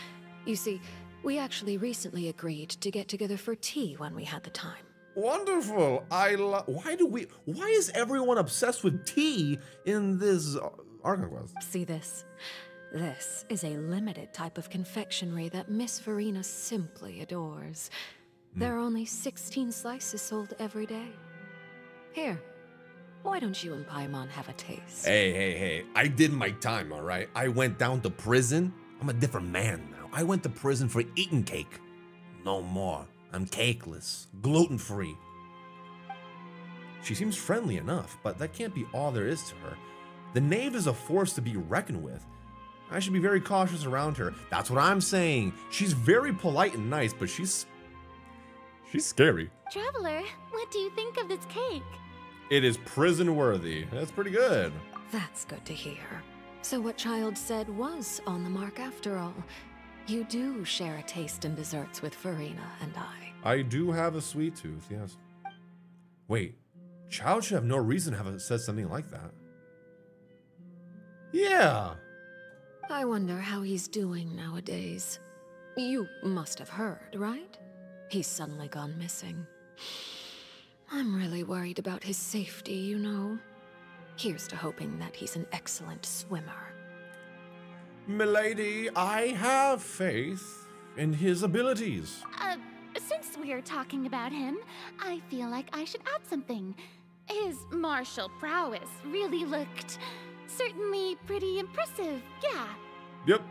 You see, we actually recently agreed to get together for tea when we had the time. Wonderful. Why is everyone obsessed with tea in this Archon Quest? See this? This is a limited type of confectionery that Miss Farina simply adores. There are only 16 slices sold every day. Here, why don't you and Paimon have a taste? Hey, hey, hey, I did my time, all right? I went down to prison. I'm a different man now. I went to prison for eating cake. No more. I'm cakeless, gluten-free. She seems friendly enough, but that can't be all there is to her. The knave is a force to be reckoned with. I should be very cautious around her. That's what I'm saying. She's very polite and nice, but she's scary. Traveler, what do you think of this cake? It is prison worthy. That's pretty good. That's good to hear. So what Child said was on the mark after all. You do share a taste in desserts with Farina and I. I do have a sweet tooth, yes. Wait, Child should have no reason to have said something like that. Yeah. I wonder how he's doing nowadays. You must have heard, right? He's suddenly gone missing. I'm really worried about his safety, you know. Here's to hoping that he's an excellent swimmer. Milady, I have faith in his abilities. Since we're talking about him, I feel like I should add something. His martial prowess really looked certainly pretty impressive, yeah. Yep.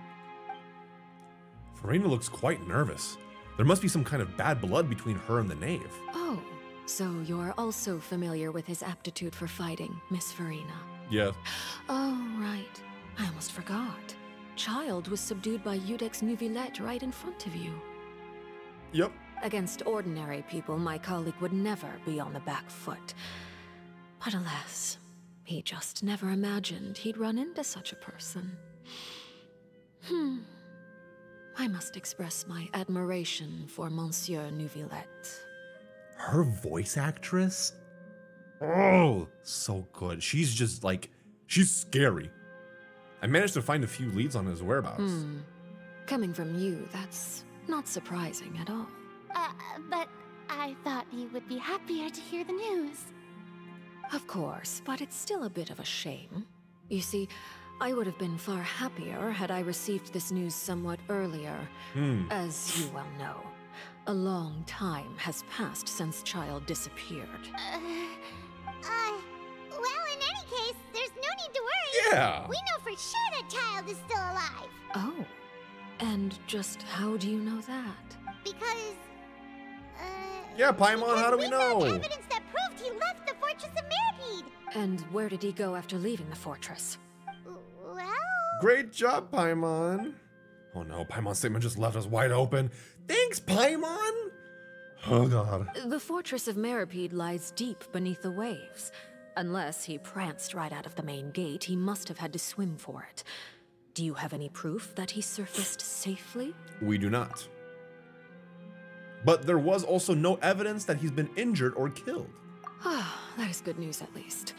Farina looks quite nervous. There must be some kind of bad blood between her and the knave. Oh, so you're also familiar with his aptitude for fighting, Miss Farina. Yeah. Oh, right. I almost forgot. Child was subdued by Eudex Neuvillette right in front of you. Yep. Against ordinary people, my colleague would never be on the back foot. But alas, he just never imagined he'd run into such a person. I must express my admiration for Monsieur Neuvillette. Her voice actress? Oh, so good. She's just like, she's scary. I managed to find a few leads on his whereabouts. Coming from you, that's not surprising at all. But I thought you would be happier to hear the news. Of course, but it's still a bit of a shame. You see, I would have been far happier had I received this news somewhat earlier. As you well know, a long time has passed since Child disappeared. Well, in any case, there's no need to worry. Yeah. We know for sure that Child is still alive. Oh, and just how do you know that? Because, yeah, Paimon, how do we know? Found evidence that proved he left the fortress of Meropide. And where did he go after leaving the fortress? Great job, Paimon. Oh no, Paimon's statement just left us wide open. Thanks, Paimon! Oh god. The fortress of Meropide lies deep beneath the waves. Unless he pranced right out of the main gate, he must have had to swim for it. Do you have any proof that he surfaced safely? We do not. But there was also no evidence that he's been injured or killed. Ah, that is good news at least.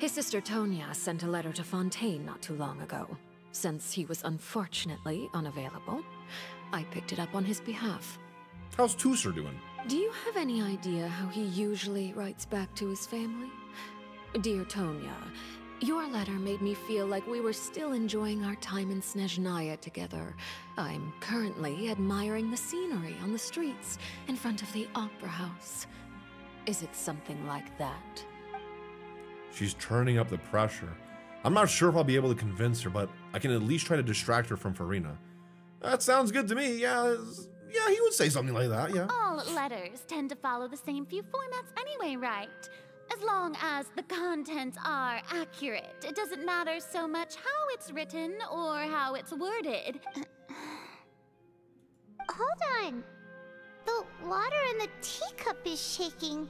His sister Tonia sent a letter to Fontaine not too long ago. Since he was unfortunately unavailable, I picked it up on his behalf. How's Tooser doing? Do you have any idea how he usually writes back to his family? Dear Tonia, your letter made me feel like we were still enjoying our time in Snezhnaya together. I'm currently admiring the scenery on the streets in front of the opera house. Is it something like that? She's turning up the pressure. I'm not sure if I'll be able to convince her, but I can at least try to distract her from Farina. That sounds good to me, yeah. Yeah, he would say something like that, yeah. All letters tend to follow the same few formats anyway, right? As long as the contents are accurate, it doesn't matter so much how it's written or how it's worded. Hold on. The water in the teacup is shaking.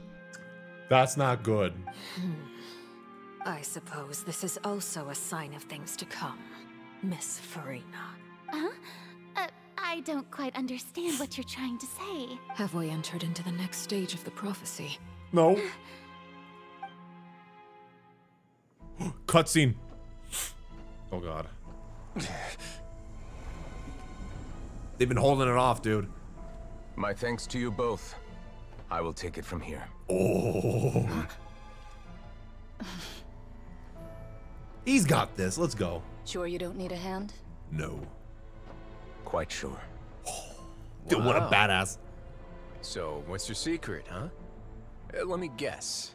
That's not good. I suppose this is also a sign of things to come, Miss Farina. Huh? I don't quite understand what you're trying to say. Have we entered into the next stage of the prophecy? No. Cutscene. Oh god. They've been holding it off, dude. My thanks to you both. I will take it from here. Oh. He's got this. Let's go. Sure you don't need a hand? No. Quite sure. Oh, dude, wow. What a badass. So, what's your secret, huh? Let me guess.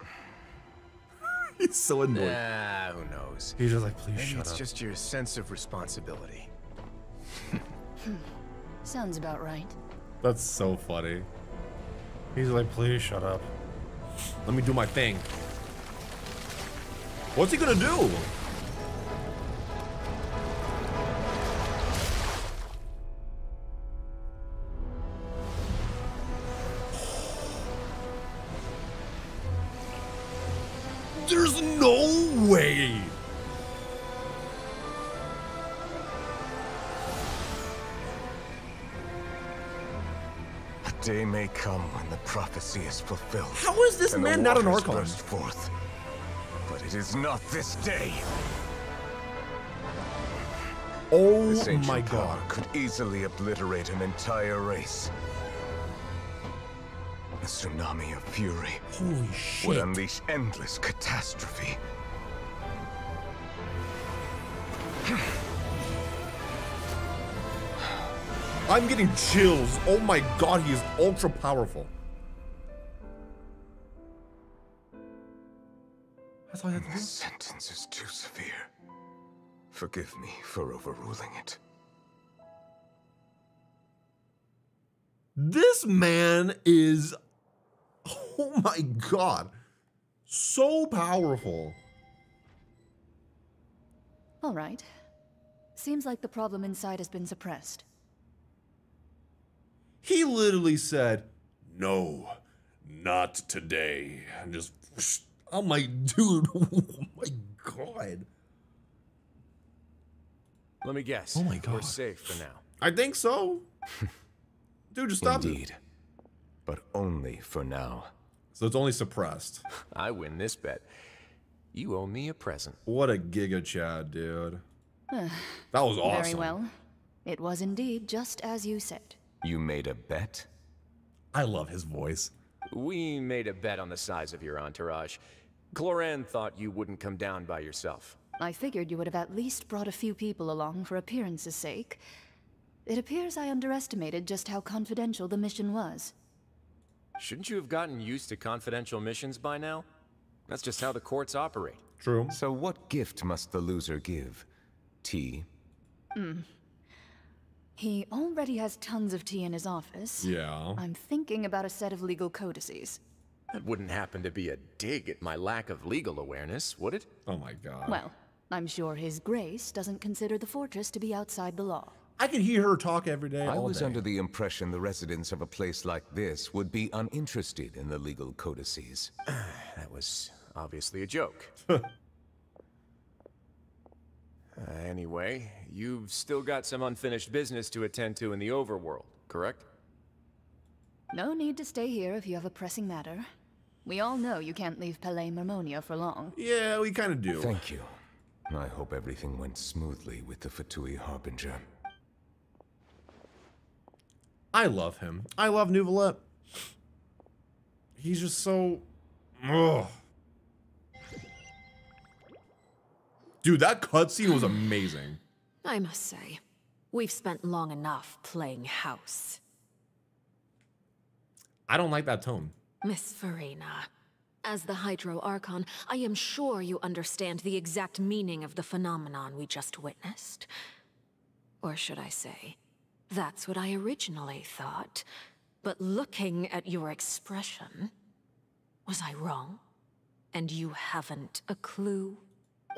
He's so annoyed. Nah, who knows? He's just like, please shut up. It's just your sense of responsibility. Sounds about right. That's so funny. He's like, please shut up. Let me do my thing. What's he gonna do? There's no way! A day may come when the prophecy is fulfilled. How is this man not an Archon? Burst forth. But it is not this day. Oh this my God! Could easily obliterate an entire race. A tsunami of fury would unleash endless catastrophe. I'm getting chills. Oh my God, he is ultra powerful. That's all I had to do. This sentence is too severe. Forgive me for overruling it. This man is, oh my God, so powerful. All right. Seems like the problem inside has been suppressed. He literally said, no, not today. And just, oh my dude, oh my God. Let me guess. Oh my God. We're safe for now. I think so. Dude, just stop it. But only for now. So it's only suppressed. I win this bet. You owe me a present. What a giga chat, dude. That was awesome. Very well. It was indeed just as you said. You made a bet? I love his voice. We made a bet on the size of your entourage. Clorinde thought you wouldn't come down by yourself. I figured you would have at least brought a few people along for appearance's sake. It appears I underestimated just how confidential the mission was. Shouldn't you have gotten used to confidential missions by now? That's just how the courts operate. True. So what gift must the loser give? Tea? He already has tons of tea in his office. Yeah. I'm thinking about a set of legal codices. That wouldn't happen to be a dig at my lack of legal awareness, would it? Oh my God. Well, I'm sure His Grace doesn't consider the fortress to be outside the law. I could hear her talk every day. I was under the impression the residents of a place like this would be uninterested in the legal codices. That was obviously a joke. Anyway, you've still got some unfinished business to attend to in the overworld, correct? No need to stay here if you have a pressing matter. We all know you can't leave Palais Mermonia for long. Yeah, we kind of do. Thank you. I hope everything went smoothly with the Fatui Harbinger. I love him. I love Neuvillette. He's just so... Ugh. Dude, that cutscene was amazing. I must say, we've spent long enough playing house. I don't like that tone. Miss Farina, as the Hydro Archon, I am sure you understand the exact meaning of the phenomenon we just witnessed. Or should I say, that's what I originally thought. But looking at your expression, was I wrong? And you haven't a clue?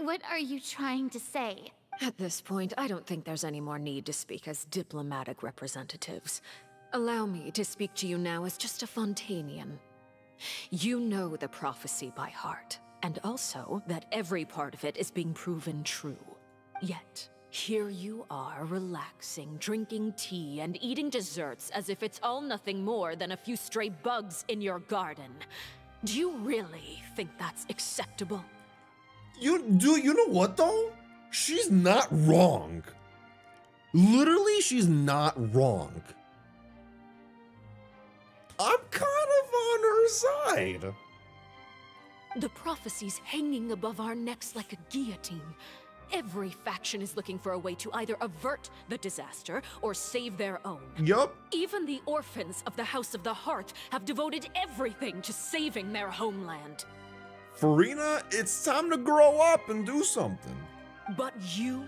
What are you trying to say? At this point, I don't think there's any more need to speak as diplomatic representatives. Allow me to speak to you now as just a Fontanian. You know the prophecy by heart, and also that every part of it is being proven true. Yet, here you are relaxing, drinking tea, and eating desserts as if it's all nothing more than a few stray bugs in your garden. Do you really think that's acceptable? You know what though? She's not wrong. Literally, she's not wrong. I'm kind of on her side. The prophecy's hanging above our necks like a guillotine. Every faction is looking for a way to either avert the disaster or save their own. Yup. Even the orphans of the House of the Hearth have devoted everything to saving their homeland. Farina, it's time to grow up and do something. But you?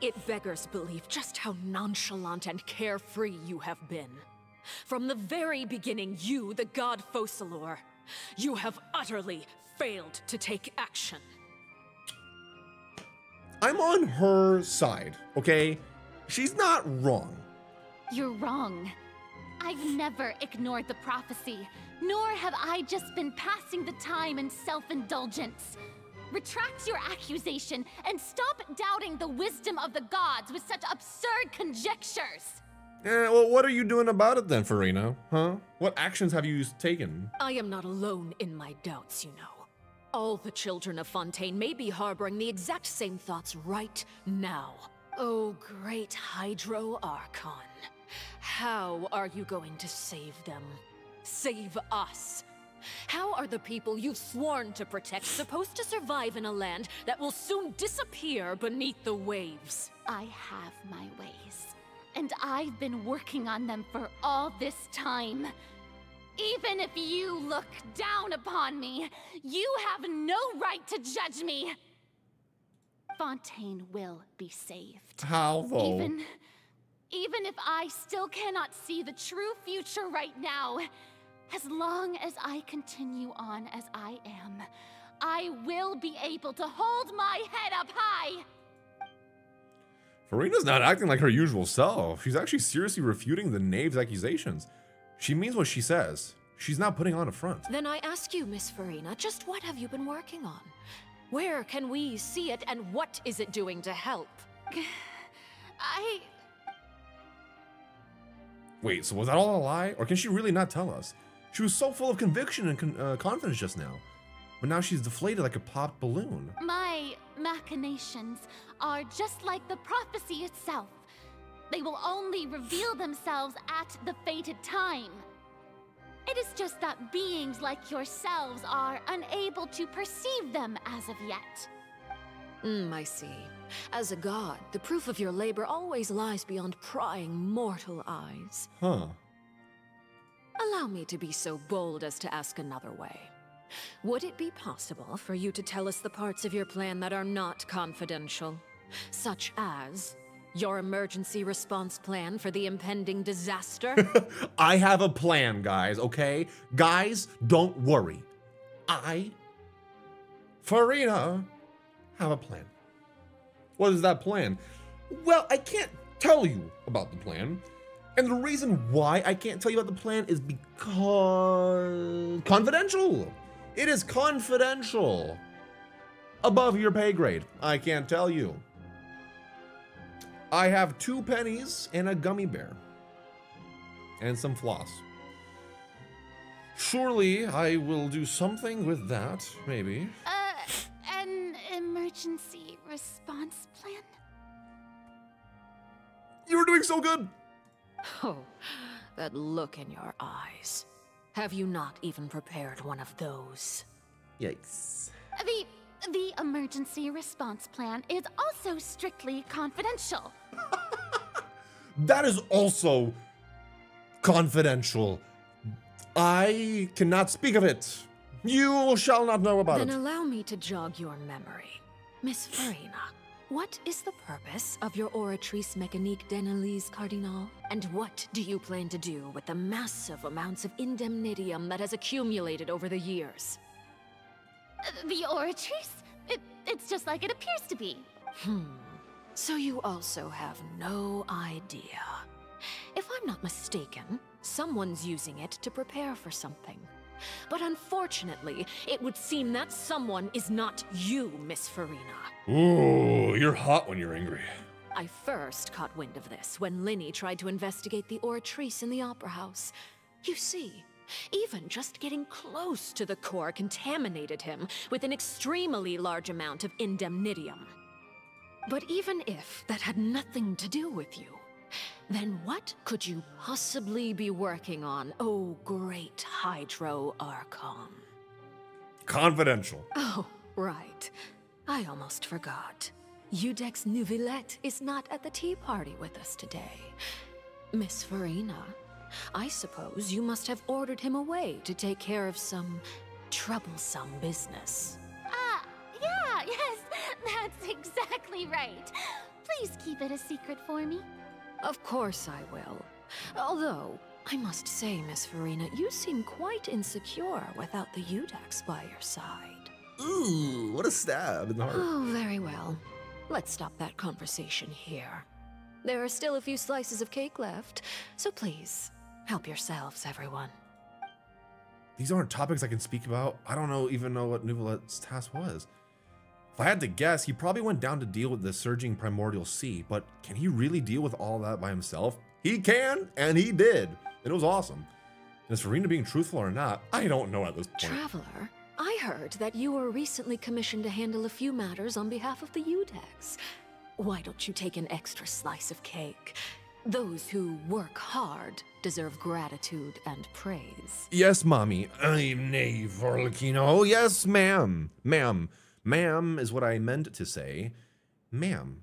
It beggars belief just how nonchalant and carefree you have been. From the very beginning, you, the god Fossilor, you have utterly failed to take action. I'm on her side, okay? She's not wrong. You're wrong. I've never ignored the prophecy, nor have I just been passing the time in self-indulgence. Retract your accusation and stop doubting the wisdom of the gods with such absurd conjectures. Well, what are you doing about it then, Farina? Huh? What actions have you taken? I am not alone in my doubts, you know. All the children of Fontaine may be harboring the exact same thoughts right now. Oh, great Hydro Archon. How are you going to save them? Save us? How are the people you've sworn to protect supposed to survive in a land that will soon disappear beneath the waves? I have my ways, and I've been working on them for all this time. Even if you look down upon me, you have no right to judge me. Fontaine will be saved. How though? Even if I still cannot see the true future right now, as long as I continue on as I am, I will be able to hold my head up high. Farina's not acting like her usual self. She's actually seriously refuting the knave's accusations. She means what she says. She's not putting on a front. Then I ask you, Miss Farina, just what have you been working on? Where can we see it, and what is it doing to help? Wait, so was that all a lie? Or can she really not tell us? She was so full of conviction and confidence just now. But now she's deflated like a popped balloon. My machinations are just like the prophecy itself. They will only reveal themselves at the fated time. It is just that beings like yourselves are unable to perceive them as of yet. I see. As a god, the proof of your labor always lies beyond prying mortal eyes. Huh. Allow me to be so bold as to ask another way. Would it be possible for you to tell us the parts of your plan that are not confidential? Such as your emergency response plan for the impending disaster? I have a plan, guys, okay? Guys, don't worry. I, Farina, have a plan. What is that plan? Well, I can't tell you about the plan. And the reason why I can't tell you about the plan is because... confidential. It is confidential. Above your pay grade. I can't tell you. I have 2 pennies and a gummy bear. And some floss. Surely I will do something with that, maybe. An emergency response plan? You were doing so good! Oh, that look in your eyes. Have you not even prepared one of those? Yikes. The emergency response plan is also strictly confidential. That is also confidential. I cannot speak of it. You shall not know about it. Then allow me to jog your memory. Miss Farina, what is the purpose of your Oratrice Mécanique d'Analyse Cardinal? And what do you plan to do with the massive amounts of indemnitium that has accumulated over the years? The Oratrice? It's just like it appears to be. So you also have no idea. If I'm not mistaken, someone's using it to prepare for something. But unfortunately, it would seem that someone is not you, Miss Farina. Ooh, you're hot when you're angry. I first caught wind of this when Lyney tried to investigate the Oratrice in the Opera House. You see, even just getting close to the core contaminated him with an extremely large amount of indemnitium. But even if that had nothing to do with you, then what could you possibly be working on, oh great Hydro Archon? Confidential. Oh, right. I almost forgot. Eudex Neuvillette is not at the tea party with us today. Miss Farina, I suppose you must have ordered him away to take care of some troublesome business. Yes, that's exactly right. Please keep it a secret for me. Of course I will. Although, I must say, Miss Farina, you seem quite insecure without the Eudex by your side. Ooh, what a stab in the heart. Oh, very well. Let's stop that conversation here. There are still a few slices of cake left, so please, help yourselves, everyone. These aren't topics I can speak about. I don't know even know what Neuvillette's task was. If I had to guess, he probably went down to deal with the surging Primordial Sea, but can he really deal with all that by himself? He can, and he did. And it was awesome. And as for Rena being truthful or not, I don't know at this point. Traveler, I heard that you were recently commissioned to handle a few matters on behalf of the Udex. Why don't you take an extra slice of cake? Those who work hard deserve gratitude and praise. Yes, Mommy. I'm Knave Arlecchino. Yes, ma'am. Ma'am. Ma'am is what I meant to say. Ma'am.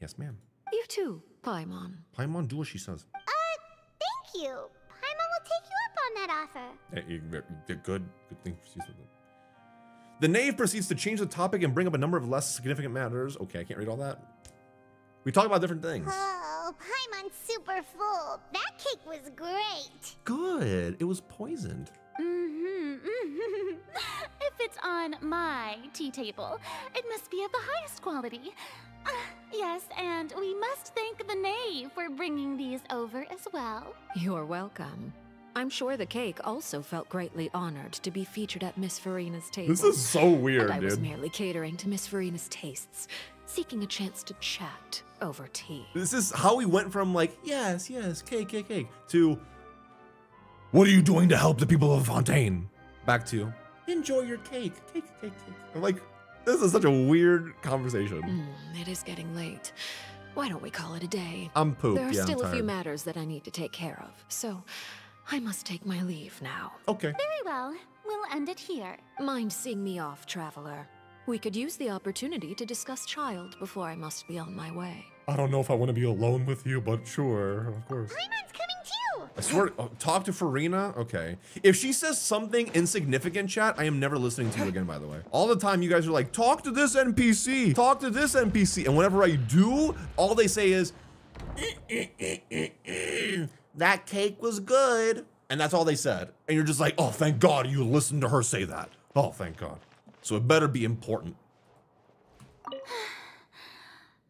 Yes, ma'am. You too, Paimon. Paimon, do what she says. Thank you. Paimon will take you up on that offer. Good thing for season. The Knave proceeds to change the topic and bring up a number of less significant matters. Okay, I can't read all that. We talk about different things. Oh, Paimon's super full. That cake was great. Good. It was poisoned. Mm-hmm. If it's on my tea table, it must be of the highest quality. Yes, and we must thank the Knave for bringing these over as well. You're welcome. I'm sure the cake also felt greatly honored to be featured at Miss Farina's table. This is so weird, dude. I was merely catering to Miss Farina's tastes, seeking a chance to chat over tea. This is how we went from like, yes, yes, cake, to what are you doing to help the people of Fontaine? Back to enjoy your cake. I'm like, this is such a weird conversation. It is getting late. Why don't we call it a day? I'm pooped. There are still a few matters that I need to take care of, so I must take my leave now. Okay. Very well. We'll end it here. Mind seeing me off, traveler. We could use the opportunity to discuss child before I must be on my way. I don't know if I want to be alone with you, but sure, of course. Paimon's coming too! I swear, talk to Farina? Okay. If she says something insignificant, chat, I am never listening to you again, by the way. All the time, you guys are like, talk to this NPC! Talk to this NPC! And whenever I do, all they say is, that cake was good. And that's all they said. And you're just like, oh, thank God you listened to her say that. Oh, thank God. So it better be important.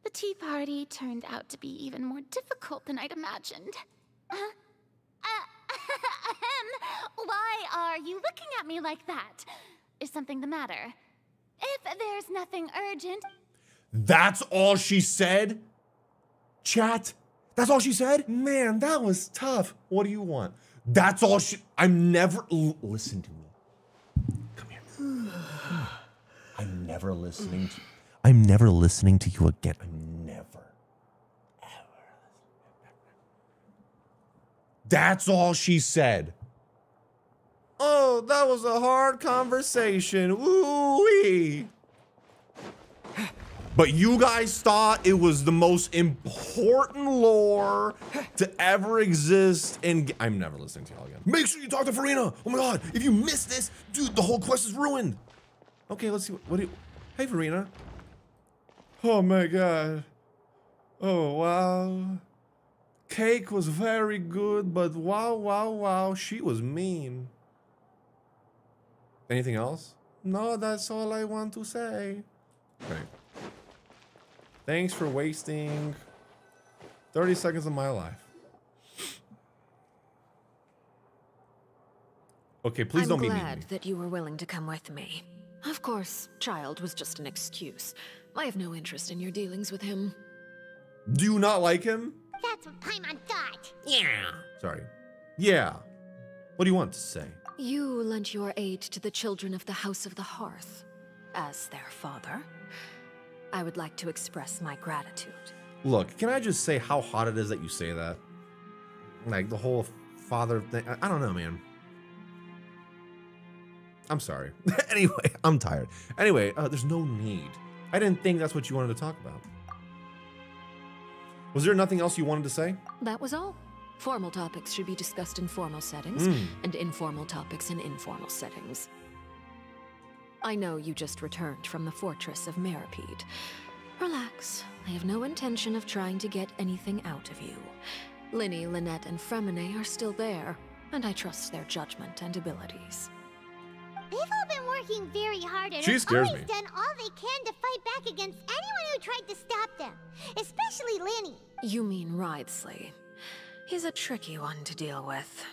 The tea party turned out to be even more difficult than I'd imagined. Why are you looking at me like that? Is something the matter? If there's nothing urgent. That's all she said? Chat? That's all she said? Man, that was tough. What do you want? That's all she... I'm never... Listen to me. Come here. I'm never listening to... I'm never listening to you again. I'm never, ever... That's all she said. Oh, that was a hard conversation. Ooh-wee. But you guys thought it was the most important lore to ever exist, and I'm never listening to y'all again. Make sure you talk to Farina. Oh my God, if you miss this, dude, the whole quest is ruined. Okay, let's see, hey Farina. Oh my God. Oh, wow. Cake was very good, but wow, she was mean. Anything else? No, that's all I want to say. Okay. Thanks for wasting 30 seconds of my life. Okay, please don't be mean. I'm glad that you were willing to come with me. Of course, child was just an excuse. I have no interest in your dealings with him. Do you not like him? That's what Paimon thought. Yeah. Sorry. Yeah. What do you want to say? You lent your aid to the children of the House of the Hearth as their father. I would like to express my gratitude. Look, can I just say how hot it is that you say that? Like the whole father thing. I don't know, man. I'm sorry. Anyway, I'm tired. Anyway, there's no need. I didn't think that's what you wanted to talk about. Was there nothing else you wanted to say? That was all. Formal topics should be discussed in formal settings, and informal topics in informal settings. I know you just returned from the fortress of Meropide. Relax. I have no intention of trying to get anything out of you. Lyney, Lynette, and Freminet are still there, and I trust their judgment and abilities. They've all been working very hard and have always done all they can to fight back against anyone who tried to stop them, especially Lyney. You mean Wriothesley. He's a tricky one to deal with.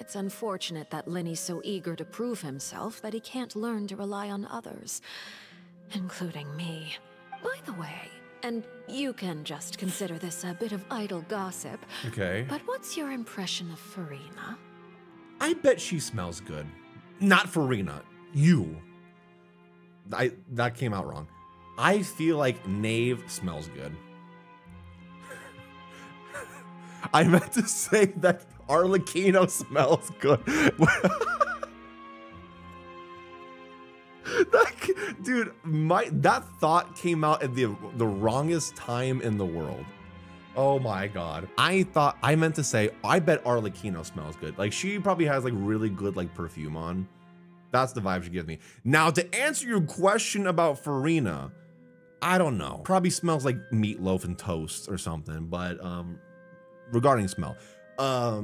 It's unfortunate that Lyney's so eager to prove himself that he can't learn to rely on others, including me. By the way, and you can just consider this a bit of idle gossip. Okay. But what's your impression of Farina? I bet she smells good. Not Farina. You. That came out wrong. I feel like Knave smells good. I meant to say that Arlecchino smells good. Dude, that thought came out at the wrongest time in the world. Oh my God. I meant to say, I bet Arlecchino smells good. Like she probably has like really good like perfume on. That's the vibe she gives me. Now to answer your question about Farina, I don't know. Probably smells like meatloaf and toast or something, but regarding smell, I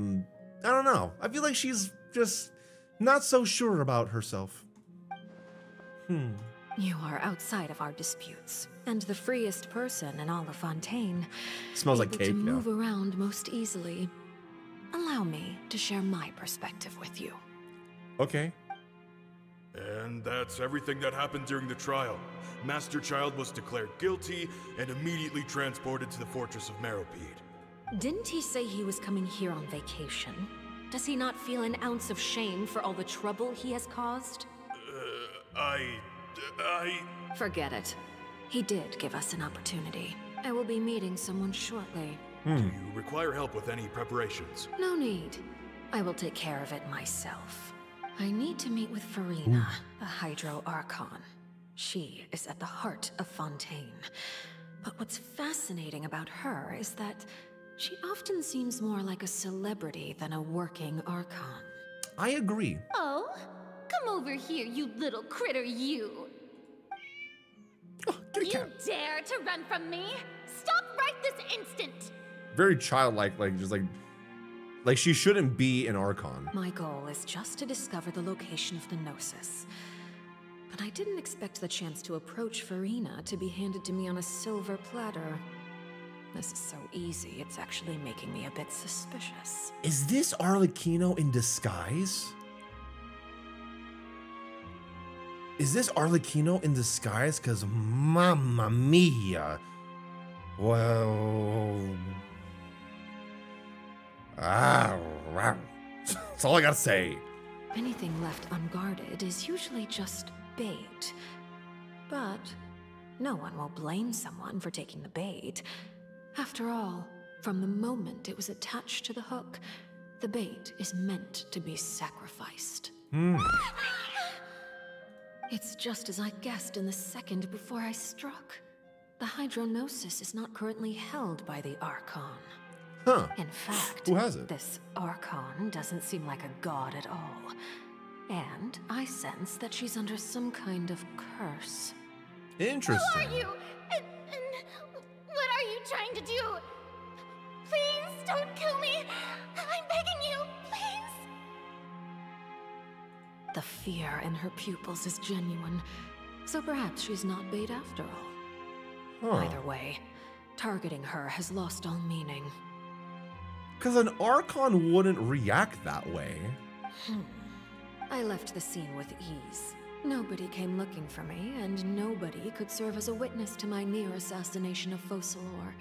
don't know. I feel like she's just not so sure about herself. You are outside of our disputes and the freest person in all of Fontaine. Smells like cake, to move around most easily. Allow me to share my perspective with you. Okay. And that's everything that happened during the trial. Master Child was declared guilty and immediately transported to the fortress of Meropide. Didn't he say he was coming here on vacation? Does he not feel an ounce of shame for all the trouble he has caused? Forget it. He did give us an opportunity. I will be meeting someone shortly. Do you require help with any preparations? No need. I will take care of it myself. I need to meet with Farina, the Hydro Archon. She is at the heart of Fontaine. But what's fascinating about her is that she often seems more like a celebrity than a working Archon. I agree. Oh, come over here, you little critter, you. Oh, you dare to run from me? Stop right this instant. Very childlike, like she shouldn't be an Archon. My goal is just to discover the location of the Gnosis. But I didn't expect the chance to approach Farina to be handed to me on a silver platter. This is so easy, it's actually making me a bit suspicious. Is this Arlecchino in disguise? Is this Arlecchino in disguise? Because mamma mia. Well... That's all I gotta say. Anything left unguarded is usually just bait. But no one will blame someone for taking the bait. After all, from the moment it was attached to the hook, the bait is meant to be sacrificed. It's just as I guessed in the second before I struck. The Hydrognosis is not currently held by the Archon. Huh. In fact, who has it? This Archon doesn't seem like a god at all. And I sense that she's under some kind of curse. Interesting. Who are you? And what are you trying to do? Please don't kill me. I'm begging you, please. The fear in her pupils is genuine. So perhaps she's not bait after all. Huh. Either way, targeting her has lost all meaning. Because an Archon wouldn't react that way. I left the scene with ease. Nobody came looking for me, and nobody could serve as a witness to my near assassination of Fossilor.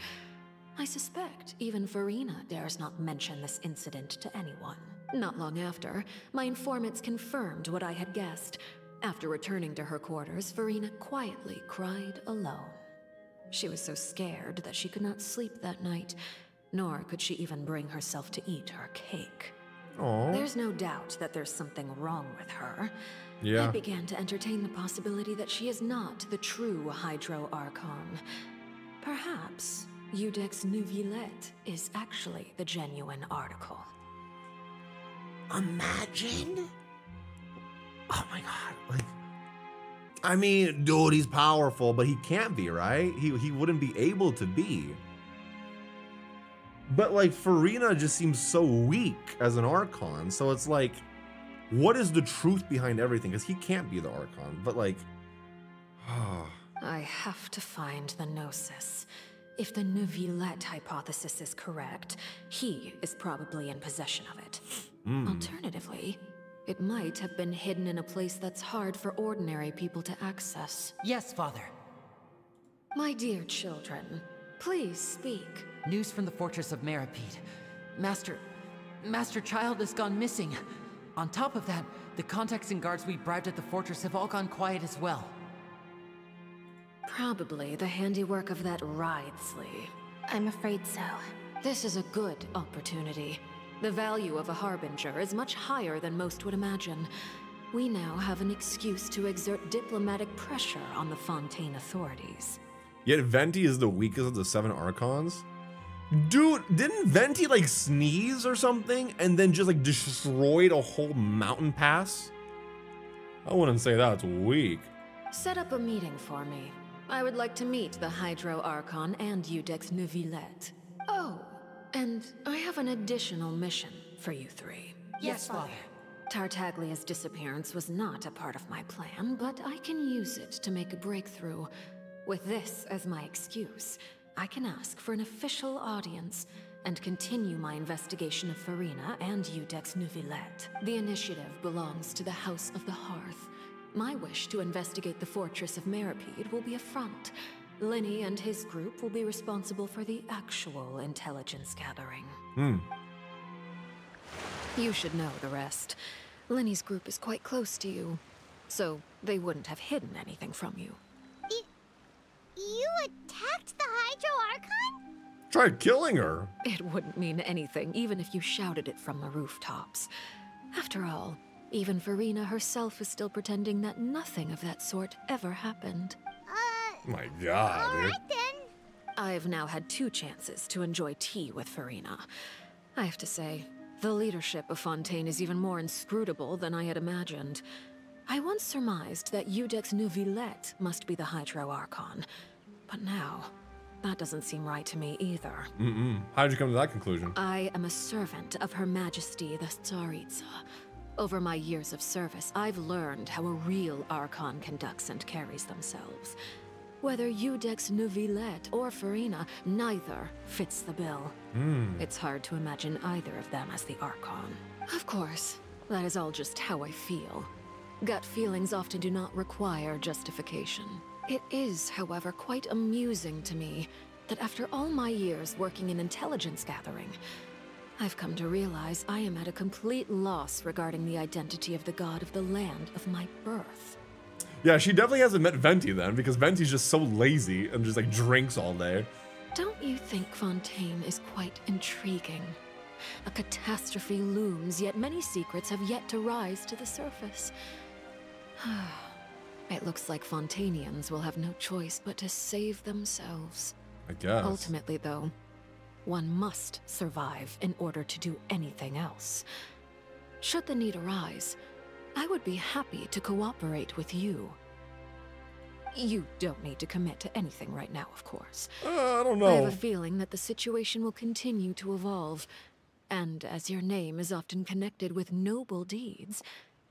I suspect even Farina dares not mention this incident to anyone. Not long after, my informants confirmed what I had guessed. After returning to her quarters, Farina quietly cried alone. She was so scared that she could not sleep that night, nor could she even bring herself to eat her cake. Aww. There's no doubt that there's something wrong with her. Yeah. I began to entertain the possibility that she is not the true Hydro Archon. Perhaps Eudex Neuvillette is actually the genuine article. Imagine? Oh my God. Like, I mean, dude, he's powerful, but he can't be, right? He wouldn't be able to be. But like Farina just seems so weak as an Archon, so it's like, what is the truth behind everything? Because he can't be the Archon, but like, I have to find the Gnosis. If the Neuvillette hypothesis is correct, he is probably in possession of it. Alternatively, it might have been hidden in a place that's hard for ordinary people to access. Yes, Father. My dear children, please speak. News from the fortress of Meropide. Master Child has gone missing. On top of that, the contacts and guards we bribed at the fortress have all gone quiet as well. Probably the handiwork of that Wriothesley. I'm afraid so. This is a good opportunity. The value of a harbinger is much higher than most would imagine. We now have an excuse to exert diplomatic pressure on the Fontaine authorities. Yet Venti is the weakest of the 7 Archons? Dude, didn't Venti like sneeze or something and then just like destroyed a whole mountain pass? I wouldn't say that's weak. Set up a meeting for me. I would like to meet the Hydro Archon and Eudex Neuvillette. Oh, and I have an additional mission for you three. Yes, Father. Tartaglia's disappearance was not a part of my plan, but I can use it to make a breakthrough. With this as my excuse, I can ask for an official audience and continue my investigation of Farina and Eudex Neuvillette. The initiative belongs to the House of the Hearth. My wish to investigate the fortress of Meropide will be a front. Lyney and his group will be responsible for the actual intelligence gathering. You should know the rest. Lyney's group is quite close to you, so they wouldn't have hidden anything from you. You attacked the Hydro Archon? Tried killing her. It wouldn't mean anything, even if you shouted it from the rooftops. After all, even Farina herself is still pretending that nothing of that sort ever happened. My God. All right, then. I've now had 2 chances to enjoy tea with Farina. I have to say, the leadership of Fontaine is even more inscrutable than I had imagined. I once surmised that Eudex Neuvillette must be the Hydro Archon, but now, that doesn't seem right to me either. How did you come to that conclusion? I am a servant of Her Majesty the Tsaritsa. Over my years of service, I've learned how a real Archon conducts and carries themselves. Whether Eudex Neuvillette or Farina, neither fits the bill. It's hard to imagine either of them as the Archon. Of course, that is all just how I feel. Gut feelings often do not require justification. It is, however, quite amusing to me that after all my years working in intelligence gathering, I've come to realize I am at a complete loss regarding the identity of the god of the land of my birth. Yeah, she definitely hasn't met Venti then, because Venti's just so lazy and just like drinks all day. Don't you think Fontaine is quite intriguing? A catastrophe looms, yet many secrets have yet to rise to the surface. It looks like Fontainians will have no choice but to save themselves. I guess. Ultimately, though, one must survive in order to do anything else. Should the need arise, I would be happy to cooperate with you. You don't need to commit to anything right now, of course. I don't know. I have a feeling that the situation will continue to evolve. And as your name is often connected with noble deeds,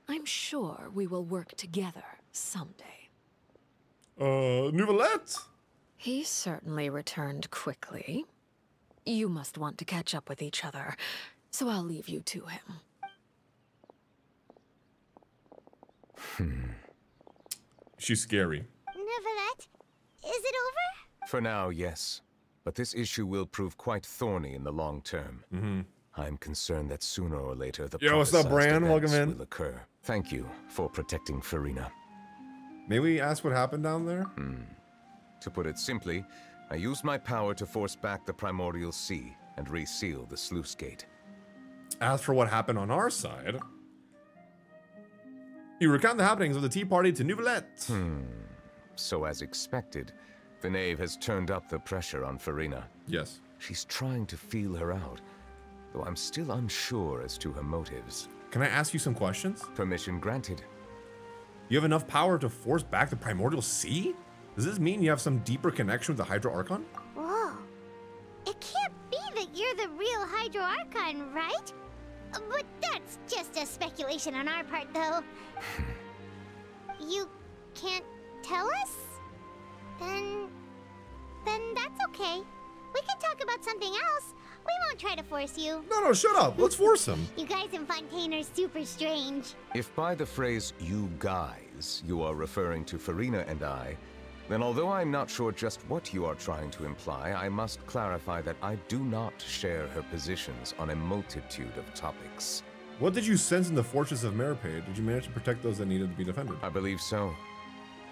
I'm sure we will work together someday. Neuvillette? He certainly returned quickly. You must want to catch up with each other, so I'll leave you to him. She's scary. Neuvillette, is it over? For now, yes. But this issue will prove quite thorny in the long term. I'm concerned that sooner or later the will occur. Thank you for protecting Farina. May we ask what happened down there? To put it simply, I used my power to force back the Primordial Sea and reseal the sluice gate. As for what happened on our side, you recount the happenings of the Tea Party to Neuvillette. So as expected, the knave has turned up the pressure on Farina. Yes. She's trying to feel her out. Though I'm still unsure as to her motives. Can I ask you some questions? Permission granted. You have enough power to force back the Primordial Sea? Does this mean you have some deeper connection with the Hydro Archon? Whoa. It can't be that you're the real Hydro Archon, right? But that's just a speculation on our part, though. You can't tell us? Then that's okay. We can talk about something else. We won't try to force you. No, shut up. Let's force him. You guys in Fontaine are super strange. If by the phrase, you guys, you are referring to Farina and I, then although I'm not sure just what you are trying to imply, I must clarify that I do not share her positions on a multitude of topics. What did you sense in the Fortress of Meropide? Did you manage to protect those that needed to be defended? I believe so.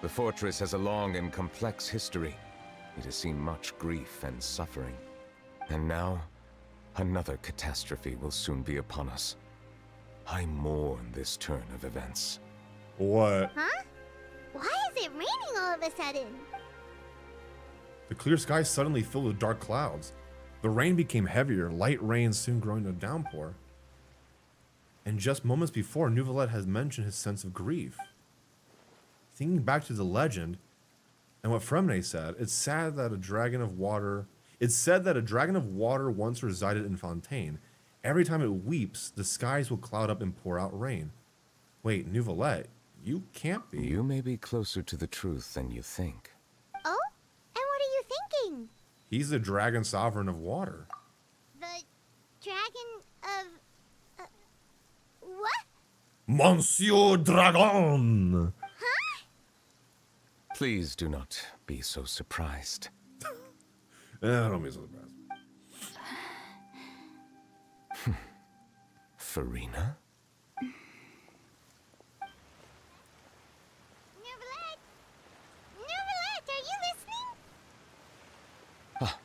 The fortress has a long and complex history. It has seen much grief and suffering. And now, another catastrophe will soon be upon us. I mourn this turn of events. What? Huh? Why is it raining all of a sudden? The clear sky suddenly filled with dark clouds. The rain became heavier, light rain soon growing to a downpour. And just moments before, Neuvillette has mentioned his sense of grief. Thinking back to the legend and what Freminet said, it's sad that a dragon of water... It's said that a dragon of water once resided in Fontaine. Every time it weeps, the skies will cloud up and pour out rain. Wait, Neuvillette, you can't be. You may be closer to the truth than you think. Oh? And what are you thinking? He's the dragon sovereign of water. The dragon of... what? Monsieur Dragon! Huh? Please do not be so surprised. Don't be so surprised. Farina? Neuvillette! Neuvillette, are you listening? Ah,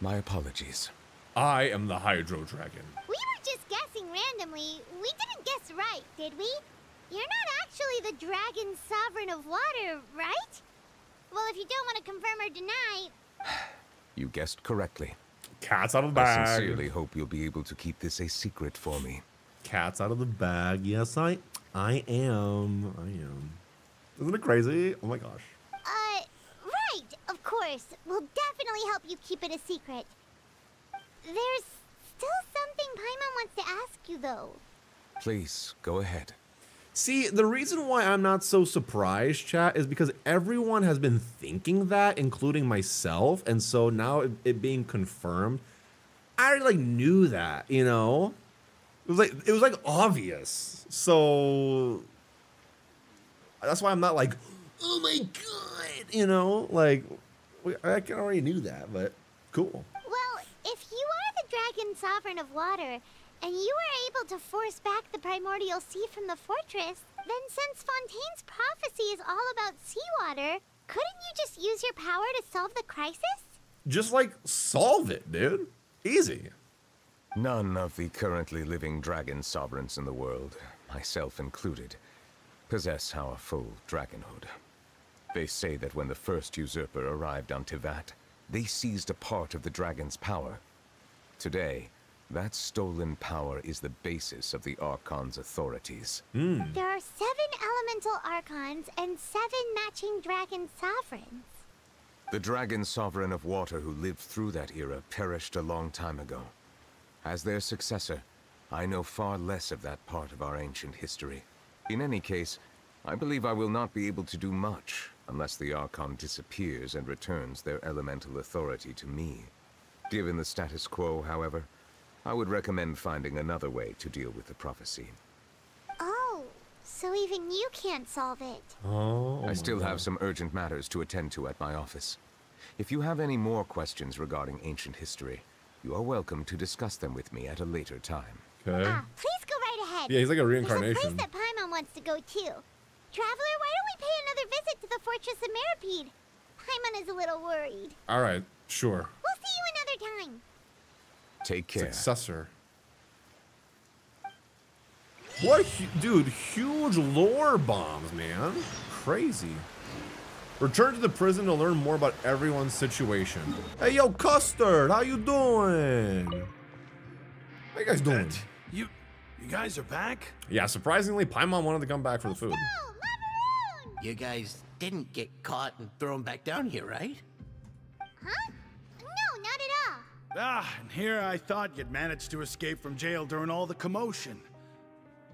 my apologies. I am the Hydro Dragon. We were just guessing randomly. We didn't guess right, did we? You're not actually the Dragon Sovereign of Water, right? Well, if you don't want to confirm or deny... You guessed correctly. Cat's out of the bag. I sincerely hope you'll be able to keep this a secret for me. Cat's out of the bag. Yes, I am. Isn't it crazy? Oh my gosh. Right. Of course. We'll definitely help you keep it a secret. There's still something Paimon wants to ask you, though. Please, go ahead. See, the reason why I'm not so surprised, chat, is because everyone has been thinking that, including myself, and so now it being confirmed, I already, knew that, you know? It was like obvious. So that's why I'm not like, oh my god, you know? Like, I already knew that, but cool. Well, if you are the Dragon Sovereign of Water, and you were able to force back the Primordial Sea from the fortress, then since Fontaine's prophecy is all about seawater, couldn't you just use your power to solve the crisis? Just, like, solve it, dude. Easy. None of the currently living dragon sovereigns in the world, myself included, possess our full dragonhood. They say that when the first usurper arrived on Tivat, they seized a part of the dragon's power. Today, that stolen power is the basis of the Archon's authorities. Mm. There are 7 elemental Archons and 7 matching Dragon Sovereigns. The Dragon Sovereign of Water who lived through that era perished a long time ago. As their successor, I know far less of that part of our ancient history. In any case, I believe I will not be able to do much unless the Archon disappears and returns their elemental authority to me. Given the status quo, however, I would recommend finding another way to deal with the prophecy. Oh, so even you can't solve it. Oh, I still have some urgent matters to attend to at my office. If you have any more questions regarding ancient history, you are welcome to discuss them with me at a later time. Okay. Please go right ahead. Yeah, he's like a reincarnation. There's a place that Paimon wants to go too. Traveler, why don't we pay another visit to the Fortress of Meropide? Paimon is a little worried. All right, sure. We'll see you another time. Take care. Successor. What? Dude, huge lore bombs, man. Crazy. Return to the prison to learn more about everyone's situation. Hey, yo, Custard, how you doing? How you guys doing? You guys are back? Yeah, surprisingly, Paimon wanted to come back for the food. No, Lavaroon! You guys didn't get caught and thrown back down here, right? Huh? No, not at all. Ah, and here I thought you'd managed to escape from jail during all the commotion.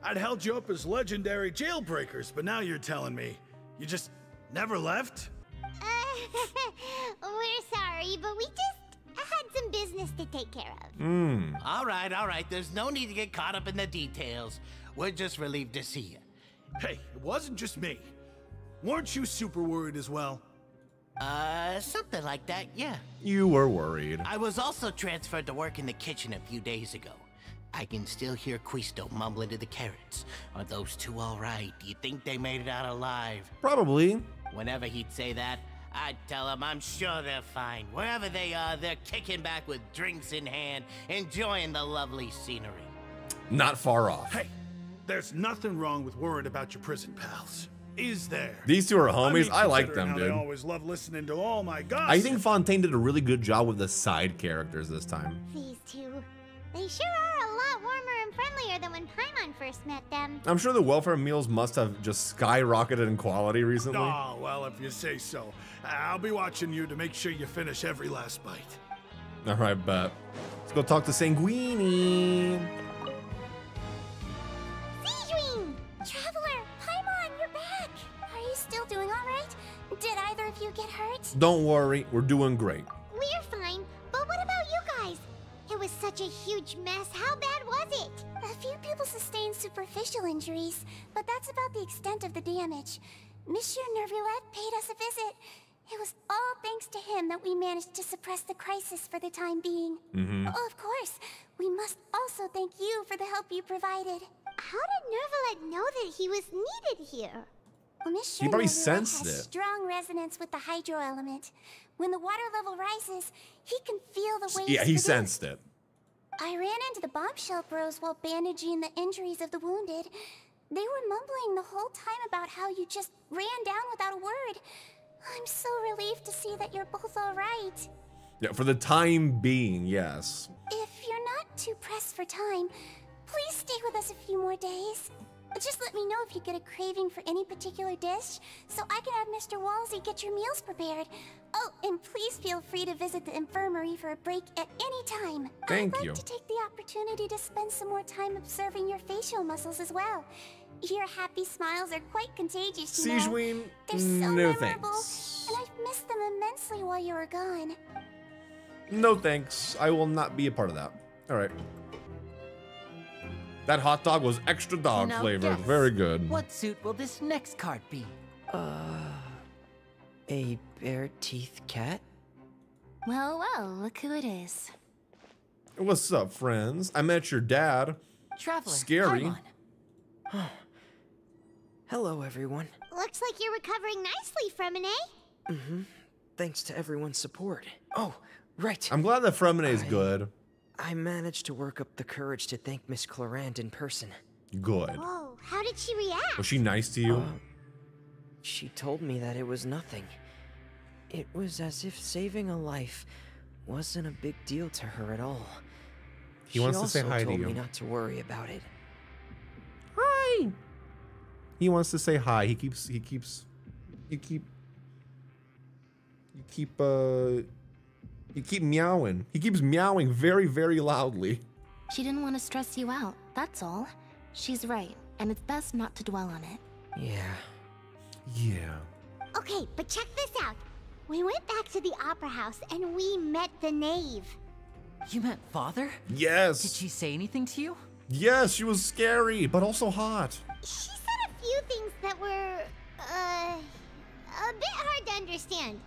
I'd held you up as legendary jailbreakers, but now you're telling me you just never left? We're sorry, but we just I had some business to take care of. All right, there's no need to get caught up in the details. We're just relieved to see you. Hey, it wasn't just me. Weren't you super worried as well? Something like that, yeah. You were worried. I was also transferred to work in the kitchen a few days ago. I can still hear Quisto mumbling to the carrots. Are those two all right? Do you think they made it out alive? Probably. Whenever he'd say that, I'd tell him I'm sure they're fine. Wherever they are, they're kicking back with drinks in hand, enjoying the lovely scenery. Not far off. Hey, there's nothing wrong with worrying about your prison pals. Is there? These two are homies. I like them, dude. I always love listening to all my gossip. I think Fontaine did a really good job with the side characters this time. These two, they sure are a lot warmer and friendlier than when Paimon first met them. I'm sure the welfare meals must have just skyrocketed in quality recently. Oh, well, if you say so. I'll be watching you to make sure you finish every last bite. All right, but let's go talk to Sigewinne. Sigewinne! Traveler! Paimon, you're back! Are you still doing all right? Did either of you get hurt? Don't worry, we're doing great. We're fine, but what about you guys? It was such a huge mess. How bad was it? A few people sustained superficial injuries, but that's about the extent of the damage. Monsieur Neuvillette paid us a visit. It was all thanks to him that we managed to suppress the crisis for the time being. Oh, of course. We must also thank you for the help you provided. How did Neuvillette know that he was needed here? Well, Monsieur Neuvillette has strong resonance with the hydro element. When the water level rises, he can feel the waves. Yeah, he sensed it. I ran into the bombshell bros while bandaging the injuries of the wounded. They were mumbling the whole time about how you just ran down without a word. I'm so relieved to see that you're both all right. Yeah, for the time being, yes. If you're not too pressed for time, please stay with us a few more days. Just let me know if you get a craving for any particular dish, so I can have Mr. Wolsey get your meals prepared. Oh, and please feel free to visit the infirmary for a break at any time. Thank you. I'd like to take the opportunity to spend some more time observing your facial muscles as well. Your happy smiles are quite contagious, you know. Sigewinne, they're so memorable, and I've missed them immensely while you were gone. No thanks. I will not be a part of that. All right. That hot dog was extra dog flavored. Very good. What suit will this next card be? A bare teeth cat? Well, well, look who it is. What's up, friends? I met your dad. Traveler. Scary. Hello, everyone. Looks like you're recovering nicely, Freminet. Thanks to everyone's support. Oh, right. I'm glad that Freminet's good. I managed to work up the courage to thank Miss Clorinde in person. Good. Oh, how did she react? Was she nice to you? She told me that it was nothing. It was as if saving a life wasn't a big deal to her at all. She wants to say hi to you. She also told me not to worry about it. Hi. He wants to say hi. You keep meowing. He keeps meowing very, very loudly. She didn't want to stress you out, that's all. She's right, and it's best not to dwell on it. Yeah. Yeah. Okay, but check this out. We went back to the opera house and we met the knave. You met Father? Yes. Did she say anything to you? Yes, she was scary, but also hot. She said a few things that were, a bit hard to understand.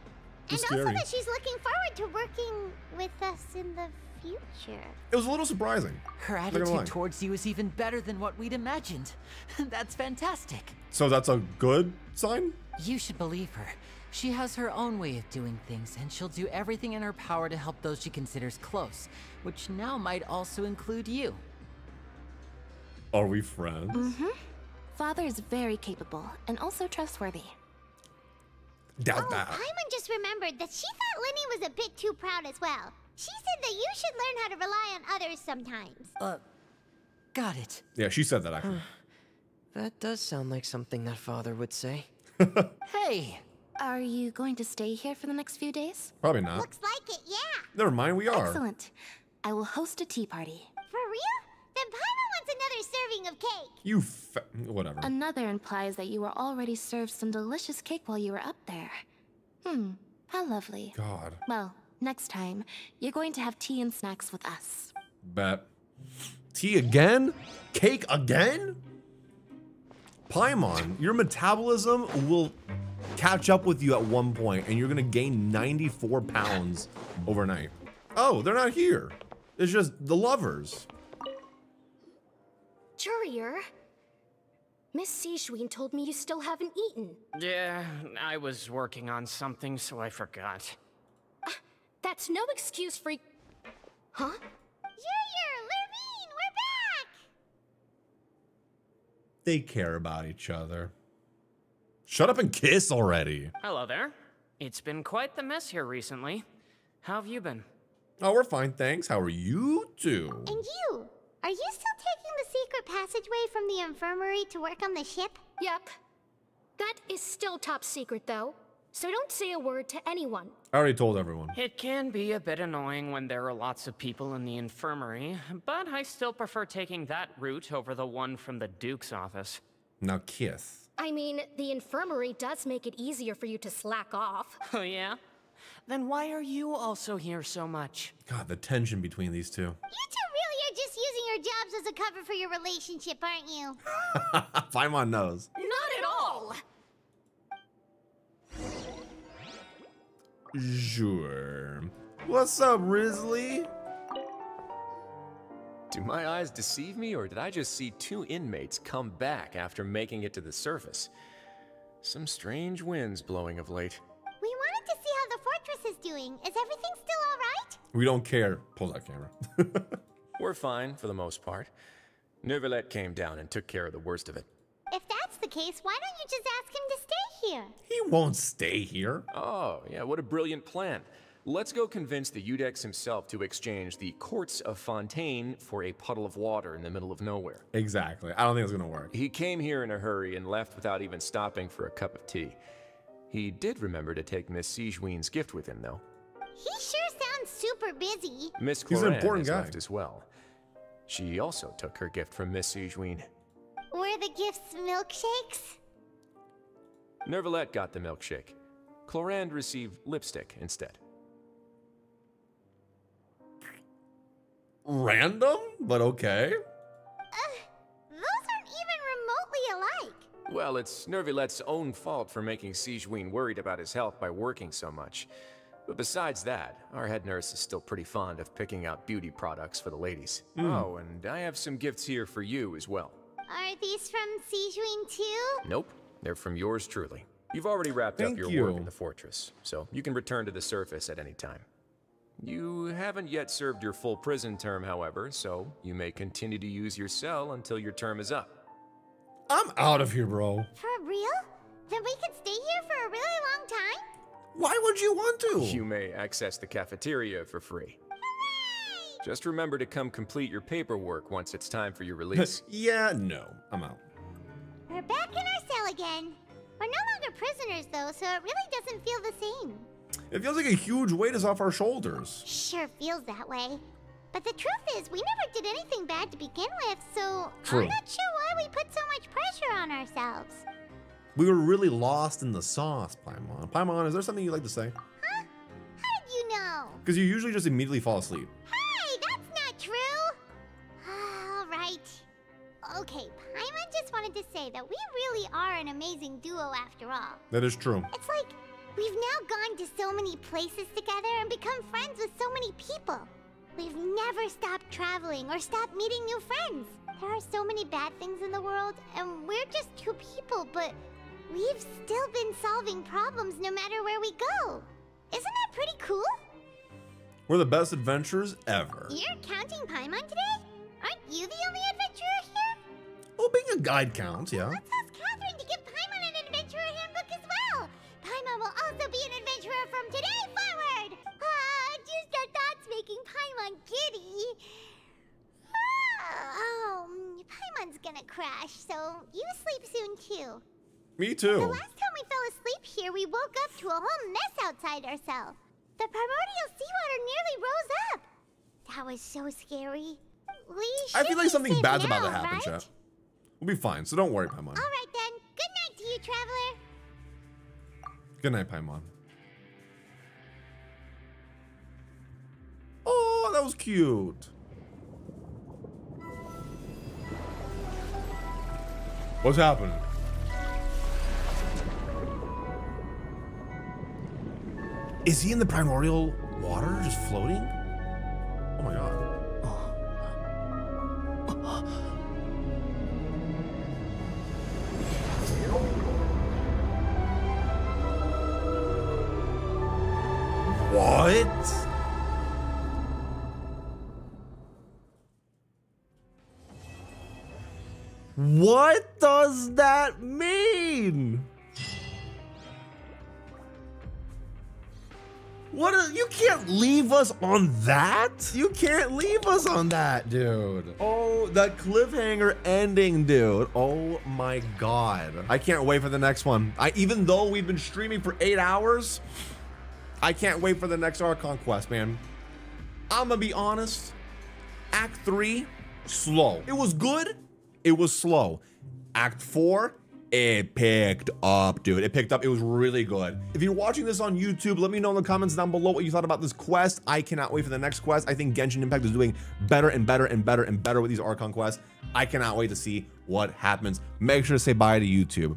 And also that she's looking forward to working with us in the future. It was a little surprising. Her attitude towards you is even better than what we'd imagined. That's fantastic. So that's a good sign? You should believe her. She has her own way of doing things, and she'll do everything in her power to help those she considers close, which now might also include you. Are we friends? Father is very capable and also trustworthy. Doubt that. Paimon just remembered that she thought Lyney was a bit too proud as well. She said that you should learn how to rely on others sometimes. Got it. Yeah, she said that actually. That does sound like something that Father would say. Hey, are you going to stay here for the next few days? Probably not. Looks like it, yeah. Never mind, we are. Excellent. I will host a tea party. For real? Then Paimon wants another serving of cake. You whatever. Another implies that you were already served some delicious cake while you were up there. How lovely. God. Well, Next time, you're going to have tea and snacks with us. Bet. Tea again? Cake again? Paimon, your metabolism will catch up with you at one point, and you're gonna gain 94 pounds overnight. Oh, they're not here. It's just the lovers. Jurieu, Miss Sigewinne told me you still haven't eaten. Yeah, I was working on something, so I forgot. That's no excuse for... Huh? Jurieu, Lourvine, we're back! They care about each other. Shut up and kiss already. Hello there. It's been quite the mess here recently. How have you been? Oh, we're fine, thanks. How are you two? And you? Are you still taking the secret passageway from the infirmary to work on the ship? Yep. That is still top secret, though. So don't say a word to anyone. I already told everyone. It can be a bit annoying when there are lots of people in the infirmary, but I still prefer taking that route over the one from the Duke's office. Now kiss. I mean, the infirmary does make it easier for you to slack off. Oh, yeah? Then why are you also here so much? God, the tension between these two. You two really are just using your jobs as a cover for your relationship, aren't you? Paimon knows. Not at all! Sure. What's up, Risley? Do my eyes deceive me, or did I just see two inmates come back after making it to the surface? Some strange winds blowing of late. We wanted to see how the fortress is doing. Is everything still all right? We don't care. Pull that camera. We're fine, for the most part. Neuvillette came down and took care of the worst of it. If that's the case, why don't you just ask him to stay here? He won't stay here. Oh, yeah, what a brilliant plan. Let's go convince the Eudex himself to exchange the Courts of Fontaine for a puddle of water in the middle of nowhere. Exactly. I don't think it's going to work. He came here in a hurry and left without even stopping for a cup of tea. He did remember to take Miss Sigewinne's gift with him, though. He sure sounds super busy. Miss Clorinde has left as well. She also took her gift from Miss Sigewinne. Were the gifts milkshakes? Neuvillette got the milkshake. Clorinde received lipstick instead. Random, but okay. Those aren't even remotely alike. Well, it's Nervilette's own fault for making Sigewinne worried about his health by working so much. But besides that, our head nurse is still pretty fond of picking out beauty products for the ladies. Oh, and I have some gifts here for you as well. Are these from Sigewinne too? Nope, they're from yours truly. You've already wrapped up your work in the fortress, so you can return to the surface at any time. You haven't yet served your full prison term, however, so you may continue to use your cell until your term is up. I'm out of here, bro. For real? Then we could stay here for a really long time? Why would you want to? You may access the cafeteria for free. Just remember to come complete your paperwork once it's time for your release. Yeah, no, I'm out. We're back in our cell again. We're no longer prisoners, though, so it really doesn't feel the same. It feels like a huge weight is off our shoulders. Sure feels that way. But the truth is, we never did anything bad to begin with, so true. I'm not sure why we put so much pressure on ourselves. We were really lost in the sauce, Paimon. Paimon, is there something you'd like to say? Huh? How did you know? Because you usually just immediately fall asleep. Okay, Paimon just wanted to say that we really are an amazing duo after all. That is true. It's like we've now gone to so many places together and become friends with so many people. We've never stopped traveling or stopped meeting new friends. There are so many bad things in the world, and we're just two people, but we've still been solving problems no matter where we go. Isn't that pretty cool? We're the best adventurers ever. You're counting Paimon today? Aren't you the only adventurer here? Oh, being a guide counts, yeah. Let's ask Catherine to give Paimon an adventurer handbook as well. Paimon will also be an adventurer from today forward. Just our thoughts making Paimon giddy. Paimon's gonna crash, so you sleep soon too. Me too. The last time we fell asleep here, we woke up to a whole mess outside ourselves. The primordial seawater nearly rose up. That was so scary. I feel like something bad's about to happen, chat. We'll be fine, so don't worry, Paimon. All right, then. Good night to you, traveler. Good night, Paimon. cute. What's happening? Is he in the primordial water just floating? Oh my god. What? What does that mean? What is, you can't leave us on that? You can't leave us on that, dude. Oh, that cliffhanger ending, dude. Oh my god. I can't wait for the next one. Even though we've been streaming for 8 hours, I can't wait for the next Archon quest, man. I'm gonna be honest. Act 3, slow. It was good. It was slow. Act 4, it picked up, dude. It picked up. It was really good. If you're watching this on YouTube, let me know in the comments down below what you thought about this quest. I cannot wait for the next quest. I think Genshin Impact is doing better and better and better and better with these Archon quests. I cannot wait to see what happens. Make sure to say bye to YouTube.